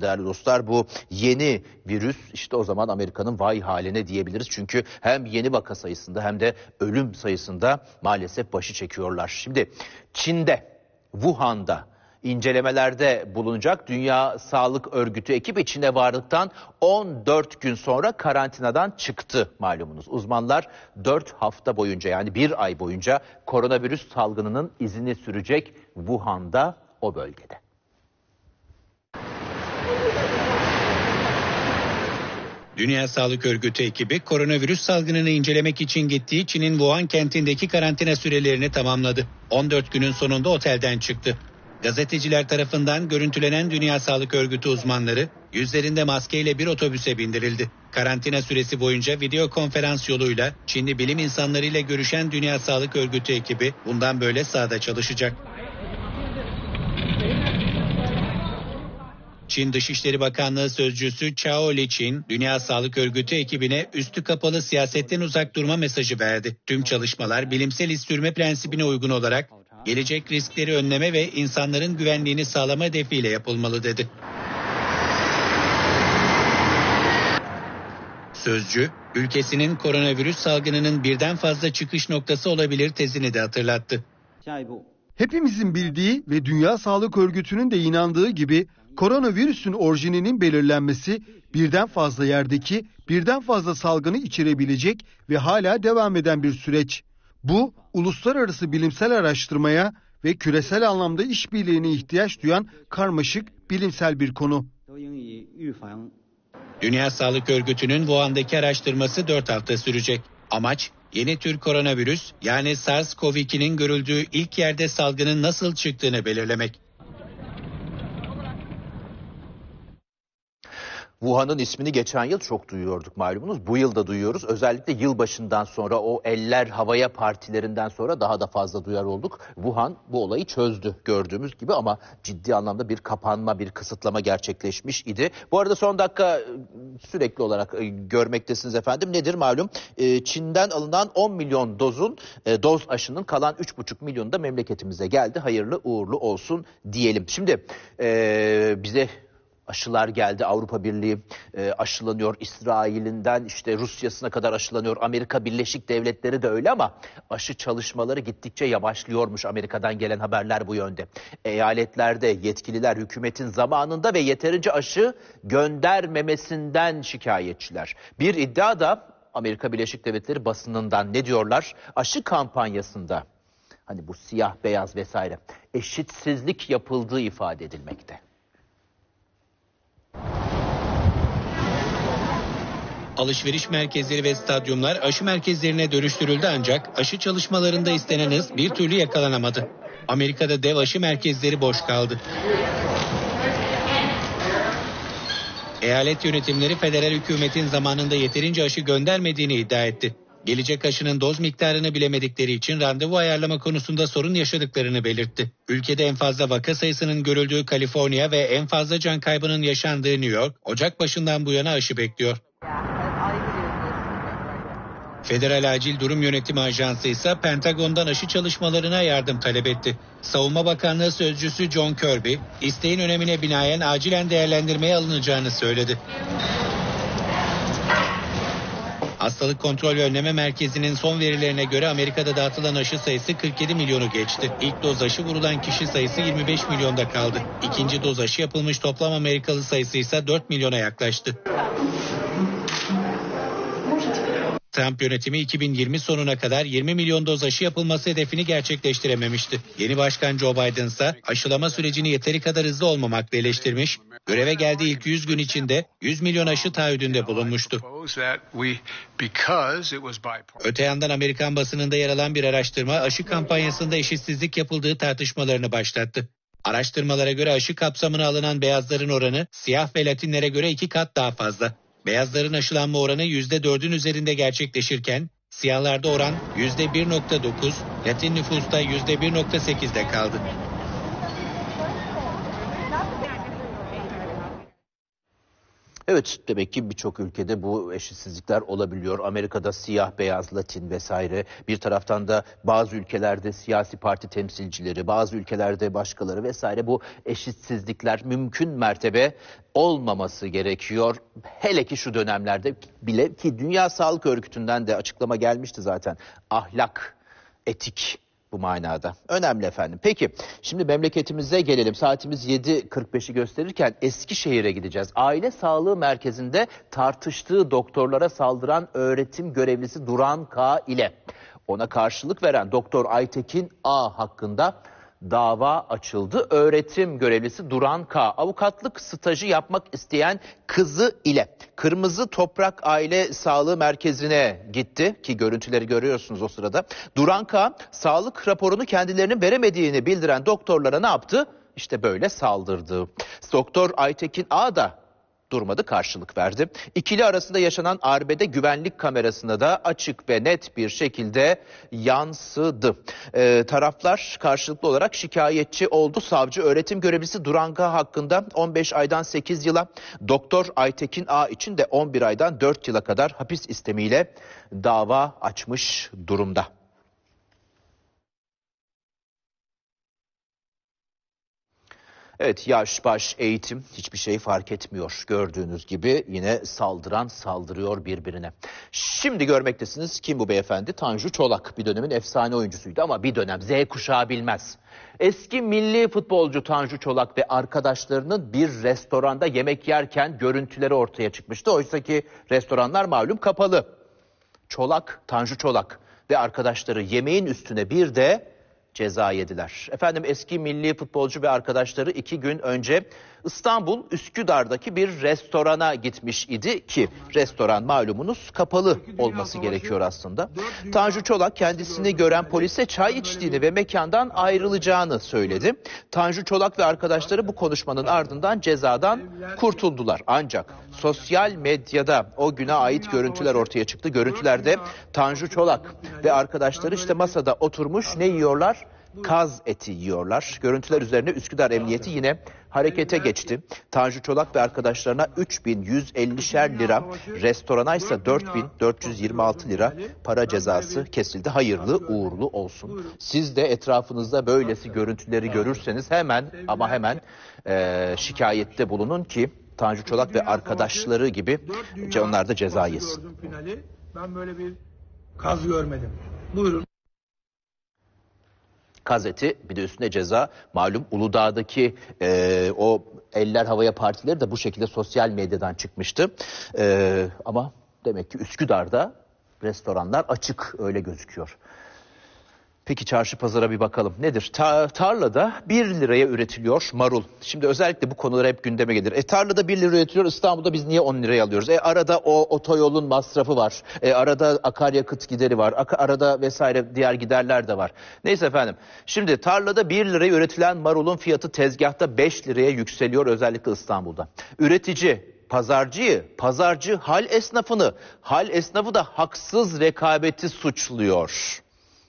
değerli dostlar bu yeni virüs işte o zaman Amerika'nın vay haline diyebiliriz. Çünkü hem yeni vaka sayısında hem de ölüm sayısında maalesef başı çekiyorlar. Şimdi Çin'de, Wuhan'da incelemelerde bulunacak Dünya Sağlık Örgütü ekibi Çin'e varlıktan 14 gün sonra karantinadan çıktı malumunuz. Uzmanlar 4 hafta boyunca yani 1 ay boyunca koronavirüs salgınının izini sürecek Wuhan'da o bölgede. Dünya Sağlık Örgütü ekibi koronavirüs salgınını incelemek için gittiği Çin'in Wuhan kentindeki karantina sürelerini tamamladı. 14 günün sonunda otelden çıktı. Gazeteciler tarafından görüntülenen Dünya Sağlık Örgütü uzmanları yüzlerinde maskeyle bir otobüse bindirildi. Karantina süresi boyunca video konferans yoluyla Çinli bilim insanlarıyla görüşen Dünya Sağlık Örgütü ekibi bundan böyle sahada çalışacak. Çin Dışişleri Bakanlığı Sözcüsü Chao Liqin, Dünya Sağlık Örgütü ekibine üstü kapalı siyasetten uzak durma mesajı verdi. Tüm çalışmalar bilimsel iz sürme prensibine uygun olarak gelecek riskleri önleme ve insanların güvenliğini sağlama hedefiyle yapılmalı dedi. Sözcü, ülkesinin koronavirüs salgınının birden fazla çıkış noktası olabilir tezini de hatırlattı. Hepimizin bildiği ve Dünya Sağlık Örgütü'nün de inandığı gibi koronavirüsün orijininin belirlenmesi birden fazla yerdeki birden fazla salgını içerebilecek ve hala devam eden bir süreç. Bu, uluslararası bilimsel araştırmaya ve küresel anlamda işbirliğine ihtiyaç duyan karmaşık bilimsel bir konu. Dünya Sağlık Örgütü'nün Wuhan'daki araştırması 4 hafta sürecek. Amaç, yeni tür koronavirüs yani SARS-CoV-2'nin görüldüğü ilk yerde salgının nasıl çıktığını belirlemek. Wuhan'ın ismini geçen yıl çok duyuyorduk malumunuz. Bu yıl da duyuyoruz. Özellikle yılbaşından sonra o eller havaya partilerinden sonra daha da fazla duyar olduk. Wuhan bu olayı çözdü gördüğümüz gibi ama ciddi anlamda bir kapanma, bir kısıtlama gerçekleşmiş idi. Bu arada son dakika sürekli olarak görmektesiniz efendim. Nedir malum? Çin'den alınan 10 milyon doz aşının kalan 3,5 milyonu da memleketimize geldi. Hayırlı uğurlu olsun diyelim. Şimdi bize aşılar geldi. Avrupa Birliği aşılanıyor. İsrail'inden işte Rusya'sına kadar aşılanıyor. Amerika Birleşik Devletleri de öyle ama aşı çalışmaları gittikçe yavaşlıyormuş. Amerika'dan gelen haberler bu yönde. Eyaletlerde yetkililer hükümetin zamanında ve yeterince aşı göndermemesinden şikayetçiler. Bir iddia da Amerika Birleşik Devletleri basınından ne diyorlar? Aşı kampanyasında hani bu siyah beyaz vesaire eşitsizlik yapıldığı ifade edilmekte. Alışveriş merkezleri ve stadyumlar aşı merkezlerine dönüştürüldü ancak aşı çalışmalarında istenen hız bir türlü yakalanamadı. Amerika'da dev aşı merkezleri boş kaldı. Eyalet yönetimleri federal hükümetin zamanında yeterince aşı göndermediğini iddia etti. Gelecek aşının doz miktarını bilemedikleri için randevu ayarlama konusunda sorun yaşadıklarını belirtti. Ülkede en fazla vaka sayısının görüldüğü Kaliforniya ve en fazla can kaybının yaşandığı New York, Ocak başından bu yana aşı bekliyor. Federal Acil Durum Yönetimi Ajansı ise Pentagon'dan aşı çalışmalarına yardım talep etti. Savunma Bakanlığı Sözcüsü John Kirby, isteğin önemine binaen acilen değerlendirmeye alınacağını söyledi. Hastalık Kontrol ve Önleme Merkezi'nin son verilerine göre Amerika'da dağıtılan aşı sayısı 47 milyonu geçti. İlk doz aşı vurulan kişi sayısı 25 milyonda kaldı. İkinci doz aşı yapılmış toplam Amerikalı sayısı ise 4 milyona yaklaştı. Trump yönetimi 2020 sonuna kadar 20 milyon doz aşı yapılması hedefini gerçekleştirememişti. Yeni başkan Joe Biden ise aşılama sürecini yeteri kadar hızlı olmamakla eleştirmiş, göreve geldiği ilk 100 gün içinde 100 milyon aşı taahhüdünde bulunmuştu. Öte yandan Amerikan basınında yer alan bir araştırma aşı kampanyasında eşitsizlik yapıldığı tartışmalarını başlattı. Araştırmalara göre aşı kapsamına alınan beyazların oranı siyah ve Latinlere göre 2 kat daha fazla. Beyazların aşılanma oranı %4'ün üzerinde gerçekleşirken siyahlarda oran %1,9, Latin nüfusta %1,8'de kaldı. Evet, demek ki birçok ülkede bu eşitsizlikler olabiliyor. Amerika'da siyah, beyaz, Latin vesaire. Bir taraftan da bazı ülkelerde siyasi parti temsilcileri, bazı ülkelerde başkaları vesaire, bu eşitsizlikler mümkün mertebe olmaması gerekiyor. Hele ki şu dönemlerde bile, ki Dünya Sağlık Örgütü'nden de açıklama gelmişti zaten. Ahlak, etik bu manada önemli efendim. Peki şimdi memleketimize gelelim. Saatimiz 7.45'i gösterirken Eskişehir'e gideceğiz. Aile Sağlığı Merkezi'nde tartıştığı doktorlara saldıran öğretim görevlisi Duran K. ile ona karşılık veren Doktor Aytekin A. hakkında dava açıldı. Öğretim görevlisi Duran K. avukatlık stajı yapmak isteyen kızı ile Kırmızı Toprak Aile Sağlığı Merkezi'ne gitti ki görüntüleri görüyorsunuz o sırada. Duran K. sağlık raporunu kendilerinin veremediğini bildiren doktorlara ne yaptı? İşte böyle saldırdı. Doktor Aytekin A. da durmadı, karşılık verdi. İkili arasında yaşanan arbede güvenlik kamerasına da açık ve net bir şekilde yansıdı. Taraflar karşılıklı olarak şikayetçi oldu. Savcı öğretim görevlisi Duran K. hakkında 15 aydan 8 yıla, Doktor Aytekin A. için de 11 aydan 4 yıla kadar hapis istemiyle dava açmış durumda. Evet, yaş, baş, eğitim hiçbir şey fark etmiyor. Gördüğünüz gibi yine saldıran saldırıyor birbirine. Şimdi görmektesiniz, kim bu beyefendi? Tanju Çolak bir dönemin efsane oyuncusuydu ama bir dönem Z kuşağı bilmez. Eski milli futbolcu Tanju Çolak ve arkadaşlarının bir restoranda yemek yerken görüntüleri ortaya çıkmıştı. Oysa ki restoranlar malum kapalı. Tanju Çolak ve arkadaşları yemeğin üstüne bir de ceza yediler. Efendim, eski milli futbolcu ve arkadaşları 2 gün önce İstanbul Üsküdar'daki bir restorana gitmiş idi ki restoran malumunuz kapalı olması gerekiyor aslında. Tanju Çolak kendisini gören polise çay içtiğini ve mekandan ayrılacağını söyledi. Tanju Çolak ve arkadaşları bu konuşmanın ardından cezadan kurtuldular. Ancak sosyal medyada o güne ait görüntüler ortaya çıktı. Görüntülerde Tanju Çolak ve arkadaşları işte masada oturmuş, ne yiyorlar? Kaz eti yiyorlar. Görüntüler üzerine Üsküdar Emniyeti yine harekete geçti. Tanju Çolak ve arkadaşlarına 3.150'şer lira, restorana ise 4.426 lira para cezası kesildi. Hayırlı uğurlu olsun. Siz de etrafınızda böylesi görüntüleri görürseniz hemen şikayette bulunun ki Tanju Çolak ve arkadaşları gibi onlar da ceza yesin. Ben böyle bir kaz görmedim. Buyurun. Kaz eti, bir de üstüne ceza. Malum Uludağ'daki o eller havaya partileri de bu şekilde sosyal medyadan çıkmıştı. Ama demek ki Üsküdar'da restoranlar açık, öyle gözüküyor. Peki çarşı pazara bir bakalım. Nedir? Tarlada 1 liraya üretiliyor marul. Şimdi özellikle bu konular hep gündeme gelir. Tarlada 1 lira üretiliyor, İstanbul'da biz niye 10 liraya alıyoruz? Arada o otoyolun masrafı var. Arada akaryakıt gideri var. Arada vesaire diğer giderler de var. Neyse efendim. Şimdi tarlada 1 liraya üretilen marulun fiyatı tezgahta 5 liraya yükseliyor, özellikle İstanbul'da. Üretici pazarcıyı, pazarcı hal esnafını, hal esnafı da haksız rekabeti suçluyor.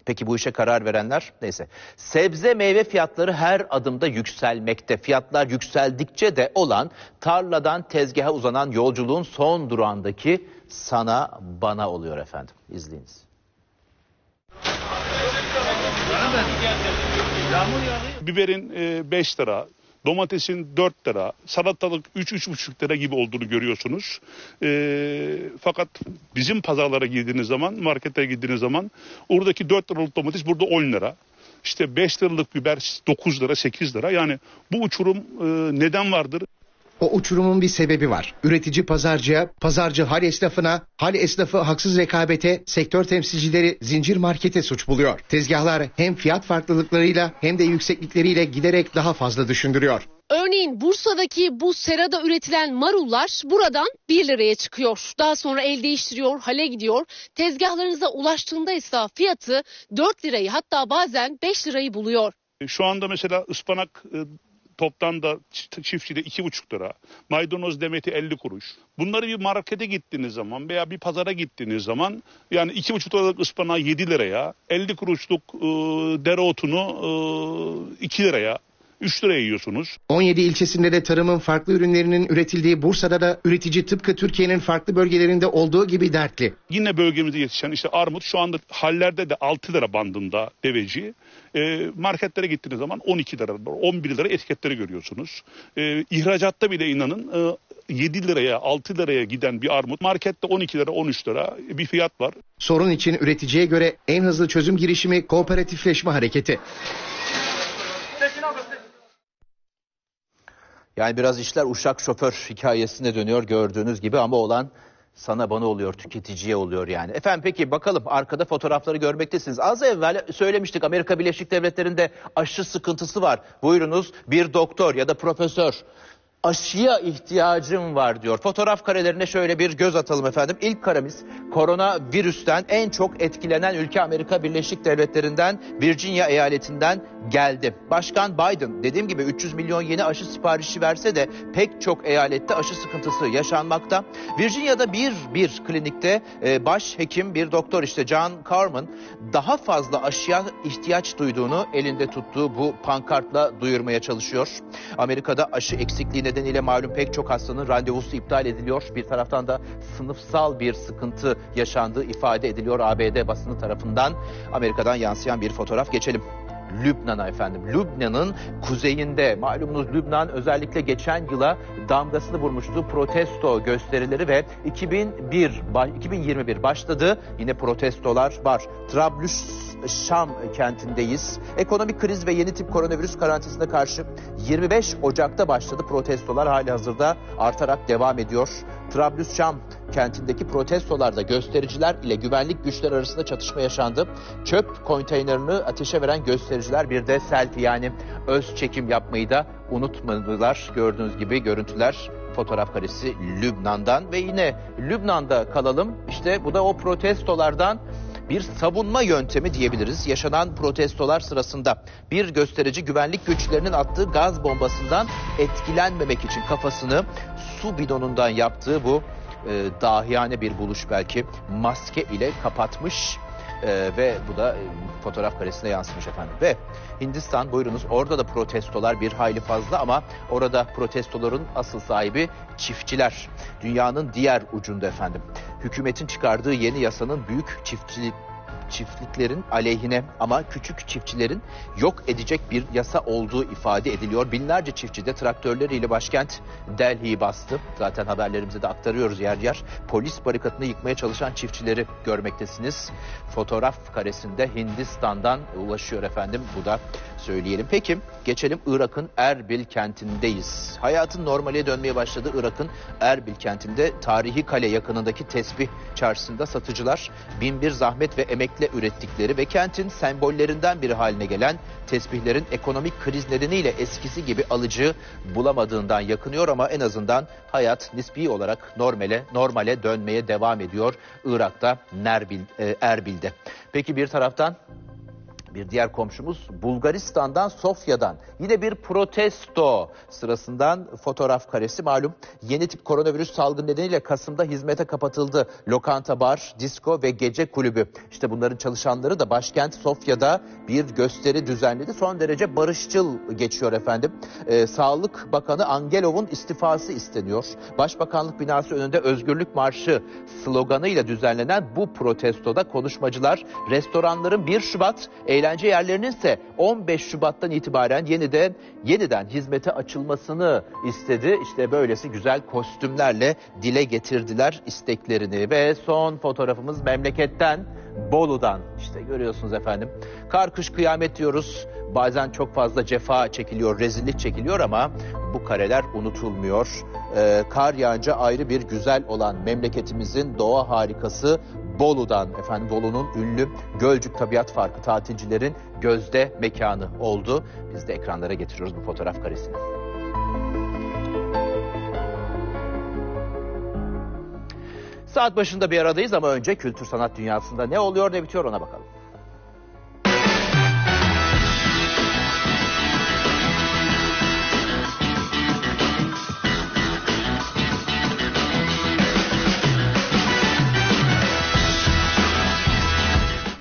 Peki bu işe karar verenler? Neyse. Sebze meyve fiyatları her adımda yükselmekte. Fiyatlar yükseldikçe de olan, tarladan tezgaha uzanan yolculuğun son durağındaki sana bana oluyor efendim. İzleyiniz. Biberin 5 lira, domatesin 4 lira, salatalık 3-3,5 lira gibi olduğunu görüyorsunuz. Fakat bizim pazarlara girdiğiniz zaman, markete girdiğiniz zaman oradaki 4 liralık domates burada 10 lira. İşte 5 liralık biber 9 lira, 8 lira. Yani bu uçurum neden vardır? O uçurumun bir sebebi var. Üretici pazarcıya, pazarcı hal esnafına, hal esnafı haksız rekabete, sektör temsilcileri zincir markete suç buluyor. Tezgahlar hem fiyat farklılıklarıyla hem de yükseklikleriyle giderek daha fazla düşündürüyor. Örneğin Bursa'daki bu serada üretilen marullar buradan 1 liraya çıkıyor. Daha sonra el değiştiriyor, hale gidiyor. Tezgahlarınıza ulaştığında ise fiyatı 4 lirayı, hatta bazen 5 lirayı buluyor. Şu anda mesela ıspanak toptanda, çiftçide 2,5 lira. Maydanoz demeti 50 kuruş. Bunları bir markete gittiğiniz zaman veya bir pazara gittiğiniz zaman yani 2,5 liralık ıspanağı 7 liraya, 50 kuruşluk dereotunu 2 liraya, 3 liraya yiyorsunuz. 17 ilçesinde de tarımın farklı ürünlerinin üretildiği Bursa'da da üretici tıpkı Türkiye'nin farklı bölgelerinde olduğu gibi dertli. Yine bölgemizde yetişen işte armut şu anda hallerde de 6 lira bandında deveci. Marketlere gittiğiniz zaman 12 lira, 11 lira etiketleri görüyorsunuz. İhracatta bile inanın 7 liraya, 6 liraya giden bir armut markette 12 lira, 13 lira bir fiyat var. Sorun için üreticiye göre en hızlı çözüm girişimi kooperatifleşme hareketi. Yani biraz işler uşak şoför hikayesine dönüyor gördüğünüz gibi ama olan sana bana oluyor, tüketiciye oluyor yani. Efendim peki bakalım arkada fotoğrafları görmektesiniz. Az evvel söylemiştik Amerika Birleşik Devletleri'nde aşı sıkıntısı var. Buyurunuz bir doktor ya da profesör. Aşıya ihtiyacım var diyor. Fotoğraf karelerine şöyle bir göz atalım efendim. İlk karemiz koronavirüsten en çok etkilenen ülke Amerika Birleşik Devletleri'nden Virginia eyaletinden geldi. Başkan Biden dediğim gibi 300 milyon yeni aşı siparişi verse de pek çok eyalette aşı sıkıntısı yaşanmakta. Virginia'da bir klinikte başhekim bir doktor işte John Carman daha fazla aşıya ihtiyaç duyduğunu elinde tuttuğu bu pankartla duyurmaya çalışıyor. Amerika'da aşı eksikliğine nedeniyle malum pek çok hastanın randevusu iptal ediliyor. Bir taraftan da sınıfsal bir sıkıntı yaşandığı ifade ediliyor ABD basını tarafından. Amerika'dan yansıyan bir fotoğraf geçelim. Lübnan'a efendim. Lübnan'ın kuzeyinde malumunuz Lübnan özellikle geçen yıla damgasını vurmuştu. Protesto gösterileri ve 2021 başladı. Yine protestolar var. Trablusşam kentindeyiz. Ekonomik kriz ve yeni tip koronavirüs karantinasına karşı 25 Ocak'ta başladı. Protestolar halihazırda artarak devam ediyor. Trablusşam kentindeki protestolarda göstericiler ile güvenlik güçleri arasında çatışma yaşandı. Çöp konteynerini ateşe veren göstericiler bir de selfie yani öz çekim yapmayı da unutmadılar. Gördüğünüz gibi görüntüler fotoğraf karesi Lübnan'dan ve yine Lübnan'da kalalım. İşte bu da o protestolardan bir savunma yöntemi diyebiliriz. Yaşanan protestolar sırasında bir gösterici güvenlik güçlerinin attığı gaz bombasından etkilenmemek için kafasını su bidonundan yaptığı bu dahiyane bir buluş belki maske ile kapatmış ve bu da fotoğraf karesine yansımış efendim. Ve Hindistan buyurunuz orada da protestolar bir hayli fazla ama orada protestoların asıl sahibi çiftçiler. Dünyanın diğer ucunda efendim. Hükümetin çıkardığı yeni yasanın büyük çiftliklerin aleyhine ama küçük çiftçilerin yok edecek bir yasa olduğu ifade ediliyor. Binlerce çiftçi de traktörleriyle başkent Delhi'yi bastı. Zaten haberlerimize de aktarıyoruz yer yer. Polis barikatını yıkmaya çalışan çiftçileri görmektesiniz. Fotoğraf karesinde Hindistan'dan ulaşıyor efendim. Bu da söyleyelim. Peki geçelim Irak'ın Erbil kentindeyiz. Hayatın normale dönmeye başladığı Irak'ın Erbil kentinde tarihi kale yakınındaki tesbih çarşısında satıcılar binbir zahmet ve emekle ürettikleri ve kentin sembollerinden biri haline gelen tesbihlerin ekonomik kriz nedeniyle eskisi gibi alıcı bulamadığından yakınıyor ama en azından hayat nispi olarak normale dönmeye devam ediyor Irak'ta Erbil'de. Peki bir taraftan bir diğer komşumuz Bulgaristan'dan Sofya'dan yine bir protesto sırasından fotoğraf karesi malum yeni tip koronavirüs salgını nedeniyle Kasım'da hizmete kapatıldı. Lokanta, bar, disko ve gece kulübü işte bunların çalışanları da başkent Sofya'da bir gösteri düzenledi. Son derece barışçıl geçiyor efendim. Sağlık Bakanı Angelov'un istifası isteniyor. Başbakanlık binası önünde Özgürlük Marşı sloganıyla düzenlenen bu protestoda konuşmacılar restoranların 1 Şubat eğlence yerlerinin ise 15 Şubat'tan itibaren yeniden hizmete açılmasını istedi. İşte böylesi güzel kostümlerle dile getirdiler isteklerini. Ve son fotoğrafımız memleketten, Bolu'dan. İşte görüyorsunuz efendim. Kar kış kıyamet diyoruz. Bazen çok fazla cefa çekiliyor, rezillik çekiliyor ama bu kareler unutulmuyor. Kar yağınca ayrı bir güzel olan memleketimizin doğa harikası Bolu'dan efendim Bolu'nun ünlü Gölcük Tabiat Parkı tatilcilerin gözde mekanı oldu. Biz de ekranlara getiriyoruz bu fotoğraf karesini. Saat başında bir aradayız ama önce kültür sanat dünyasında ne oluyor ne bitiyor ona bakalım.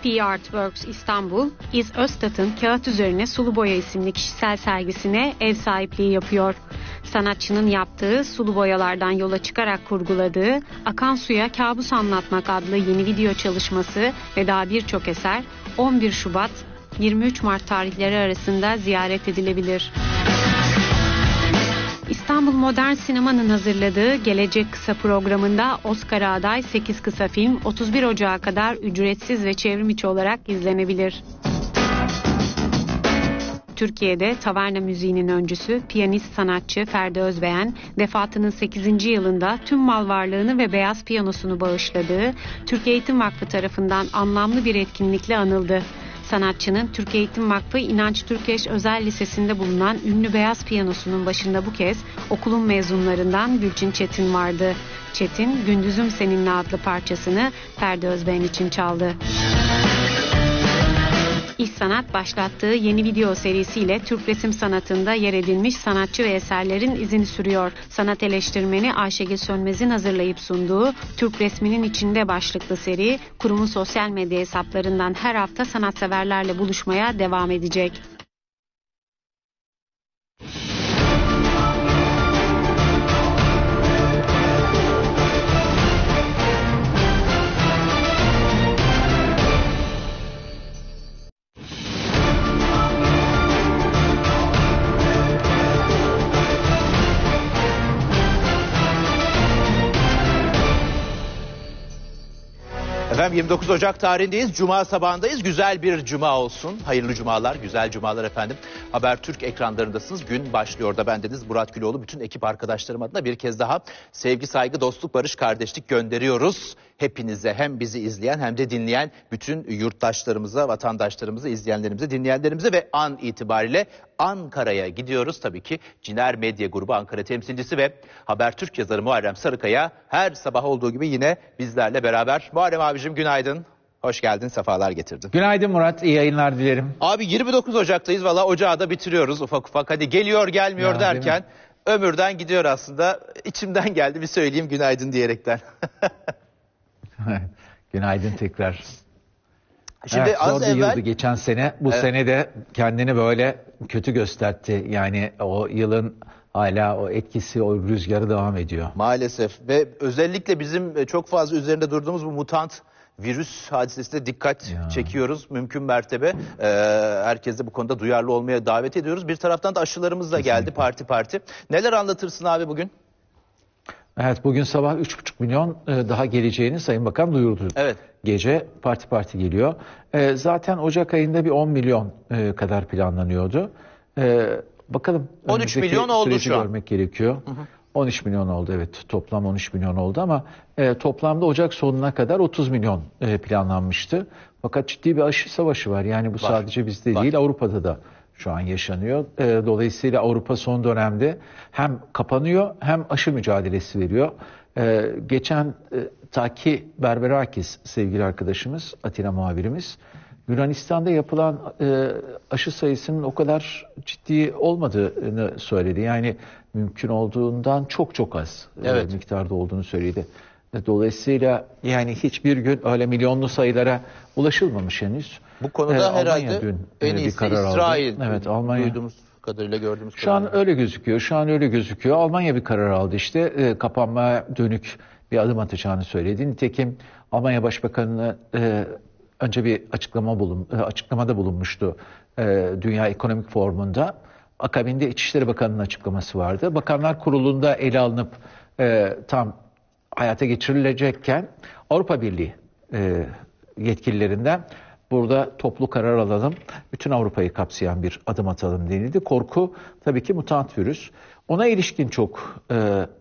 The Artworks İstanbul, İz Öztat'ın Kağıt Üzerine Sulu Boya isimli kişisel sergisine ev sahipliği yapıyor. Sanatçının yaptığı sulu boyalardan yola çıkarak kurguladığı Akan Suya Kabus Anlatmak adlı yeni video çalışması ve daha birçok eser 11 Şubat 23 Mart tarihleri arasında ziyaret edilebilir. İstanbul Modern Sinema'nın hazırladığı Gelecek Kısa programında Oscar'a aday 8 kısa film 31 Ocak'a kadar ücretsiz ve çevrimiçi olarak izlenebilir. Türkiye'de taverna müziğinin öncüsü piyanist sanatçı Ferdi Özbeğen, vefatının 8. yılında tüm mal varlığını ve beyaz piyanosunu bağışladığı Türk Eğitim Vakfı tarafından anlamlı bir etkinlikle anıldı. Sanatçının Türk Eğitim Vakfı İnanç Türkeş Özel Lisesi'nde bulunan ünlü beyaz piyanosunun başında bu kez okulun mezunlarından Gülçin Çetin vardı. Çetin, Gündüzüm Seninle adlı parçasını Ferdi Özbeğen için çaldı. İş Sanat başlattığı yeni video serisiyle Türk resim sanatında yer edinmiş sanatçı ve eserlerin izini sürüyor. Sanat eleştirmeni Ayşegül Sönmez'in hazırlayıp sunduğu Türk Resminin İçinde başlıklı seri, kurumun sosyal medya hesaplarından her hafta sanatseverlerle buluşmaya devam edecek. Efendim 29 Ocak tarihindeyiz. Cuma sabahındayız. Güzel bir cuma olsun. Hayırlı cumalar, güzel cumalar efendim. Habertürk ekranlarındasınız. Gün başlıyor da bendeniz Murat Güloğlu. Bütün ekip arkadaşlarım adına bir kez daha sevgi, saygı, dostluk, barış, kardeşlik gönderiyoruz. Hepinize, hem bizi izleyen hem de dinleyen bütün yurttaşlarımıza, vatandaşlarımıza, izleyenlerimize, dinleyenlerimize ve an itibariyle Ankara'ya gidiyoruz. Tabii ki Ciner Medya Grubu Ankara temsilcisi ve Habertürk yazarı Muharrem Sarıkaya her sabah olduğu gibi yine bizlerle beraber. Muharrem abicim günaydın. Hoş geldin, sefalar getirdin. Günaydın Murat, iyi yayınlar dilerim. Abi 29 Ocak'tayız, valla ocağı da bitiriyoruz ufak ufak. Hadi geliyor gelmiyor ya, derken ömürden gidiyor aslında. İçimden geldi bir söyleyeyim günaydın diyerekten. Günaydın tekrar. Şimdi evet, az evvel... geçen sene, bu sene de kendini böyle kötü gösterdi. Yani o yılın hala o etkisi, o rüzgarı devam ediyor. Maalesef ve özellikle bizim çok fazla üzerinde durduğumuz bu mutant virüs hadisesine dikkat çekiyoruz mümkün mertebe. Herkese bu konuda duyarlı olmaya davet ediyoruz. Bir taraftan da aşılarımız da geldi parti parti. Neler anlatırsın abi bugün? Evet, bugün sabah 3,5 milyon daha geleceğini Sayın Bakan duyurdu. Evet. Gece parti parti geliyor. Zaten Ocak ayında bir 10 milyon kadar planlanıyordu. Bakalım. 13 milyon oldu şu an. Görmek gerekiyor. Hı hı. 13 milyon oldu, evet, toplam 13 milyon oldu ama toplamda Ocak sonuna kadar 30 milyon planlanmıştı. Fakat ciddi bir aşı savaşı var. Yani bu sadece bizde değil, Avrupa'da da şu an yaşanıyor. Dolayısıyla Avrupa son dönemde hem kapanıyor hem aşı mücadelesi veriyor. Geçen Taki Berberakis sevgili arkadaşımız, Atina muhabirimiz, Yunanistan'da yapılan aşı sayısının o kadar ciddi olmadığını söyledi. Yani mümkün olduğundan çok çok az miktarda olduğunu söyledi. Dolayısıyla yani hiçbir gün öyle milyonlu sayılara ulaşılmamış henüz. Bu konuda herhalde dün en iyisi bir karar İsrail. Aldı. Evet, Almanya. Duyduğumuz kadarıyla, gördüğümüz kadarıyla. Şu an öyle gözüküyor. Almanya bir karar aldı işte. Kapanmaya dönük bir adım atacağını söyledi. Nitekim Almanya Başbakanı önce bir açıklamada bulunmuştu Dünya Ekonomik Forumunda. Akabinde İçişleri Bakanı'nın açıklaması vardı. Bakanlar Kurulu'nda ele alınıp tam hayata geçirilecekken Avrupa Birliği yetkililerinden burada toplu karar alalım, bütün Avrupa'yı kapsayan bir adım atalım denildi. Korku tabii ki mutant virüs. Ona ilişkin çok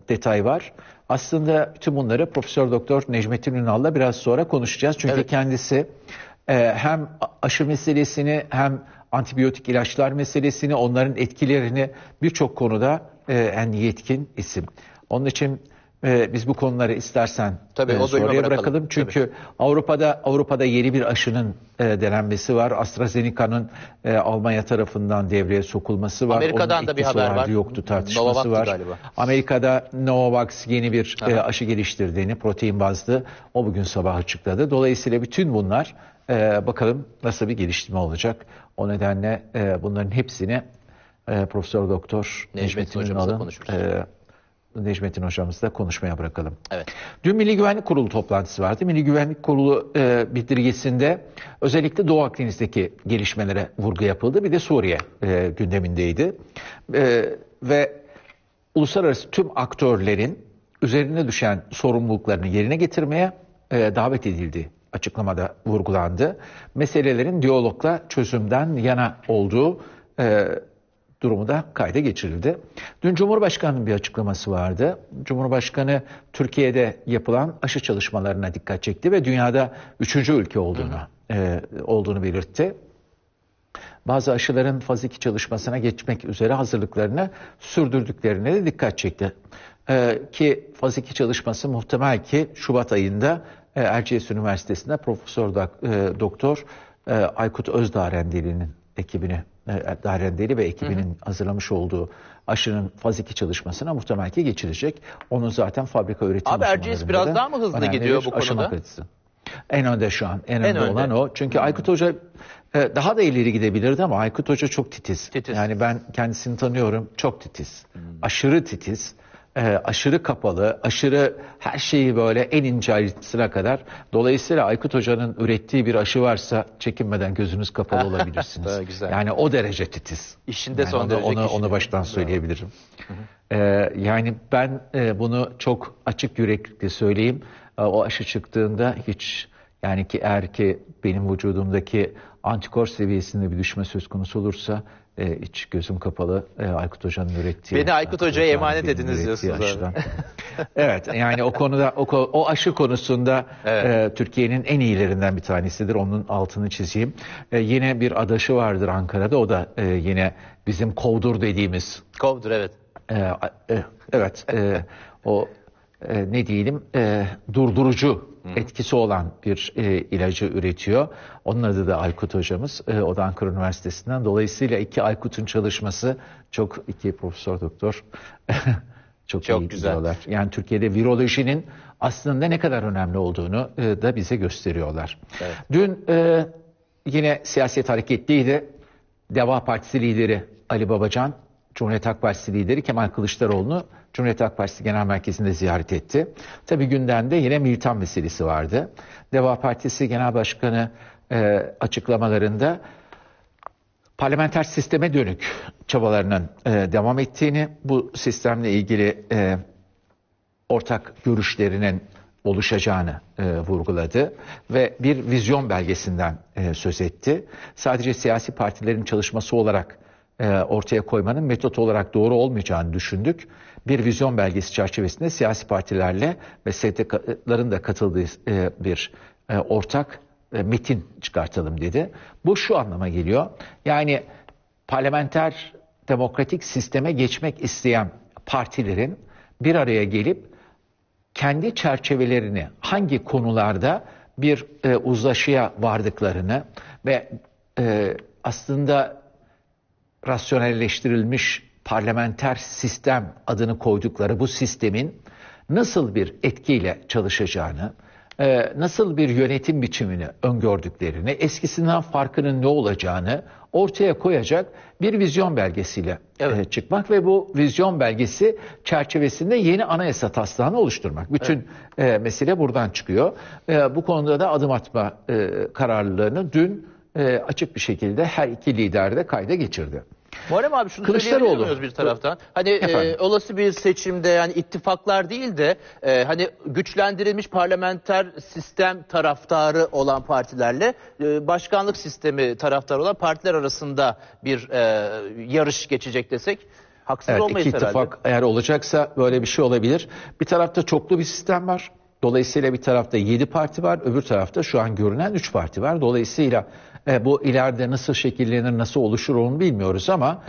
detay var. Aslında bütün bunları Profesör Doktor Necmettin Ünal'la biraz sonra konuşacağız. Çünkü kendisi hem aşı meselesini hem antibiyotik ilaçlar meselesini, onların etkilerini birçok konuda en yetkin isim. Onun için Biz bu konuları istersen oraya bırakalım. Çünkü Avrupa'da yeni bir aşının denenmesi var. AstraZeneca'nın Almanya tarafından devreye sokulması var. Amerika'dan da bir haber var. Yoktu tartışması Novavax'tı var. Galiba. Amerika'da Novavax yeni bir aşı geliştirdiğini, protein bazlı, o bugün sabah açıkladı. Dolayısıyla bütün bunlar bakalım nasıl bir geliştirme olacak. O nedenle bunların hepsini Profesör Doktor Necmettin Ünal'ın hocamızla konuşmaya bırakalım. Evet. Dün Milli Güvenlik Kurulu toplantısı vardı. Milli Güvenlik Kurulu bildirgesinde özellikle Doğu Akdeniz'deki gelişmelere vurgu yapıldı. Bir de Suriye gündemindeydi. Ve uluslararası tüm aktörlerin üzerine düşen sorumluluklarını yerine getirmeye davet edildi. Açıklamada vurgulandı. Meselelerin diyalogla çözümden yana olduğu durumu da kayda geçirildi. Dün Cumhurbaşkanı'nın bir açıklaması vardı. Cumhurbaşkanı Türkiye'de yapılan aşı çalışmalarına dikkat çekti ve dünyada 3. ülke olduğunu belirtti. Bazı aşıların faz 2 çalışmasına geçmek üzere hazırlıklarını sürdürdüklerine de dikkat çekti. Ki faz 2 çalışması muhtemel ki Şubat ayında Erciyes Üniversitesi'nde Profesör Doktor Aykut Özdarendeli'nin Darendeli ve ekibinin hazırlamış olduğu aşının faz 2 çalışmasına muhtemel ki geçilecek. Onun zaten fabrika üretim aşamalarında. Abi Erciyes biraz daha mı hızlı gidiyor bu konuda? En önde şu an. En önde olan o. Çünkü Aykut Hoca daha da ileri gidebilirdi ama Aykut Hoca çok titiz. Yani ben kendisini tanıyorum. Çok titiz. Aşırı titiz. Aşırı kapalı, aşırı her şeyi böyle en ince ayrıntısına kadar. Dolayısıyla Aykut Hoca'nın ürettiği bir aşı varsa çekinmeden gözünüz kapalı olabilirsiniz. Yani o derece titiz. İşinde yani son derece onu baştan söyleyebilirim. Yani ben bunu çok açık yüreklilikle söyleyeyim. O aşı çıktığında hiç yani ki eğer ki benim vücudumdaki antikor seviyesinde bir düşme söz konusu olursa hiç gözüm kapalı Aykut Hoca'nın ürettiği. Beni Aykut Hoca'ya emanet ediniz diyorsunuz. Evet yani o konuda o aşı konusunda Türkiye'nin en iyilerinden bir tanesidir. Onun altını çizeyim. Yine bir adaşı vardır Ankara'da. O da yine bizim Kovdur dediğimiz. Kovdur evet. Evet o ne diyelim durdurucu etkisi olan bir ilacı üretiyor. Onun adı da Aykut hocamız. O da Ankara Üniversitesi'nden. Dolayısıyla iki Aykut'un çalışması iki profesör doktor çok iyi güzel diyorlar. Yani Türkiye'de virolojinin aslında ne kadar önemli olduğunu da bize gösteriyorlar. Evet. Dün yine siyaset hareketliydi. Deva Partisi lideri Ali Babacan, Cumhuriyet Halk Partisi lideri Kemal Kılıçdaroğlu'nu Cumhuriyet Halk Partisi Genel Merkezi'nde ziyaret etti. Tabii gündemde yine militan meselesi vardı. Deva Partisi Genel Başkanı açıklamalarında parlamenter sisteme dönük çabalarının devam ettiğini, bu sistemle ilgili ortak görüşlerinin oluşacağını vurguladı ve bir vizyon belgesinden söz etti. Sadece siyasi partilerin çalışması olarak ortaya koymanın metot olarak doğru olmayacağını düşündük. Bir vizyon belgesi çerçevesinde siyasi partilerle ve STK'ların da katıldığı bir ortak metin çıkartalım dedi. Bu şu anlama geliyor. Yani parlamenter demokratik sisteme geçmek isteyen partilerin bir araya gelip kendi çerçevelerini hangi konularda bir uzlaşıya vardıklarını ve aslında rasyonelleştirilmiş parlamenter sistem adını koydukları bu sistemin nasıl bir etkiyle çalışacağını, nasıl bir yönetim biçimini öngördüklerini, eskisinden farkının ne olacağını ortaya koyacak bir vizyon belgesiyle çıkmak ve bu vizyon belgesi çerçevesinde yeni anayasa taslağını oluşturmak. Bütün mesele buradan çıkıyor. Bu konuda da adım atma kararlılığını dün açık bir şekilde her iki lider de kayda geçirdi. Muharrem abi şunu söyleyebiliyoruz bir taraftan. Hani olası bir seçimde yani ittifaklar değil de hani güçlendirilmiş parlamenter sistem taraftarı olan partilerle başkanlık sistemi taraftarı olan partiler arasında bir yarış geçecek desek haksız olmayız herhalde. İki ittifak eğer olacaksa böyle bir şey olabilir. Bir tarafta çoklu bir sistem var. Dolayısıyla bir tarafta 7 parti var, öbür tarafta şu an görünen 3 parti var. Dolayısıyla bu ileride nasıl şekillenir, nasıl oluşur onu bilmiyoruz ama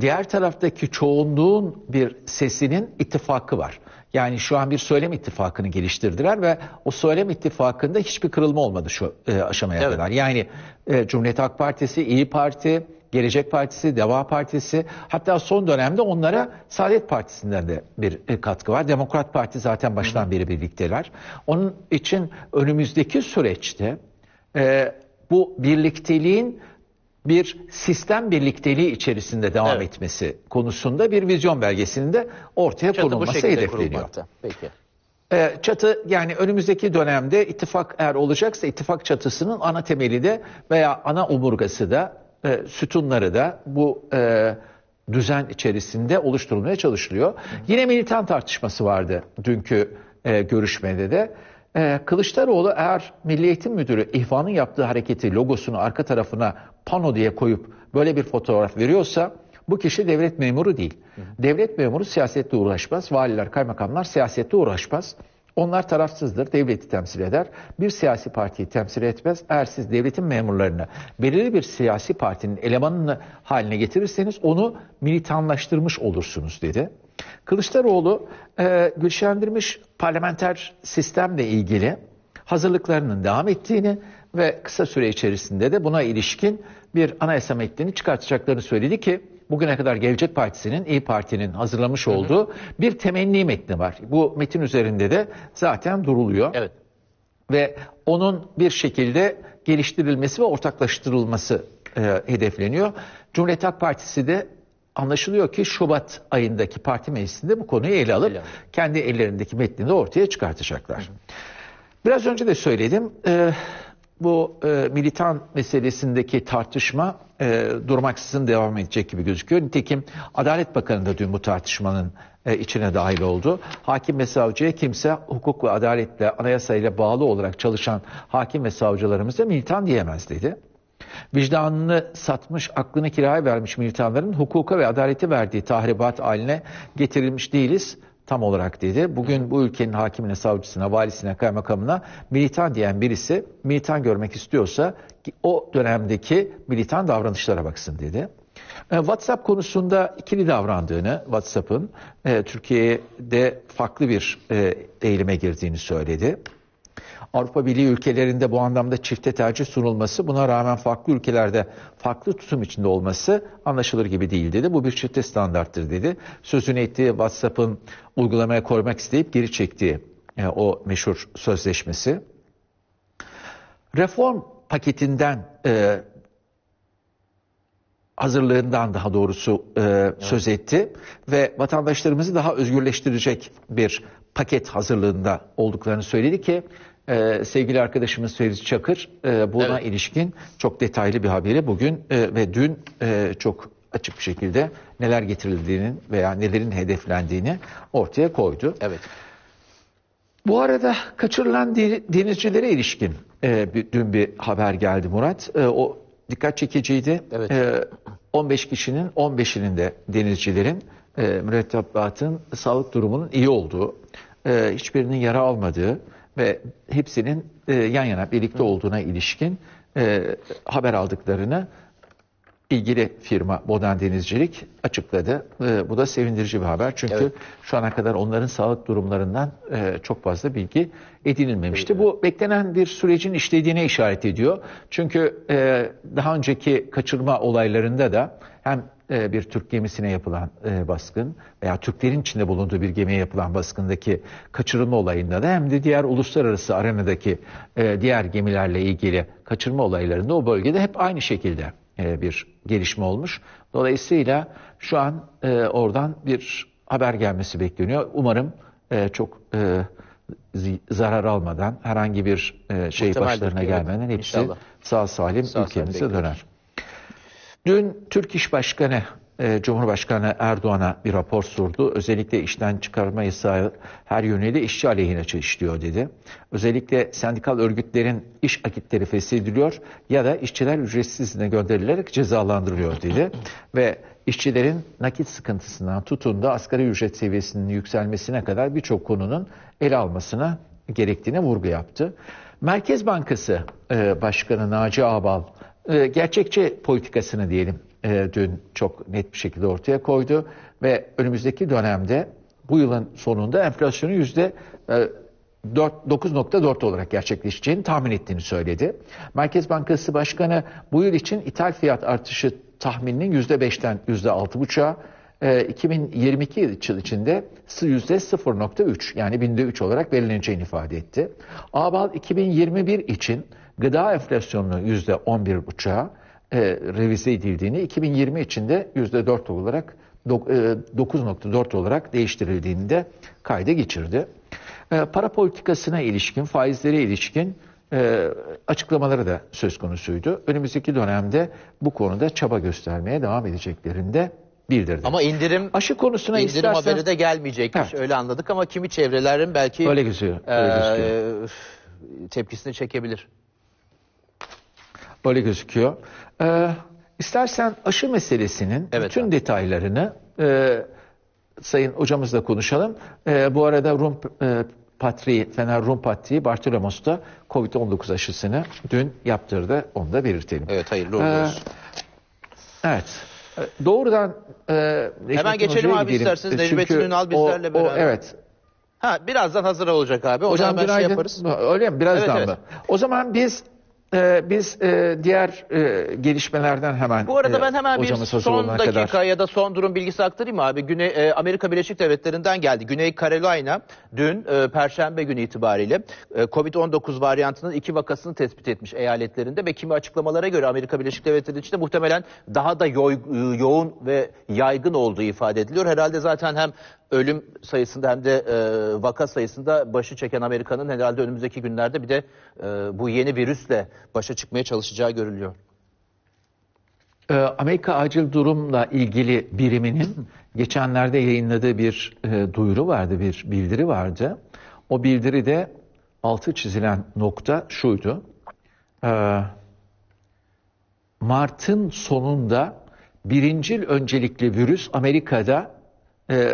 diğer taraftaki çoğunluğun bir sesinin ittifakı var. Yani şu an bir söylem ittifakını geliştirdiler ve o söylem ittifakında hiçbir kırılma olmadı şu aşamaya kadar. Yani Cumhuriyet Halk Partisi, İyi Parti, Gelecek Partisi, Deva Partisi, hatta son dönemde onlara Saadet Partisi'nden de bir katkı var. Demokrat Parti zaten baştan beri birlikteler. Onun için önümüzdeki süreçte bu birlikteliğin bir sistem birlikteliği içerisinde devam etmesi konusunda bir vizyon belgesinin de ortaya konulması hedefleniyor. Peki. Çatı, yani önümüzdeki dönemde ittifak eğer olacaksa ittifak çatısının ana temeli de veya ana omurgası da sütunları da bu düzen içerisinde oluşturulmaya çalışılıyor. Yine militan tartışması vardı dünkü görüşmede de. Kılıçdaroğlu eğer Milli Eğitim Müdürü İhvan'ın yaptığı hareketi logosunu arka tarafına pano diye koyup böyle bir fotoğraf veriyorsa bu kişi devlet memuru değil. Devlet memuru siyasetle uğraşmaz. Valiler, kaymakamlar siyasetle uğraşmaz. Onlar tarafsızdır, devleti temsil eder. Bir siyasi partiyi temsil etmez. Eğer siz devletin memurlarını belirli bir siyasi partinin elemanını haline getirirseniz onu militanlaştırmış olursunuz dedi. Kılıçdaroğlu güçlendirilmiş parlamenter sistemle ilgili hazırlıklarının devam ettiğini ve kısa süre içerisinde de buna ilişkin bir anayasa metnini çıkartacaklarını söyledi ki bugüne kadar Gelecek Partisi'nin, İYİ Parti'nin hazırlamış olduğu bir temenni metni var. Bu metin üzerinde de zaten duruluyor. Evet. Ve onun bir şekilde geliştirilmesi ve ortaklaştırılması hedefleniyor. Cumhuriyet Halk Partisi de anlaşılıyor ki Şubat ayındaki parti meclisinde bu konuyu ele alıp kendi ellerindeki metnini ortaya çıkartacaklar. Biraz önce de söyledim. Bu militan meselesindeki tartışma durmaksızın devam edecek gibi gözüküyor. Nitekim Adalet Bakanı da dün bu tartışmanın içine dahil oldu. Hakim ve savcıya kimse hukuk ve adaletle, anayasayla bağlı olarak çalışan hakim ve savcılarımıza militan diyemez dedi. Vicdanını satmış, aklını kiraya vermiş militanların hukuka ve adalete verdiği tahribat haline getirilmiş değiliz tam olarak dedi. Bugün bu ülkenin hakimine, savcısına, valisine, kaymakamına militan diyen birisi militan görmek istiyorsa o dönemdeki militan davranışlara baksın dedi. WhatsApp konusunda ikili davrandığını, WhatsApp'ın Türkiye'de farklı bir eğilime girdiğini söyledi. Avrupa Birliği ülkelerinde bu anlamda çifte tercih sunulması, buna rağmen farklı ülkelerde farklı tutum içinde olması anlaşılır gibi değil dedi. Bu bir çifte standarttır dedi. Sözünü ettiği WhatsApp'ın uygulamaya koymak isteyip geri çektiği o meşhur sözleşmesi. Reform paketinden, hazırlığından daha doğrusu söz etti ve vatandaşlarımızı daha özgürleştirecek bir paket hazırlığında olduklarını söyledi ki sevgili arkadaşımız Ferit Çakır buna ilişkin çok detaylı bir haberi bugün ve dün çok açık bir şekilde neler getirildiğinin veya nelerin hedeflendiğini ortaya koydu. Bu arada kaçırılan denizcilere ilişkin dün bir haber geldi Murat. O dikkat çekiciydi. 15 kişinin 15'inin de denizcilerin mürettebatın sağlık durumunun iyi olduğu, hiçbirinin yara almadığı ve hepsinin yan yana birlikte olduğuna ilişkin haber aldıklarını ilgili firma Modern Denizcilik açıkladı. Bu da sevindirici bir haber. Çünkü şu ana kadar onların sağlık durumlarından çok fazla bilgi edinilmemişti. Bu beklenen bir sürecin işlediğine işaret ediyor. Çünkü daha önceki kaçırma olaylarında da hem bir Türk gemisine yapılan baskın veya Türklerin içinde bulunduğu bir gemiye yapılan baskındaki kaçırılma olayında da hem de diğer uluslararası arenadaki diğer gemilerle ilgili kaçırma olaylarında o bölgede hep aynı şekilde bir gelişme olmuş. Dolayısıyla şu an oradan bir haber gelmesi bekleniyor. Umarım çok zarar almadan herhangi bir şey başlarına gelmeden hepsi sağ salim ülkemize döner. Dün Türk İş Başkanı Cumhurbaşkanı Erdoğan'a bir rapor sordu. Özellikle işten çıkarma yasağı her yönüyle işçi aleyhine işliyor dedi. Özellikle sendikal örgütlerin iş akitleri feshediliyor ya da işçiler ücretsizliğine gönderilerek cezalandırılıyor dedi. Ve işçilerin nakit sıkıntısından tutun da asgari ücret seviyesinin yükselmesine kadar birçok konunun ele almasına gerektiğine vurgu yaptı. Merkez Bankası Başkanı Naci Ağbal gerçekçi politikasını diyelim dün çok net bir şekilde ortaya koydu ve önümüzdeki dönemde bu yılın sonunda enflasyonu %9.4 olarak gerçekleşeceğini tahmin ettiğini söyledi. Merkez Bankası Başkanı bu yıl için ithal fiyat artışı tahmininin %5'ten %6.5'a, 2022 yılı içinde %0.3 yani %3 olarak belirleneceğini ifade etti. Ağbal 2021 için gıda enflasyonunu %11.5'a revize edildiğini, 2020 için de %4 olarak 9.4 olarak değiştirildiğini de kayda geçirdi. Para politikasına ilişkin, faizlere ilişkin açıklamaları da söz konusuydu. Önümüzdeki dönemde bu konuda çaba göstermeye devam edeceklerinde bildirdi. Ama indirim haberi de gelmeyecekmiş. Evet. Öyle anladık ama kimi çevrelerin belki öyle gözüküyor, tepkisini çekebilir. Öyle gözüküyor. İstersen aşı meselesinin bütün detaylarını Sayın Hocamızla konuşalım. Bu arada Rum Patriği, Fener Rum Patriği Bartolomos da Covid-19 aşısını dün yaptırdı. Onu da belirtelim. Evet, hayırlı olsun. Evet. Doğrudan hemen geçelim abi gidelim. İsterseniz Necmettin Ünal bizlerle beraber. Evet. Ha, birazdan hazır olacak abi. O zaman şey yaparız. Öyle mi? Birazdan mı? Evet. O zaman biz diğer gelişmelerden hemen. Bu arada ben hemen bir son dakika ya da son durum bilgisi aktarayım abi. Amerika Birleşik Devletleri'nden geldi. Güney Carolina dün Perşembe günü itibariyle Covid-19 varyantının 2 vakasını tespit etmiş eyaletlerinde ve kimi açıklamalara göre Amerika Birleşik Devletleri içinde muhtemelen daha da yoğun ve yaygın olduğu ifade ediliyor. Herhalde zaten hem ölüm sayısında hem de vaka sayısında başı çeken Amerika'nın herhalde önümüzdeki günlerde bir de bu yeni virüsle başa çıkmaya çalışacağı görülüyor. Amerika Acil Durumla ilgili biriminin geçenlerde yayınladığı bir duyuru vardı, bir bildiri vardı. O bildiride altı çizilen nokta şuydu. Mart'ın sonunda birincil öncelikli virüs Amerika'da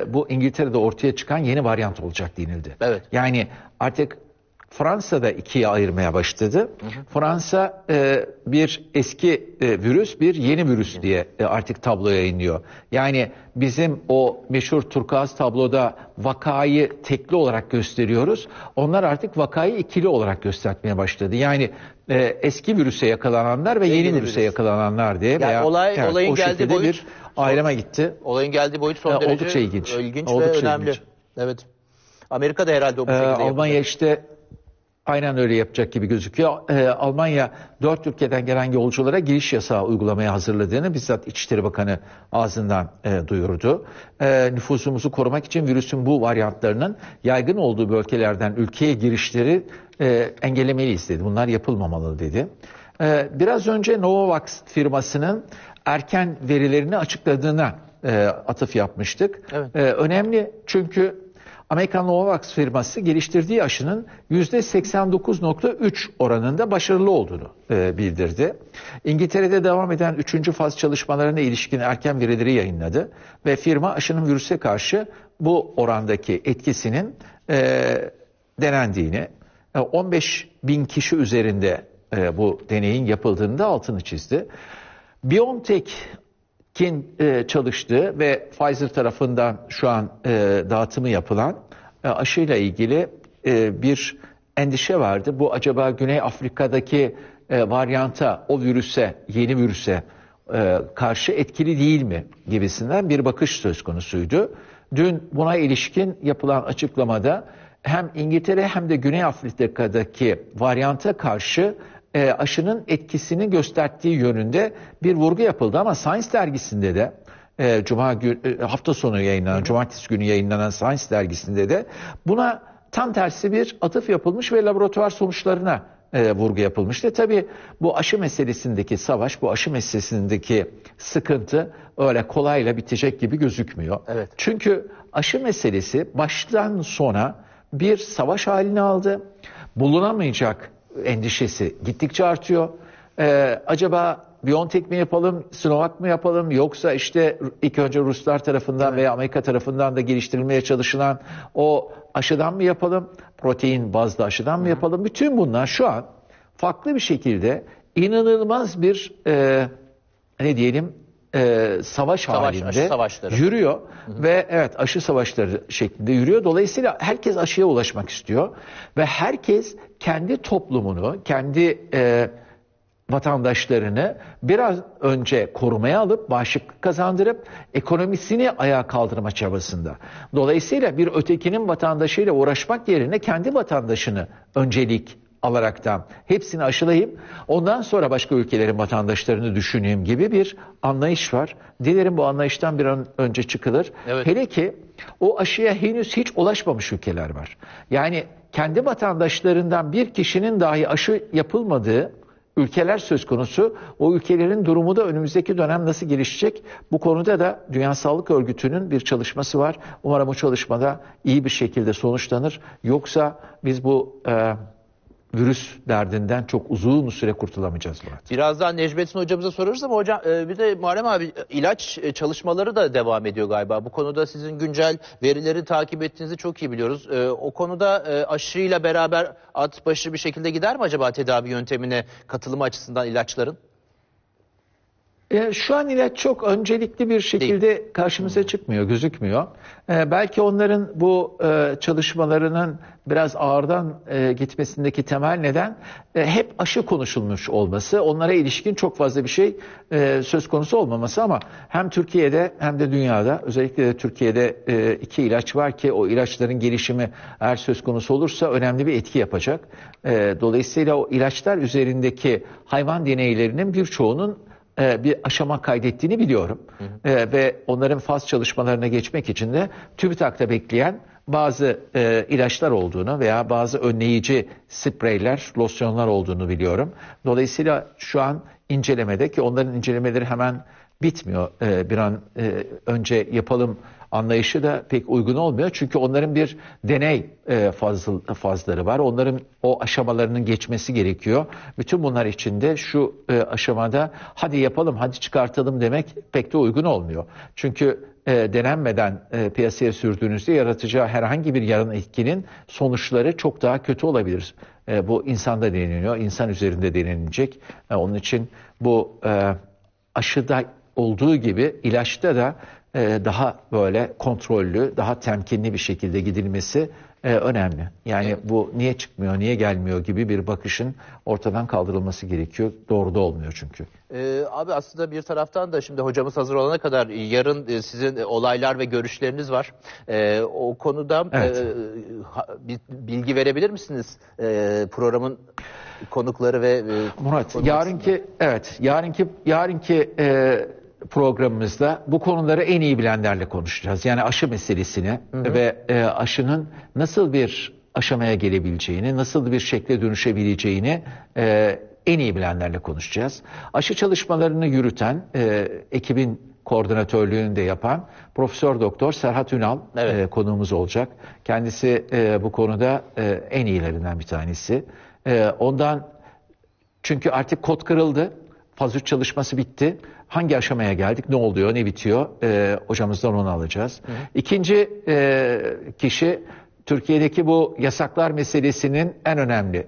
bu İngiltere'de ortaya çıkan yeni varyant olacak denildi. Evet. Yani artık Fransa'da ikiye ayırmaya başladı. Fransa bir eski virüs, bir yeni virüs diye artık tablo yayınlıyor. Yani bizim o meşhur turkuaz tabloda vakayı tekli olarak gösteriyoruz. Onlar artık vakayı ikili olarak göstermeye başladı. Yani eski virüse yakalananlar ve yeni virüse yakalananlar diye. Yani veya, olayın geldiği boyut bir ayrıma gitti. Olayın geldiği boyut son derece oldukça ilginç ve önemli. İlginç. Evet. Amerika'da herhalde o bu şekilde Almanya yapacak. İşte aynen öyle yapacak gibi gözüküyor. Almanya 4 ülkeden gelen yolculara giriş yasağı uygulamaya hazırladığını bizzat İçişleri Bakanı ağzından duyurdu. Nüfusumuzu korumak için virüsün bu varyantlarının yaygın olduğu bölgelerden ülkeye girişleri engellemeliyiz dedi. Bunlar yapılmamalı dedi. Biraz önce Novavax firmasının erken verilerini açıkladığına atıf yapmıştık. Evet. Önemli çünkü Amerikan Novavax firması geliştirdiği aşının %89.3 oranında başarılı olduğunu bildirdi. İngiltere'de devam eden 3. faz çalışmalarına ilişkin erken verileri yayınladı. Ve firma aşının virüse karşı bu orandaki etkisinin denendiğini, 15.000 kişi üzerinde bu deneyin yapıldığını da altını çizdi. BioNTech'in çalıştığı ve Pfizer tarafından şu an dağıtımı yapılan aşıyla ilgili bir endişe vardı. Bu acaba Güney Afrika'daki varyanta, o virüse, yeni virüse karşı etkili değil mi gibisinden bir bakış söz konusuydu. Dün buna ilişkin yapılan açıklamada hem İngiltere hem de Güney Afrika'daki varyanta karşı aşının etkisini gösterdiği yönünde bir vurgu yapıldı ama Science dergisinde de hafta sonu yayınlanan, cumartesi günü yayınlanan Science dergisinde de buna tam tersi bir atıf yapılmış ve laboratuvar sonuçlarına vurgu yapılmıştı. Tabii bu aşı meselesindeki savaş, bu aşı meselesindeki sıkıntı öyle kolayla bitecek gibi gözükmüyor. Evet. Çünkü aşı meselesi baştan sona bir savaş halini aldı. Bulunamayacak endişesi gittikçe artıyor. Acaba BioNTech mi yapalım, Sinovac mı yapalım, yoksa işte ilk önce Ruslar tarafından veya Amerika tarafından da geliştirilmeye çalışılan o aşıdan mı yapalım, protein bazlı aşıdan mı yapalım? Bütün bunlar şu an farklı bir şekilde inanılmaz bir savaş halinde yürüyor. Hı-hı. Ve evet, aşı savaşları şeklinde yürüyor. Dolayısıyla herkes aşıya ulaşmak istiyor. Ve herkes kendi toplumunu, kendi vatandaşlarını biraz önce korumaya alıp, bağışıklık kazandırıp ekonomisini ayağa kaldırma çabasında. Dolayısıyla bir ötekinin vatandaşıyla uğraşmak yerine kendi vatandaşını öncelik alaraktan hepsini aşılayayım, ondan sonra başka ülkelerin vatandaşlarını düşüneyim gibi bir anlayış var. Dilerim bu anlayıştan bir an önce çıkılır. Evet. Hele ki o aşıya henüz hiç ulaşmamış ülkeler var. Yani kendi vatandaşlarından bir kişinin dahi aşı yapılmadığı ülkeler söz konusu. O ülkelerin durumu da önümüzdeki dönem nasıl gelişecek? Bu konuda da Dünya Sağlık Örgütü'nün bir çalışması var. Umarım o çalışmada iyi bir şekilde sonuçlanır. Yoksa biz bu virüs derdinden çok uzun süre kurtulamayacağız Murat. Birazdan Necmettin hocamıza sorarız ama hocam bir de Muharrem abi, ilaç çalışmaları da devam ediyor galiba. Bu konuda sizin güncel verileri takip ettiğinizi çok iyi biliyoruz. O konuda aşıyla beraber at başı bir şekilde gider mi acaba tedavi yöntemine katılımı açısından ilaçların? Şu an ilaç çok öncelikli bir şekilde değil, karşımıza çıkmıyor, gözükmüyor. Belki onların bu çalışmalarının biraz ağırdan gitmesindeki temel neden hep aşı konuşulmuş olması, onlara ilişkin çok fazla bir şey söz konusu olmaması. Ama hem Türkiye'de hem de dünyada, özellikle de Türkiye'de iki ilaç var ki o ilaçların gelişimi eğer söz konusu olursa önemli bir etki yapacak. Dolayısıyla o ilaçlar üzerindeki hayvan deneylerinin birçoğunun bir aşama kaydettiğini biliyorum. Hı hı. Ve onların faz çalışmalarına geçmek için de TÜBİTAK'ta bekleyen bazı ilaçlar olduğunu veya bazı önleyici spreyler, losyonlar olduğunu biliyorum. Dolayısıyla şu an incelemede, ki onların incelemeleri hemen bitmiyor. Bir an önce yapalım anlayışı da pek uygun olmuyor. Çünkü onların bir deney fazları var. Onların o aşamalarının geçmesi gerekiyor. Bütün bunlar içinde şu aşamada hadi yapalım, hadi çıkartalım demek pek de uygun olmuyor. Çünkü denenmeden piyasaya sürdüğünüzde yaratacağı herhangi bir yan etkinin sonuçları çok daha kötü olabilir. Bu insanda deneniyor, insan üzerinde denenecek. Onun için bu aşıda olduğu gibi ilaçta da daha böyle kontrollü, daha temkinli bir şekilde gidilmesi önemli. Yani evet, bu niye çıkmıyor, niye gelmiyor gibi bir bakışın ortadan kaldırılması gerekiyor. Doğru da olmuyor çünkü. Abi aslında bir taraftan da şimdi hocamız hazır olana kadar yarın sizin olaylar ve görüşleriniz var. O konuda evet, bilgi verebilir misiniz? Programın konukları ve Murat, yarınki programımızda bu konuları en iyi bilenlerle konuşacağız. Yani aşı meselesini, hı hı, ve aşının nasıl bir aşamaya gelebileceğini, nasıl bir şekle dönüşebileceğini en iyi bilenlerle konuşacağız. Aşı çalışmalarını yürüten, ekibin koordinatörlüğünü de yapan Profesör Doktor Serhat Ünal, evet, konuğumuz olacak. Kendisi bu konuda en iyilerinden bir tanesi. Ondan, çünkü artık kod kırıldı. Faz 3 çalışması bitti. Hangi aşamaya geldik, ne oluyor, ne bitiyor? Hocamızdan onu alacağız. Hı hı. İkinci kişi, Türkiye'deki bu yasaklar meselesinin en önemli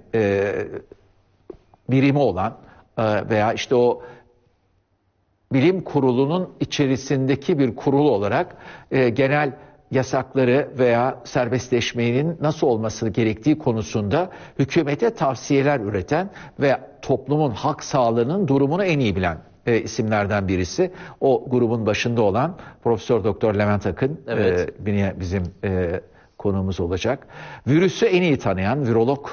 birimi olan veya işte o bilim kurulunun içerisindeki bir kurul olarak genel yasakları veya serbestleşmenin nasıl olması gerektiği konusunda hükümete tavsiyeler üreten ve toplumun halk sağlığının durumunu en iyi bilen isimlerden birisi. O grubun başında olan Profesör Doktor Levent Akın, evet, bizim konuğumuz olacak. Virüsü en iyi tanıyan virolog,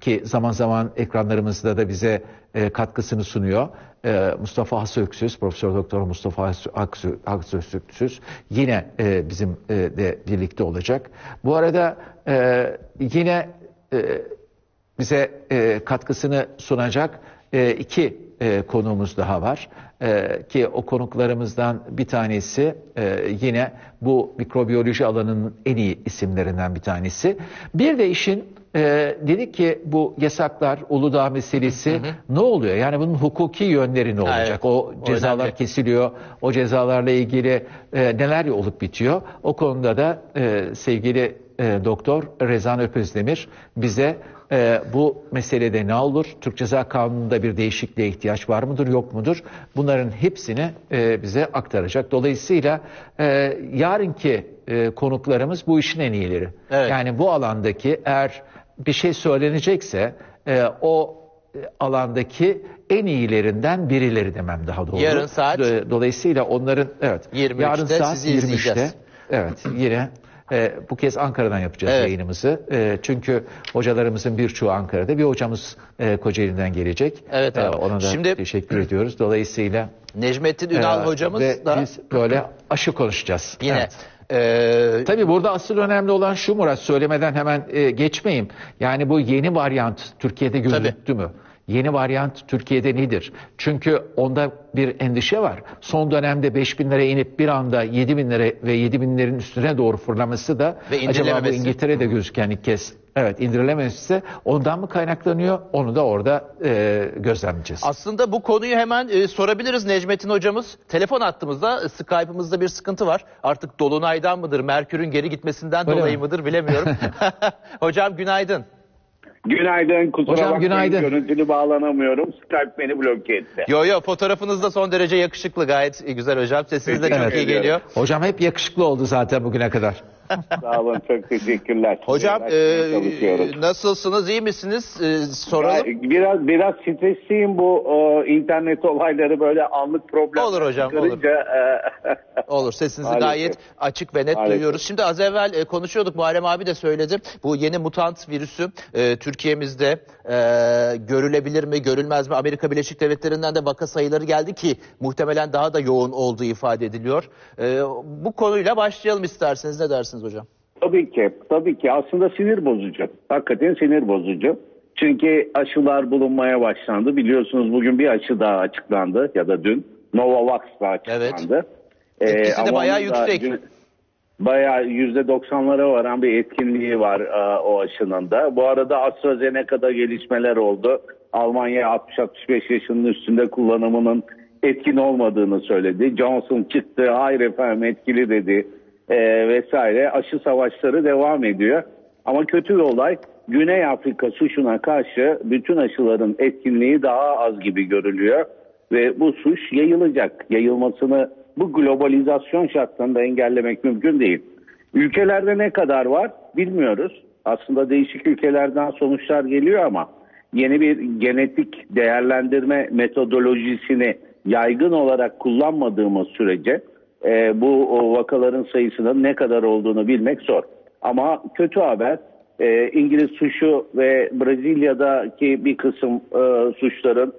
ki zaman zaman ekranlarımızda da bize katkısını sunuyor. Mustafa Hasöksüz, Profesör Doktor Mustafa Hasöksüz yine bizim de birlikte olacak. Bu arada yine bize katkısını sunacak iki konuğumuz daha var. Ki o konuklarımızdan bir tanesi yine bu mikrobiyoloji alanının en iyi isimlerinden bir tanesi. Bir de işin dedik ki bu yasaklar, Uludağ meselesi, hı hı, ne oluyor? Yani bunun hukuki yönleri ne olacak? Evet, o cezalar önemli, kesiliyor. O cezalarla ilgili neler olup bitiyor? O konuda da sevgili Doktor Rezan Öpözdemir bize Bu meselede ne olur? Türk Ceza Kanunu'nda bir değişikliğe ihtiyaç var mıdır, yok mudur? Bunların hepsini bize aktaracak. Dolayısıyla yarınki konuklarımız bu işin en iyileri. Evet. Yani bu alandaki eğer bir şey söylenecekse o alandaki en iyilerinden birileri demem daha doğru. Yarın saat. Dolayısıyla onların evet. 23'te yarın saat sizi 23'te. Evet yine. Bu kez Ankara'dan yapacağız evet. Yayınımızı. Çünkü hocalarımızın birçoğu Ankara'da. Bir hocamız Kocaeli'den gelecek. Evet abi. Ona da şimdi, teşekkür ediyoruz. Dolayısıyla Necmettin Ünal hocamız da biz böyle aşı konuşacağız. Yine. Evet. Tabii burada asıl önemli olan şu Murat, söylemeden hemen geçmeyeyim. Yani bu yeni varyant Türkiye'de gözüktü mü? Yeni varyant Türkiye'de nedir? Çünkü onda bir endişe var. Son dönemde 5.000'lere inip bir anda 7.000'lere ve 7.000'lerin üstüne doğru fırlaması da acaba bu İngiltere'de gözüken ilk kez evet indirilemesi ondan mı kaynaklanıyor? Onu da orada gözlemleyeceğiz. Aslında bu konuyu hemen sorabiliriz Necmettin hocamız. Telefon hattımızda Skype'ımızda bir sıkıntı var. Artık dolunaydan mıdır? Merkür'ün geri gitmesinden öyle dolayı mi? Mıdır? Bilemiyorum. Hocam günaydın. Günaydın, kusura hocam, bakmayın günaydın. Görüntülü bağlanamıyorum. Skype beni bloke etti. Yo fotoğrafınız da son derece yakışıklı, gayet güzel hocam. Sesiniz de çok evet, iyi geliyor. Hocam hep yakışıklı oldu zaten bugüne kadar. Sağ olun, çok teşekkürler. Hocam nasılsınız, iyi misiniz? Soralım. Ya, biraz stresliyim bu internet olayları böyle anlık problem. Olur hocam, çıkarınca, olur. Olur, sesinizi maalesef. Gayet açık ve net maalesef. Duyuyoruz. Şimdi az evvel konuşuyorduk, Muharrem abi de söyledi. Bu yeni mutant virüsü Türkiye'mizde görülebilir mi, görülmez mi? Amerika Birleşik Devletleri'nden de vaka sayıları geldi ki muhtemelen daha da yoğun olduğu ifade ediliyor. Bu konuyla başlayalım isterseniz, ne dersiniz? Hocam. Tabii ki aslında sinir bozucu. Hakikaten sinir bozucu. Çünkü aşılar bulunmaya başlandı. Biliyorsunuz bugün bir aşı daha açıklandı ya da dün Novavax daha açıklandı. Evet. Etkisi de bayağı yüksek. Bayağı %90'lara varan bir etkinliği var o aşının da. Bu arada AstraZeneca'da gelişmeler oldu. Almanya 60-65 yaşının üstünde kullanımının etkin olmadığını söyledi. Johnson çıktı. Hayır efendim etkili dedi. Vesaire aşı savaşları devam ediyor. Ama kötü bir olay, Güney Afrika suçuna karşı bütün aşıların etkinliği daha az gibi görülüyor. Ve bu suç yayılacak. Yayılmasını bu globalizasyon şartlarında engellemek mümkün değil. Ülkelerde ne kadar var bilmiyoruz. Aslında değişik ülkelerden sonuçlar geliyor ama yeni bir genetik değerlendirme metodolojisini yaygın olarak kullanmadığımız sürece bu vakaların sayısının ne kadar olduğunu bilmek zor. Ama kötü haber İngiliz suçu ve Brezilya'daki bir kısım suçların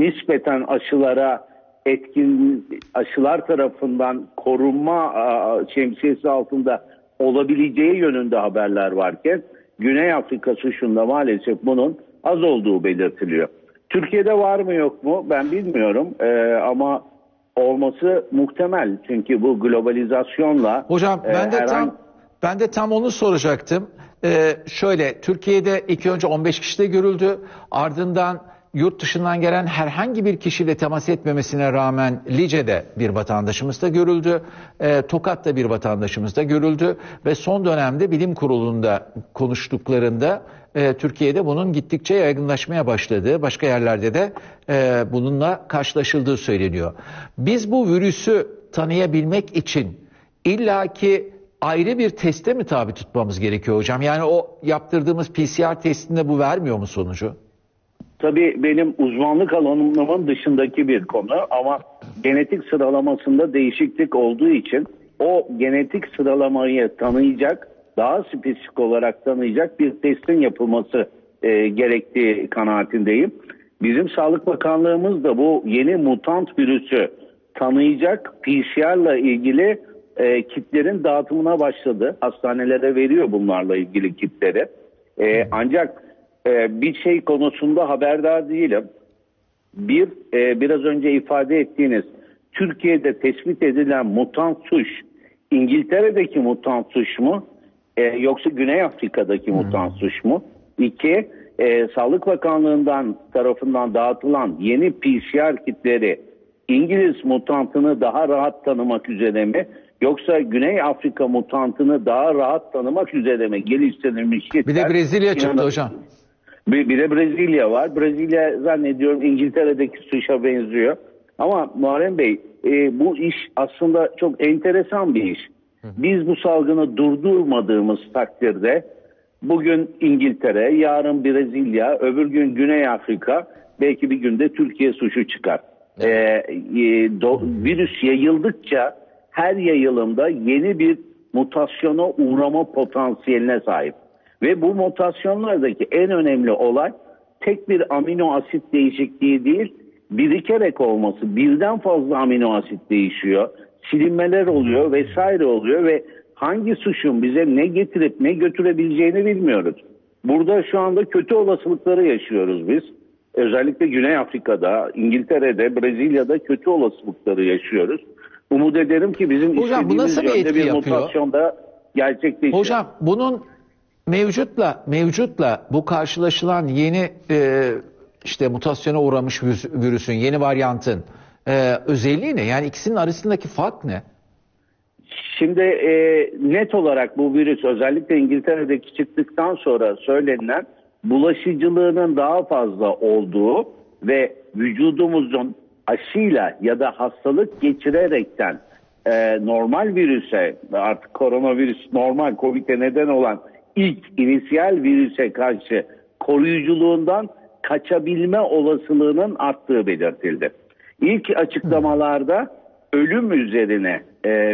nispeten aşılara etkin aşılar tarafından korunma şemsiyesi altında olabileceği yönünde haberler varken Güney Afrika suçunda maalesef bunun az olduğu belirtiliyor. Türkiye'de var mı yok mu ben bilmiyorum ama olması muhtemel çünkü bu globalizasyonla. Hocam ben de tam onu soracaktım. Şöyle Türkiye'de ilk önce 15 kişide görüldü, ardından yurt dışından gelen herhangi bir kişiyle temas etmemesine rağmen Lice'de bir vatandaşımız da görüldü. Tokat'ta bir vatandaşımız da görüldü ve son dönemde bilim kurulunda konuştuklarında Türkiye'de bunun gittikçe yaygınlaşmaya başladığı, başka yerlerde de bununla karşılaşıldığı söyleniyor. Biz bu virüsü tanıyabilmek için illaki ayrı bir teste mi tabi tutmamız gerekiyor hocam? Yani o yaptırdığımız PCR testinde bu vermiyor mu sonucu? Tabii benim uzmanlık alanımın dışındaki bir konu ama genetik sıralamasında değişiklik olduğu için o genetik sıralamayı tanıyacak, daha spesifik olarak tanıyacak bir testin yapılması gerektiği kanaatindeyim. Bizim Sağlık Bakanlığımız da bu yeni mutant virüsü tanıyacak PCR'la ilgili kitlerin dağıtımına başladı. Hastanelere veriyor bunlarla ilgili kitleri. Ancak bir şey konusunda haberdar değilim. Biraz önce ifade ettiğiniz Türkiye'de tespit edilen mutant suç İngiltere'deki mutant suç mu? Yoksa Güney Afrika'daki mutant suç mu? 2. Sağlık Bakanlığı'ndan tarafından dağıtılan yeni PCR kitleri İngiliz mutantını daha rahat tanımak üzere mi? Yoksa Güney Afrika mutantını daha rahat tanımak üzere mi geliştirilmiş? Bir de Brezilya çıktı hocam. Bir de Brezilya var. Brezilya zannediyorum İngiltere'deki suça benziyor. ama Muharrem Bey bu iş aslında çok enteresan bir iş. Biz bu salgını durdurmadığımız takdirde bugün İngiltere, yarın Brezilya, öbür gün Güney Afrika, belki bir günde Türkiye suçu çıkar. Virüs yayıldıkça her yayılımda yeni bir mutasyona uğrama potansiyeline sahip. Ve bu mutasyonlardaki en önemli olay tek bir amino asit değişikliği değil, birikerek olması. Birden fazla amino asit değişiyor, silinmeler oluyor vesaire oluyor ve hangi suçun bize ne getirip ne götürebileceğini bilmiyoruz. Burada şu anda kötü olasılıkları yaşıyoruz biz. Özellikle Güney Afrika'da, İngiltere'de, Brezilya'da kötü olasılıkları yaşıyoruz. Umut ederim ki bizim istediğimiz yönde bir mutasyon da gerçekleşir. Hocam bunun mevcutla bu karşılaşılan yeni işte mutasyona uğramış virüsün, yeni varyantın özelliği ne? Yani ikisinin arasındaki fark ne? Şimdi net olarak bu virüs özellikle İngiltere'deki çıktıktan sonra söylenilen bulaşıcılığının daha fazla olduğu ve vücudumuzun aşıyla ya da hastalık geçirerekten normal virüse, artık koronavirüs normal COVID'e neden olan ilk inisiyal virüse karşı koruyuculuğundan kaçabilme olasılığının arttığı belirtildi. İlk açıklamalarda ölüm üzerine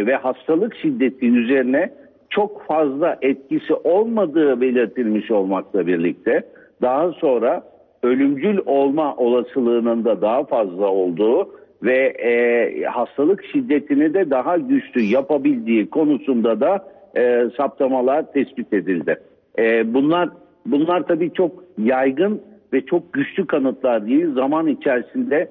ve hastalık şiddeti üzerine çok fazla etkisi olmadığı belirtilmiş olmakla birlikte daha sonra ölümcül olma olasılığının da daha fazla olduğu ve hastalık şiddetini de daha güçlü yapabildiği konusunda da saptamalar tespit edildi. Bunlar tabii çok yaygın ve çok güçlü kanıtlar değil. Zaman içerisinde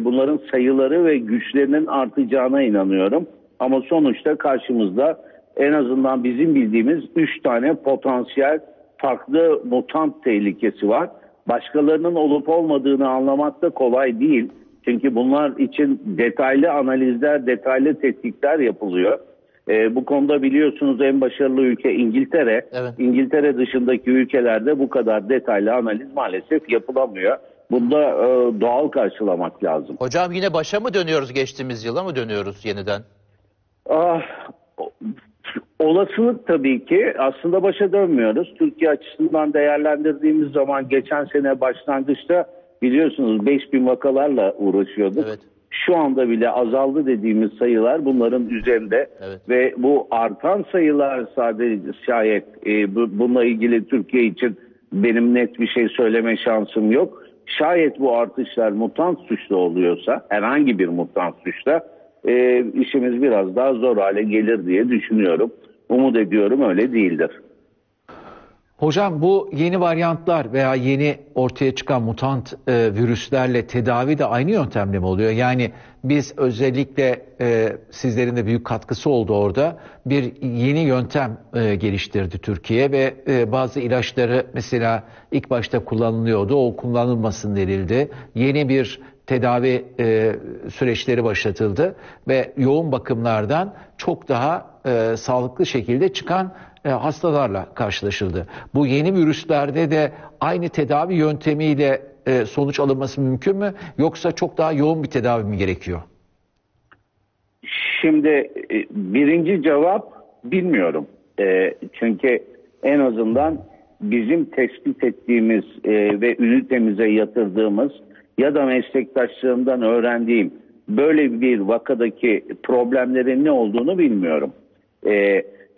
bunların sayıları ve güçlerinin artacağına inanıyorum. Ama sonuçta karşımızda en azından bizim bildiğimiz 3 tane potansiyel farklı mutant tehlikesi var. Başkalarının olup olmadığını anlamak da kolay değil. Çünkü bunlar için detaylı analizler, detaylı tetkikler yapılıyor. Bu konuda biliyorsunuz en başarılı ülke İngiltere. Evet. İngiltere dışındaki ülkelerde bu kadar detaylı analiz maalesef yapılamıyor. Bunda doğal karşılamak lazım. Hocam yine başa mı dönüyoruz, geçtiğimiz yıla mı dönüyoruz yeniden? Olasılık tabii ki aslında başa dönmüyoruz. Türkiye açısından değerlendirdiğimiz zaman geçen sene başlangıçta biliyorsunuz 5000 vakalarla uğraşıyorduk. Evet. Şu anda bile azaldı dediğimiz sayılar bunların üzerinde. Evet. Ve bu artan sayılar sadece şayet bununla ilgili Türkiye için benim net bir şey söyleme şansım yok. Şayet bu artışlar mutant suçlu oluyorsa, herhangi bir mutant suçla işimiz biraz daha zor hale gelir diye düşünüyorum. Umut ediyorum öyle değildir. Hocam bu yeni varyantlar veya yeni ortaya çıkan mutant virüslerle tedavi de aynı yöntemle mi oluyor? Yani biz özellikle sizlerin de büyük katkısı oldu orada. Bir yeni yöntem geliştirdi Türkiye ve bazı ilaçları mesela ilk başta kullanılıyordu. O kullanılmasın denildi. Yeni bir tedavi süreçleri başlatıldı ve yoğun bakımlardan çok daha sağlıklı şekilde çıkan hastalarla karşılaşıldı. Bu yeni virüslerde de aynı tedavi yöntemiyle sonuç alınması mümkün mü? Yoksa çok daha yoğun bir tedavi mi gerekiyor? Şimdi birinci cevap bilmiyorum. Çünkü en azından bizim tespit ettiğimiz ve ünitemize yatırdığımız ya da meslektaşlarımdan öğrendiğim böyle bir vakadaki problemlerin ne olduğunu bilmiyorum.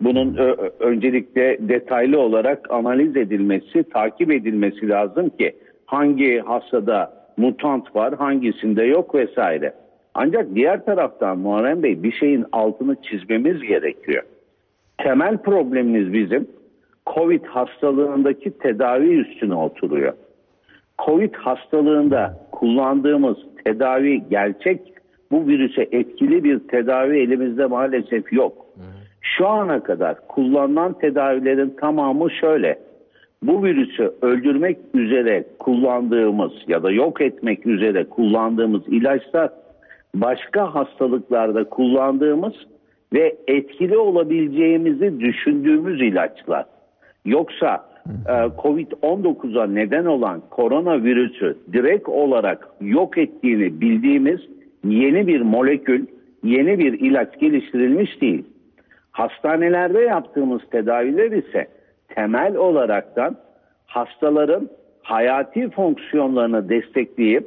Bunun öncelikle detaylı olarak analiz edilmesi, takip edilmesi lazım ki hangi hastada mutant var, hangisinde yok vesaire. Ancak diğer taraftan Muharrem Bey bir şeyin altını çizmemiz gerekiyor. Temel problemimiz bizim COVID hastalığındaki tedavi üstüne oturuyor. COVID hastalığında kullandığımız tedavi gerçek, bu virüse etkili bir tedavi elimizde maalesef yok. Şu ana kadar kullanılan tedavilerin tamamı şöyle: bu virüsü öldürmek üzere kullandığımız ya da yok etmek üzere kullandığımız ilaçlar, başka hastalıklarda kullandığımız ve etkili olabileceğimizi düşündüğümüz ilaçlar. Yoksa COVID-19'a neden olan koronavirüsü direkt olarak yok ettiğini bildiğimiz yeni bir molekül, yeni bir ilaç geliştirilmiş değil. Hastanelerde yaptığımız tedaviler ise temel olaraktan hastaların hayati fonksiyonlarını destekleyip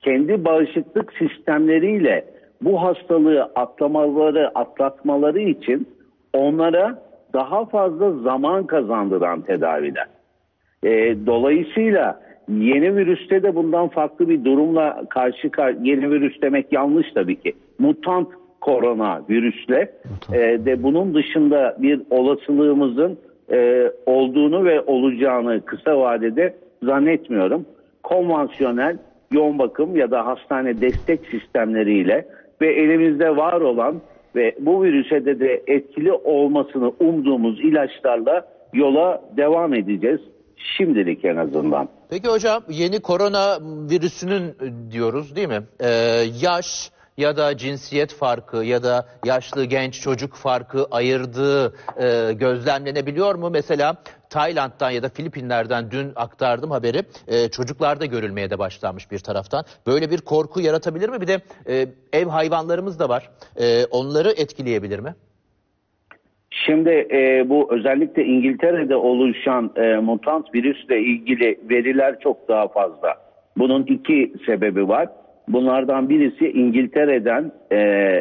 kendi bağışıklık sistemleriyle bu hastalığı atlatmaları için onlara daha fazla zaman kazandıran tedaviler. Dolayısıyla yeni virüste de bundan farklı bir durumla yeni virüs demek yanlış tabii ki. Mutant koronavirüsle de bunun dışında bir olasılığımızın olduğunu ve olacağını kısa vadede zannetmiyorum. Konvansiyonel yoğun bakım ya da hastane destek sistemleriyle ve elimizde var olan ve bu virüse de etkili olmasını umduğumuz ilaçlarla yola devam edeceğiz. Şimdilik en azından. Peki hocam, yeni korona virüsünün diyoruz değil mi? Yaş ya da cinsiyet farkı ya da yaşlı genç çocuk farkı ayırdığı gözlemlenebiliyor mu? Mesela Tayland'dan ya da Filipinler'den dün aktardım haberi. Çocuklarda görülmeye de başlanmış bir taraftan. Böyle bir korku yaratabilir mi? Bir de ev hayvanlarımız da var. Onları etkileyebilir mi? Şimdi bu özellikle İngiltere'de oluşan mutant virüsle ilgili veriler çok daha fazla. Bunun iki sebebi var. Bunlardan birisi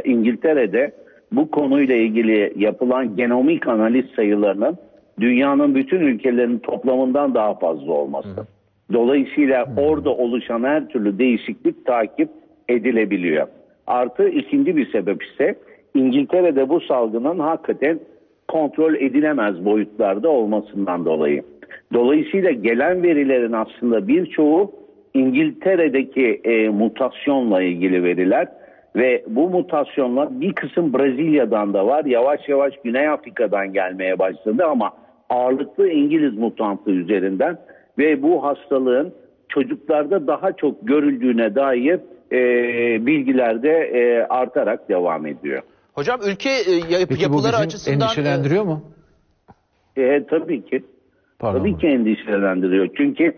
İngiltere'de bu konuyla ilgili yapılan genomik analiz sayılarının dünyanın bütün ülkelerinin toplamından daha fazla olması. Dolayısıyla orada oluşan her türlü değişiklik takip edilebiliyor. Artı ikinci bir sebep ise İngiltere'de bu salgının hakikaten kontrol edilemez boyutlarda olmasından dolayı. Dolayısıyla gelen verilerin aslında birçoğu İngiltere'deki mutasyonla ilgili veriler ve bu mutasyonla bir kısım Brezilya'dan da var. Yavaş yavaş Güney Afrika'dan gelmeye başladı ama ağırlıklı İngiliz mutantı üzerinden ve bu hastalığın çocuklarda daha çok görüldüğüne dair bilgiler de artarak devam ediyor. Hocam ülke yapıları açısından endişelendiriyor mu? Tabii ki. Tabii ki endişelendiriyor. Çünkü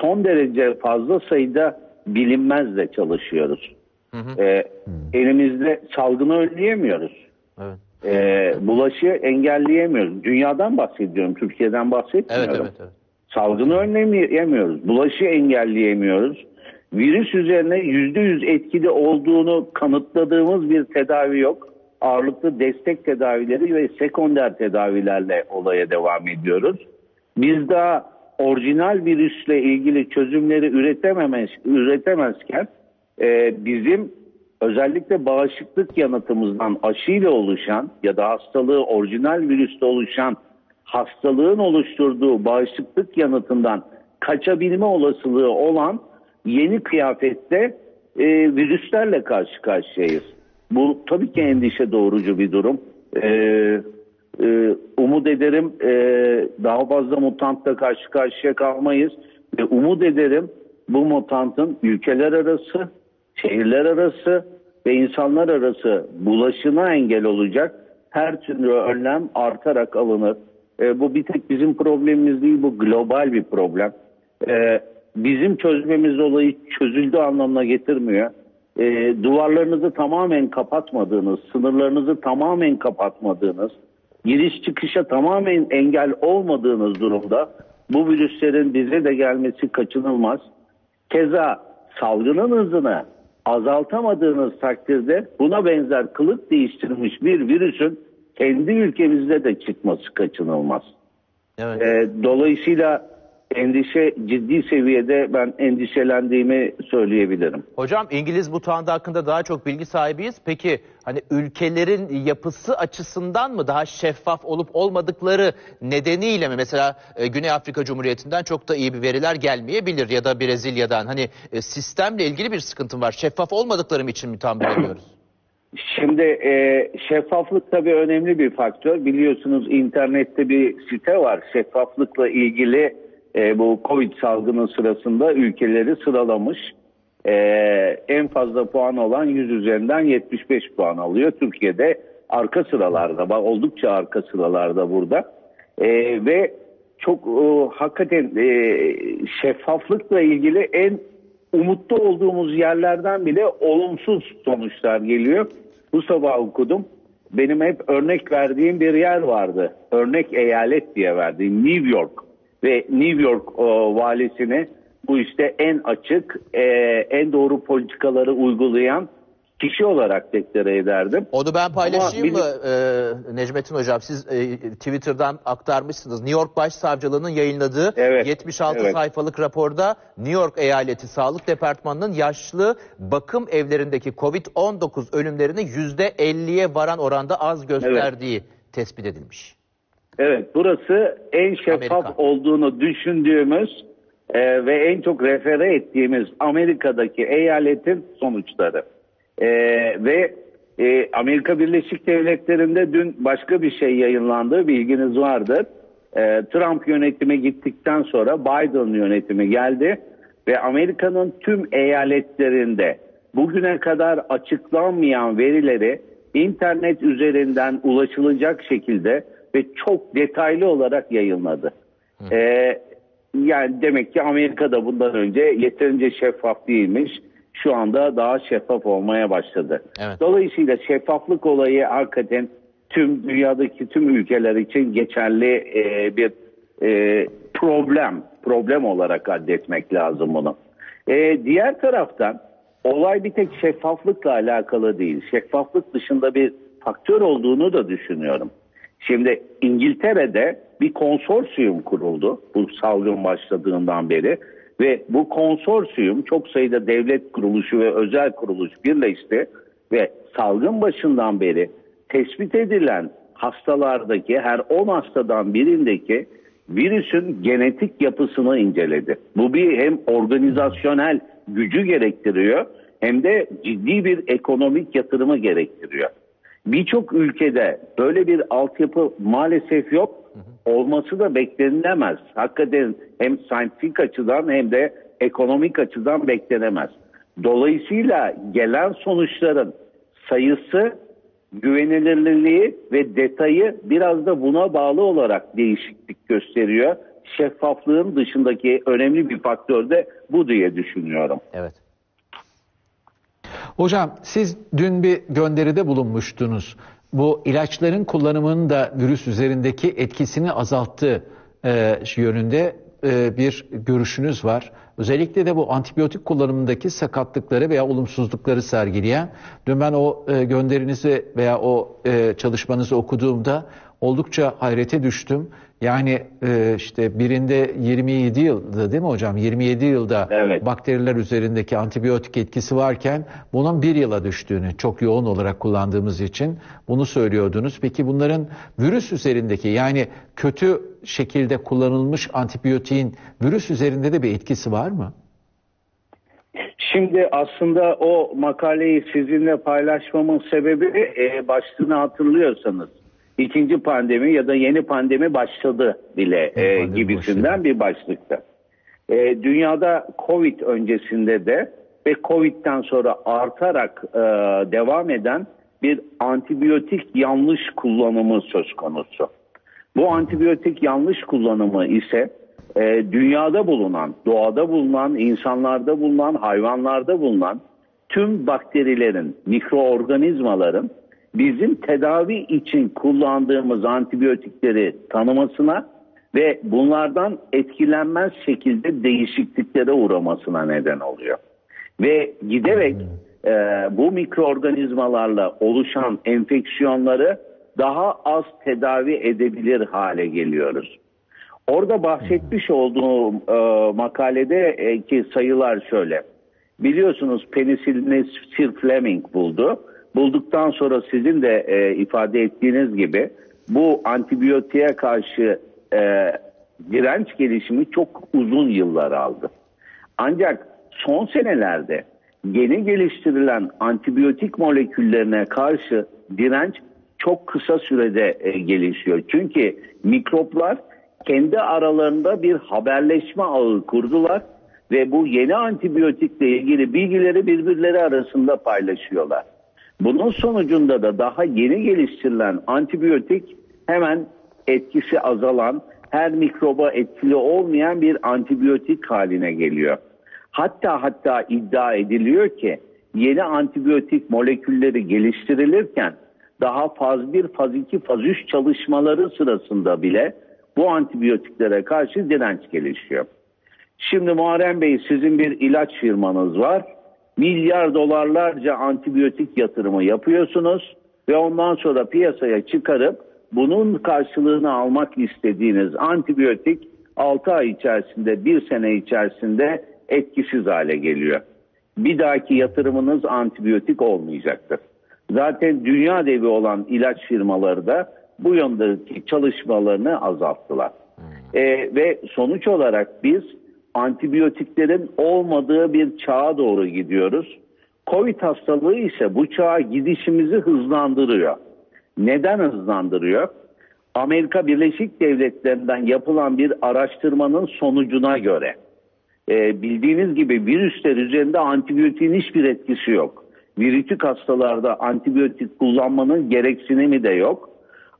son derece fazla sayıda bilinmezle çalışıyoruz. Elimizde salgını önleyemiyoruz. Evet. Bulaşı engelleyemiyoruz. Dünyadan bahsediyorum, Türkiye'den bahsetmiyorum. Evet. Salgını önleyemiyoruz. Bulaşı engelleyemiyoruz. Virüs üzerine %100 etkili olduğunu kanıtladığımız bir tedavi yok. Ağırlıklı destek tedavileri ve sekonder tedavilerle olaya devam ediyoruz. Biz daha orijinal virüsle ilgili çözümleri üretemezken bizim özellikle bağışıklık yanıtımızdan aşıyla oluşan ya da hastalığı orijinal virüste oluşan hastalığın oluşturduğu bağışıklık yanıtından kaçabilme olasılığı olan yeni kıyafette virüslerle karşı karşıyayız. Bu tabii ki endişe doğurucu bir durum. Umut ederim daha fazla mutantla karşı karşıya kalmayız. Ve umut ederim bu mutantın ülkeler arası, şehirler arası ve insanlar arası bulaşına engel olacak her türlü önlem artarak alınır. Bu bir tek bizim problemimiz değil, bu global bir problem. Bizim çözmemiz olayı çözüldüğü anlamına getirmiyor. Duvarlarınızı tamamen kapatmadığınız, sınırlarınızı tamamen kapatmadığınız, giriş çıkışa tamamen engel olmadığınız durumda bu virüslerin bize de gelmesi kaçınılmaz. Keza salgının hızını azaltamadığınız takdirde buna benzer kılık değiştirmiş bir virüsün kendi ülkemizde de çıkması kaçınılmaz. Evet. Dolayısıyla ciddi seviyede ben endişelendiğimi söyleyebilirim. Hocam İngiliz mutantı hakkında daha çok bilgi sahibiyiz. Peki hani ülkelerin yapısı açısından mı daha şeffaf olup olmadıkları nedeniyle mi? Mesela Güney Afrika Cumhuriyeti'nden çok da iyi bir veriler gelmeyebilir ya da Brezilya'dan. Hani sistemle ilgili bir sıkıntım var. Şeffaf olmadıklarım için mi tam bilmiyoruz? Şimdi şeffaflık tabii önemli bir faktör. Biliyorsunuz internette bir site var. Şeffaflıkla ilgili bu Covid salgının sırasında ülkeleri sıralamış. En fazla puan olan 100 üzerinden 75 puan alıyor. Türkiye'de arka sıralarda, oldukça arka sıralarda burada ve çok hakikaten şeffaflıkla ilgili en umutlu olduğumuz yerlerden bile olumsuz sonuçlar geliyor. Bu sabah okudum. Benim hep örnek verdiğim bir yer vardı. Örnek eyalet diye verdiğim New York ve New York valisini bu işte en açık, en doğru politikaları uygulayan kişi olarak deklare ederdim. Onu ben paylaşayım mı Necmettin Hocam? Siz Twitter'dan aktarmışsınız. New York Başsavcılığı'nın yayınladığı 76 sayfalık raporda New York Eyaleti Sağlık Departmanı'nın yaşlı bakım evlerindeki COVID-19 ölümlerini %50'ye varan oranda az gösterdiği tespit edilmiş. Evet, burası en şeffaf olduğunu düşündüğümüz ve en çok refere ettiğimiz Amerika'daki eyaletin sonuçları. Ve Amerika Birleşik Devletleri'nde dün başka bir şey yayınlandı, bilginiz vardır. Trump yönetimi gittikten sonra Biden yönetimi geldi ve Amerika'nın tüm eyaletlerinde bugüne kadar açıklanmayan verileri internet üzerinden ulaşılacak şekilde ve çok detaylı olarak yayınladı. Yani demek ki Amerika'da bundan önce yeterince şeffaf değilmiş. Şu anda daha şeffaf olmaya başladı. Evet. Dolayısıyla şeffaflık olayı hakikaten tüm dünyadaki tüm ülkeler için geçerli bir problem olarak adetmek lazım bunu. Diğer taraftan olay bir tek şeffaflıkla alakalı değil. Şeffaflık dışında bir faktör olduğunu da düşünüyorum. Şimdi İngiltere'de bir konsorsiyum kuruldu bu salgın başladığından beri. Ve bu konsorsiyum çok sayıda devlet kuruluşu ve özel kuruluş birleşti ve salgın başından beri tespit edilen hastalardaki her 10 hastadan birindeki virüsün genetik yapısını inceledi. Bu bir hem organizasyonel gücü gerektiriyor hem de ciddi bir ekonomik yatırımı gerektiriyor. Birçok ülkede böyle bir altyapı maalesef yok. Olması da beklenilemez. Hakikaten hem scientific açıdan hem de ekonomik açıdan beklenemez. Dolayısıyla gelen sonuçların sayısı, güvenilirliği ve detayı biraz da buna bağlı olarak değişiklik gösteriyor. Şeffaflığın dışındaki önemli bir faktör de bu diye düşünüyorum. Evet. Hocam siz dün bir gönderide bulunmuştunuz. Bu ilaçların kullanımının da virüs üzerindeki etkisini azalttığı yönünde bir görüşünüz var. Özellikle de bu antibiyotik kullanımındaki sakatlıkları veya olumsuzlukları sergileyen. Dün ben o gönderinizi veya o çalışmanızı okuduğumda oldukça hayrete düştüm. Yani işte birinde 27 yılda değil mi hocam? 27 yılda bakteriler üzerindeki antibiyotik etkisi varken bunun 1 yıla düştüğünü çok yoğun olarak kullandığımız için bunu söylüyordunuz. Peki bunların virüs üzerindeki yani kötü şekilde kullanılmış antibiyotiğin virüs üzerinde de bir etkisi var mı? Şimdi aslında o makaleyi sizinle paylaşmamın sebebi başlığını hatırlıyorsanız. İkinci pandemi ya da yeni pandemi başladı bile gibisinden bir başlıkta. Dünyada Covid öncesinde de ve Covid'den sonra artarak devam eden bir antibiyotik yanlış kullanımı söz konusu. Bu antibiyotik yanlış kullanımı ise dünyada bulunan, doğada bulunan, insanlarda bulunan, hayvanlarda bulunan tüm bakterilerin, mikroorganizmaların bizim tedavi için kullandığımız antibiyotikleri tanımasına ve bunlardan etkilenmez şekilde değişikliklere uğramasına neden oluyor. Ve giderek bu mikroorganizmalarla oluşan enfeksiyonları daha az tedavi edebilir hale geliyoruz. Orada bahsetmiş olduğum makaledeki sayılar şöyle. Biliyorsunuz penisilini Sir Fleming buldu. Bulduktan sonra sizin de ifade ettiğiniz gibi bu antibiyotiğe karşı direnç gelişimi çok uzun yıllar aldı. Ancak son senelerde yeni geliştirilen antibiyotik moleküllerine karşı direnç çok kısa sürede gelişiyor. Çünkü mikroplar kendi aralarında bir haberleşme ağı kurdular ve bu yeni antibiyotikle ilgili bilgileri birbirleri arasında paylaşıyorlar. Bunun sonucunda da daha yeni geliştirilen antibiyotik hemen etkisi azalan, her mikroba etkili olmayan bir antibiyotik haline geliyor. Hatta iddia ediliyor ki yeni antibiyotik molekülleri geliştirilirken daha faz 1, faz 2, faz 3 çalışmaları sırasında bile bu antibiyotiklere karşı direnç gelişiyor. Şimdi Muharrem Bey, sizin bir ilaç firmanız var. Milyar dolarlarca antibiyotik yatırımı yapıyorsunuz ve ondan sonra piyasaya çıkarıp bunun karşılığını almak istediğiniz antibiyotik 6 ay içerisinde, 1 sene içerisinde etkisiz hale geliyor. Bir dahaki yatırımınız antibiyotik olmayacaktır. Zaten dünya devi olan ilaç firmaları da bu yöndeki çalışmalarını azalttılar. Ve sonuç olarak biz antibiyotiklerin olmadığı bir çağa doğru gidiyoruz. Covid hastalığı ise bu çağa gidişimizi hızlandırıyor. Neden hızlandırıyor? Amerika Birleşik Devletleri'nden yapılan bir araştırmanın sonucuna göre bildiğiniz gibi virüsler üzerinde antibiyotiğin hiçbir etkisi yok. Virütik hastalarda antibiyotik kullanmanın gereksinimi de yok.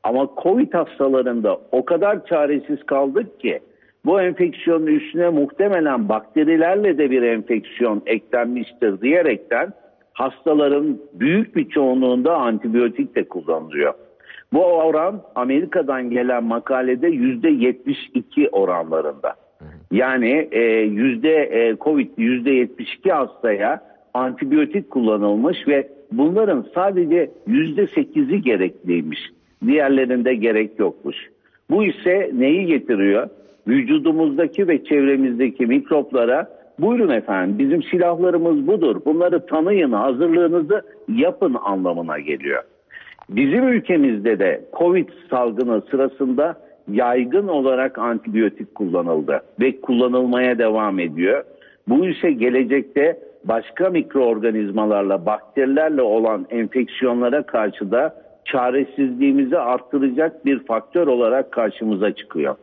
Ama Covid hastalarında o kadar çaresiz kaldık ki bu enfeksiyonun üstüne muhtemelen bakterilerle de bir enfeksiyon eklenmiştir diyerekten hastaların büyük bir çoğunluğunda antibiyotik de kullanılıyor. Bu oran Amerika'dan gelen makalede %72 oranlarında. Yani Covid %72 hastaya antibiyotik kullanılmış ve bunların sadece %8'i gerekliymiş. Diğerlerinde gerek yokmuş. Bu ise neyi getiriyor? Vücudumuzdaki ve çevremizdeki mikroplara buyurun efendim bizim silahlarımız budur. Bunları tanıyın, hazırlığınızı yapın anlamına geliyor. Bizim ülkemizde de Covid salgını sırasında yaygın olarak antibiyotik kullanıldı ve kullanılmaya devam ediyor. Bu ise gelecekte başka mikroorganizmalarla, bakterilerle olan enfeksiyonlara karşı da çaresizliğimizi arttıracak bir faktör olarak karşımıza çıkıyor.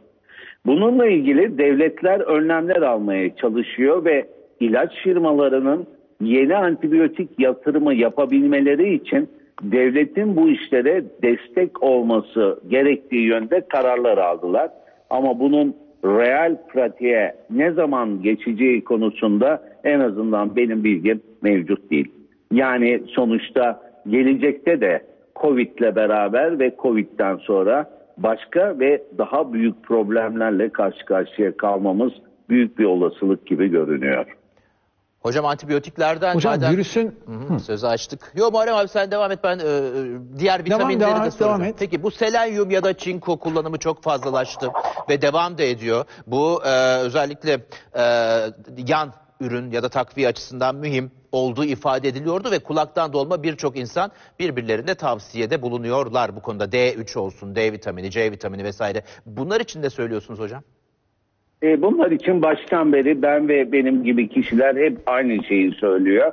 Bununla ilgili devletler önlemler almaya çalışıyor ve ilaç firmalarının yeni antibiyotik yatırımı yapabilmeleri için devletin bu işlere destek olması gerektiği yönde kararlar aldılar. Ama bunun real pratiğe ne zaman geçeceği konusunda en azından benim bilgim mevcut değil. Yani sonuçta gelecekte de Covid'le beraber ve Covid'den sonra başka ve daha büyük problemlerle karşı karşıya kalmamız büyük bir olasılık gibi görünüyor. Hocam antibiyotiklerden... Hocam madem... virüsün... Sözü açtık. Yok Muharrem abi sen devam et, ben diğer vitaminleri de soracağım. Peki bu selenyum ya da çinko kullanımı çok fazlalaştı ve devam da ediyor. Bu özellikle yan ürün ya da takviye açısından mühim olduğu ifade ediliyordu ve kulaktan dolma birçok insan birbirlerine tavsiyede bulunuyorlar bu konuda. D3 olsun, D vitamini, C vitamini vesaire. Bunlar için de söylüyorsunuz hocam. Bunlar için baştan beri ben ve benim gibi kişiler hep aynı şeyi söylüyor.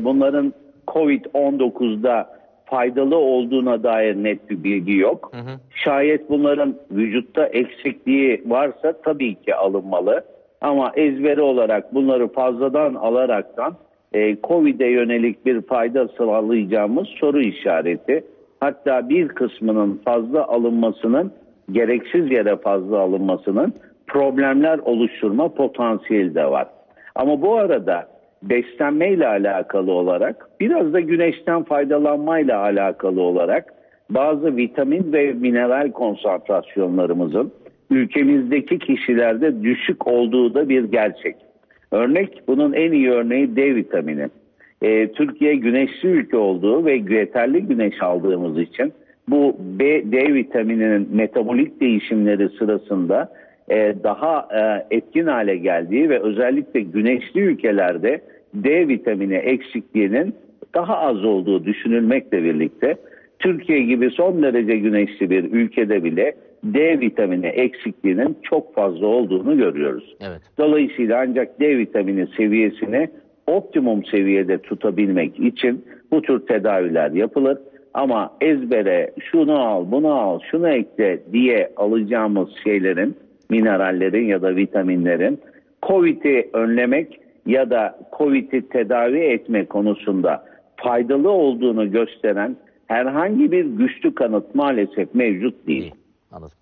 Bunların Covid-19'da faydalı olduğuna dair net bir bilgi yok. Hı hı. Şayet bunların vücutta eksikliği varsa tabii ki alınmalı. Ama ezberi olarak bunları fazladan alaraktan Covid'e yönelik bir fayda sağlayacağımız soru işareti. Hatta bir kısmının fazla alınmasının, gereksiz yere fazla alınmasının problemler oluşturma potansiyeli de var. Ama bu arada beslenmeyle alakalı olarak, biraz da güneşten faydalanmayla alakalı olarak bazı vitamin ve mineral konsantrasyonlarımızın ülkemizdeki kişilerde düşük olduğu da bir gerçek. Örnek, bunun en iyi örneği D vitamini. Türkiye güneşli ülke olduğu ve yeterli güneş aldığımız için bu D vitamininin metabolik değişimleri sırasında daha etkin hale geldiği ve özellikle güneşli ülkelerde D vitamini eksikliğinin daha az olduğu düşünülmekle birlikte Türkiye gibi son derece güneşli bir ülkede bile D vitamini eksikliğinin çok fazla olduğunu görüyoruz. Evet. Dolayısıyla ancak D vitamini seviyesini optimum seviyede tutabilmek için bu tür tedaviler yapılır. Ama ezbere şunu al, bunu al, şunu ekle diye alacağımız şeylerin, minerallerin ya da vitaminlerin Covid'i önlemek ya da Covid'i tedavi etme konusunda faydalı olduğunu gösteren herhangi bir güçlü kanıt maalesef mevcut değil. Anladım.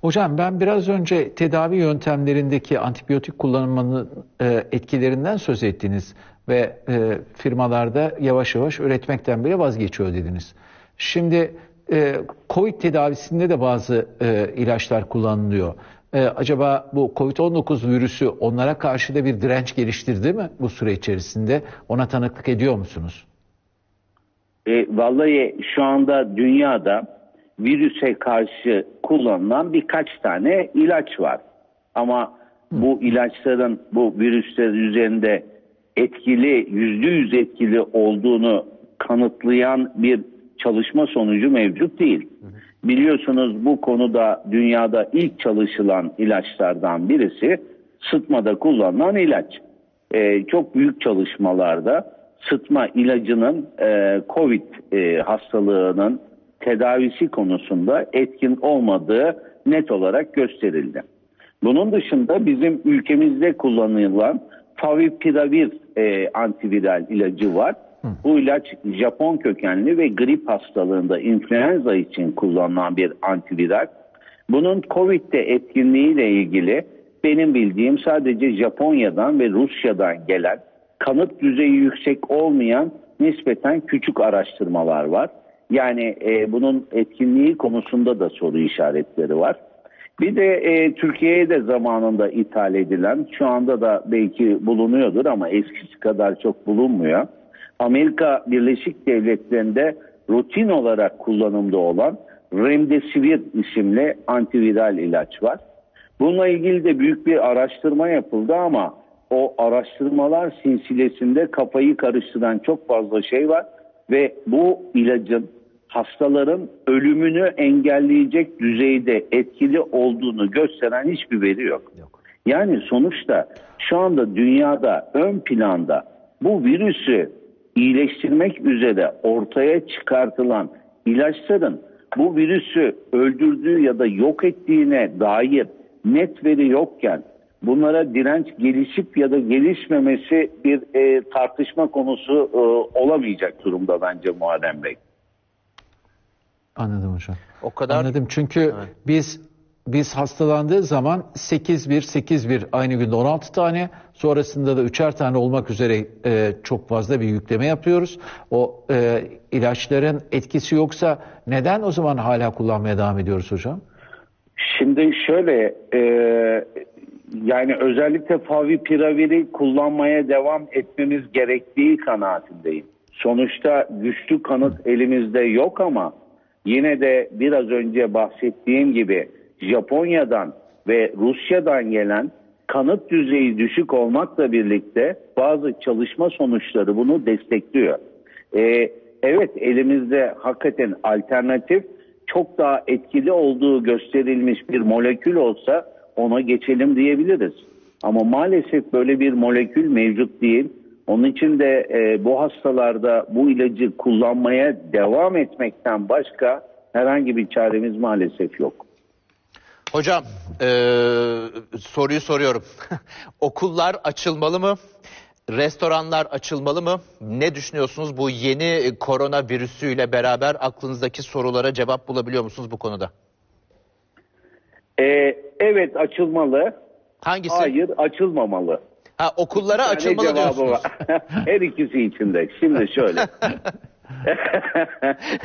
Hocam ben biraz önce tedavi yöntemlerindeki antibiyotik kullanımının etkilerinden söz ettiniz ve firmalarda yavaş yavaş üretmekten bile vazgeçiyor dediniz. Şimdi COVID tedavisinde de bazı ilaçlar kullanılıyor. Acaba bu COVID-19 virüsü onlara karşı da bir direnç geliştirdi mi bu süre içerisinde? Ona tanıklık ediyor musunuz? Vallahi şu anda dünyada virüse karşı kullanılan birkaç tane ilaç var. Ama bu ilaçların bu virüsler üzerinde etkili, %100 etkili olduğunu kanıtlayan bir çalışma sonucu mevcut değil. Biliyorsunuz bu konuda dünyada ilk çalışılan ilaçlardan birisi sıtmada kullanılan ilaç. Çok büyük çalışmalarda sıtma ilacının COVID hastalığının tedavisi konusunda etkin olmadığı net olarak gösterildi. Bunun dışında bizim ülkemizde kullanılan favipiravir antiviral ilacı var. Bu ilaç Japon kökenli ve grip hastalığında influenza için kullanılan bir antiviral. Bunun COVID'de etkinliğiyle ilgili benim bildiğim sadece Japonya'dan ve Rusya'dan gelen kanıt düzeyi yüksek olmayan nispeten küçük araştırmalar var. Yani bunun etkinliği konusunda da soru işaretleri var. Bir de Türkiye'ye de zamanında ithal edilen, şu anda da belki bulunuyordur ama eskisi kadar çok bulunmuyor. Amerika Birleşik Devletleri'nde rutin olarak kullanımda olan Remdesivir isimli antiviral ilaç var. Bununla ilgili de büyük bir araştırma yapıldı ama o araştırmalar silsilesinde kafayı karıştıran çok fazla şey var. Ve bu ilacın hastaların ölümünü engelleyecek düzeyde etkili olduğunu gösteren hiçbir veri yok. Yani sonuçta şu anda dünyada ön planda bu virüsü iyileştirmek üzere ortaya çıkartılan ilaçların bu virüsü öldürdüğü ya da yok ettiğine dair net veri yokken bunlara direnç gelişip ya da gelişmemesi bir tartışma konusu olamayacak durumda bence Muharrem Bey. Anladım hocam. O kadar anladım çünkü evet. Biz hastalandığı zaman 8-1 aynı günde 16 tane sonrasında da 3'er tane olmak üzere çok fazla bir yükleme yapıyoruz. O ilaçların etkisi yoksa neden o zaman hala kullanmaya devam ediyoruz hocam? Şimdi şöyle yani özellikle favipiravir'i kullanmaya devam etmemiz gerektiği kanaatindeyim. Sonuçta güçlü kanıt elimizde yok ama yine de biraz önce bahsettiğim gibi Japonya'dan ve Rusya'dan gelen kanıt düzeyi düşük olmakla birlikte bazı çalışma sonuçları bunu destekliyor. Evet elimizde hakikaten alternatif çok daha etkili olduğu gösterilmiş bir molekül olsa ona geçelim diyebiliriz. Ama maalesef böyle bir molekül mevcut değil. Onun için de bu hastalarda bu ilacı kullanmaya devam etmekten başka herhangi bir çaremiz maalesef yok. Hocam soruyu soruyorum. Okullar açılmalı mı? Restoranlar açılmalı mı? Ne düşünüyorsunuz bu yeni koronavirüsüyle beraber aklınızdaki sorulara cevap bulabiliyor musunuz bu konuda? Evet açılmalı. Hangisi? Hayır açılmamalı. Ha, okullara açılmalı diyorsunuz. Her ikisi içinde. Şimdi şöyle.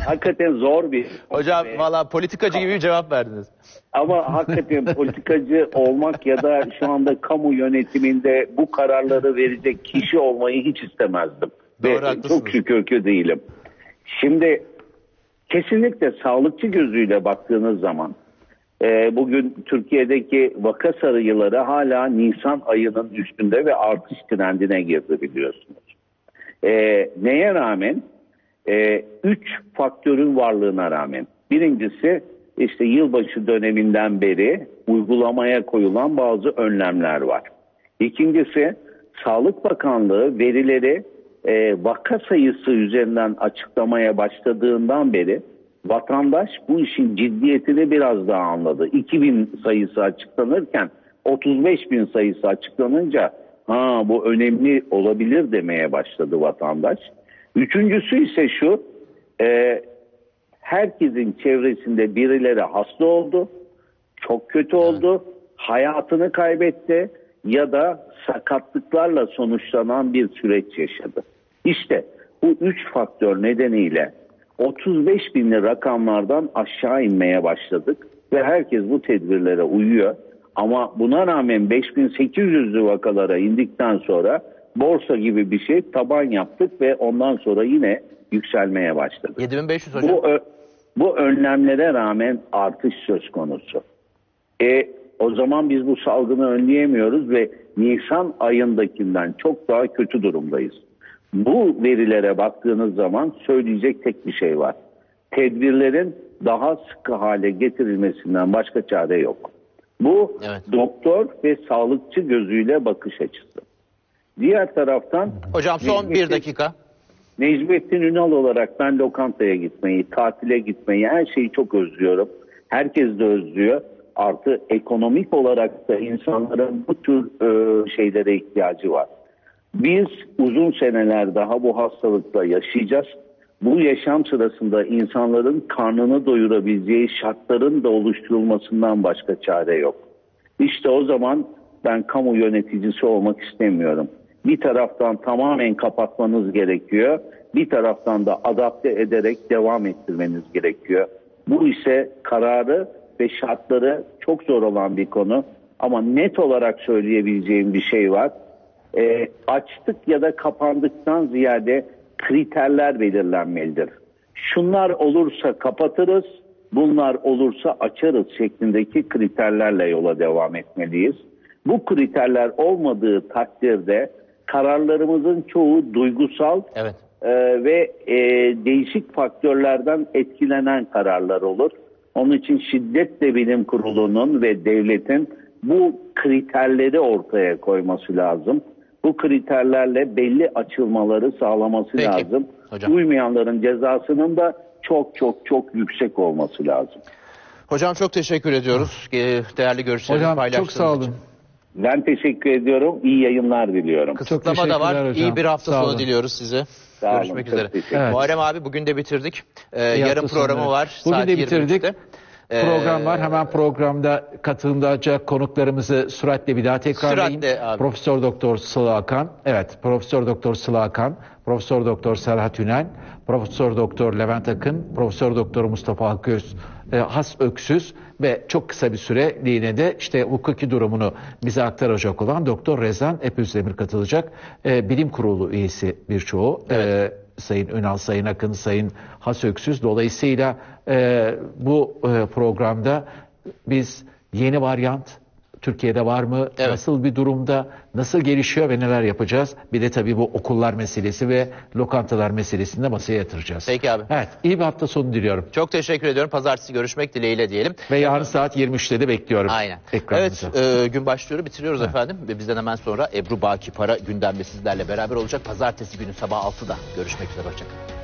Hakikaten zor bir... Hocam valla politikacı gibi bir cevap verdiniz. Ama hakikaten politikacı olmak ya da şu anda kamu yönetiminde bu kararları verecek kişi olmayı hiç istemezdim. Doğru, haklısınız. Çok şükür ki değilim. Şimdi kesinlikle sağlıkçı gözüyle baktığınız zaman bugün Türkiye'deki vaka sayıları hala Nisan ayının üstünde ve artış trendine girdi biliyorsunuz. Neye rağmen? 3 faktörün varlığına rağmen. Birincisi işte yılbaşı döneminden beri uygulamaya koyulan bazı önlemler var. İkincisi Sağlık Bakanlığı verileri vaka sayısı üzerinden açıklamaya başladığından beri vatandaş bu işin ciddiyetini biraz daha anladı. 2000 sayısı açıklanırken 35 bin sayısı açıklanınca ha bu önemli olabilir demeye başladı vatandaş. Üçüncüsü ise şu, herkesin çevresinde birileri hasta oldu, çok kötü oldu, hayatını kaybetti ya da sakatlıklarla sonuçlanan bir süreç yaşadı. İşte bu üç faktör nedeniyle 35 binli rakamlardan aşağı inmeye başladık ve herkes bu tedbirlere uyuyor. Ama buna rağmen 5.800'lü vakalara indikten sonra borsa gibi bir şey taban yaptık ve ondan sonra yine yükselmeye başladı. 7.500 hocam. Bu önlemlere rağmen artış söz konusu. O zaman biz bu salgını önleyemiyoruz ve Nisan ayındakinden çok daha kötü durumdayız. Bu verilere baktığınız zaman söyleyecek tek bir şey var. Tedbirlerin daha sıkı hale getirilmesinden başka çare yok. Bu doktor ve sağlıkçı gözüyle bakış açısı. Diğer taraftan... Hocam son bir dakika. Necmettin Ünal olarak ben lokantaya gitmeyi, tatile gitmeyi, her şeyi çok özlüyorum. Herkes de özlüyor. Artı ekonomik olarak da insanların bu tür şeylere ihtiyacı var. Biz uzun seneler daha bu hastalıkla yaşayacağız. Bu yaşam sırasında insanların karnını doyurabileceği şartların da oluşturulmasından başka çare yok. İşte o zaman ben kamu yöneticisi olmak istemiyorum. Bir taraftan tamamen kapatmanız gerekiyor. Bir taraftan da adapte ederek devam ettirmeniz gerekiyor. Bu ise kararı ve şartları çok zor olan bir konu. Ama net olarak söyleyebileceğim bir şey var. Açtık ya da kapandıktan ziyade kriterler belirlenmelidir. Şunlar olursa kapatırız, bunlar olursa açarız şeklindeki kriterlerle yola devam etmeliyiz. Bu kriterler olmadığı takdirde kararlarımızın çoğu duygusal ve değişik faktörlerden etkilenen kararlar olur. Onun için şiddetle bilim kurulunun ve devletin bu kriterleri ortaya koyması lazım. Bu kriterlerle belli açılmaları sağlaması lazım. Hocam. Uymayanların cezasının da çok yüksek olması lazım. Hocam çok teşekkür ediyoruz. Değerli görüşlerinizi paylaştığınız için. Hocam çok sağ olun. Ben teşekkür ediyorum. İyi yayınlar diliyorum. Kısıtlama da var. Hocam. İyi bir hafta sonu diliyoruz size. Sağ Görüşmek olun. Üzere. Evet. Muharrem abi bugün de bitirdik. Yarın programı var. Bugün de bitirdik. Program var. Hemen programda katılacak konuklarımızı süratle bir daha tekrarlayın. Profesör Doktor Sıla Akan, Profesör Doktor Sıla Akan, Profesör Doktor Serhat Ünel, Profesör Doktor Levent Akın, Profesör Doktor Mustafa Akgöz, Has Öksüz ve çok kısa bir süre yine de işte hukuki durumunu bize aktaracak olan Doktor Rezan Epüzdemir katılacak. Bilim Kurulu üyesi birçoğu. Evet. Sayın Ünal, Sayın Akın, Sayın Has Öksüz. Dolayısıyla bu programda biz yeni varyant Türkiye'de var mı? Evet. Nasıl bir durumda? Nasıl gelişiyor ve neler yapacağız? Bir de tabii bu okullar meselesi ve lokantalar meselesini de masaya yatıracağız. Peki abi. Evet, iyi bir hafta sonu diliyorum. Çok teşekkür ediyorum. Pazartesi görüşmek dileğiyle diyelim. Ve yarın saat 23'te de bekliyorum. Aynen. Ekranınıza. Evet, gün başlıyor, bitiriyoruz efendim. Ve bizden hemen sonra Ebru Baki Para gündemde sizlerle beraber olacak. Pazartesi günü sabah 6'da. Görüşmek üzere, hoşçakalın.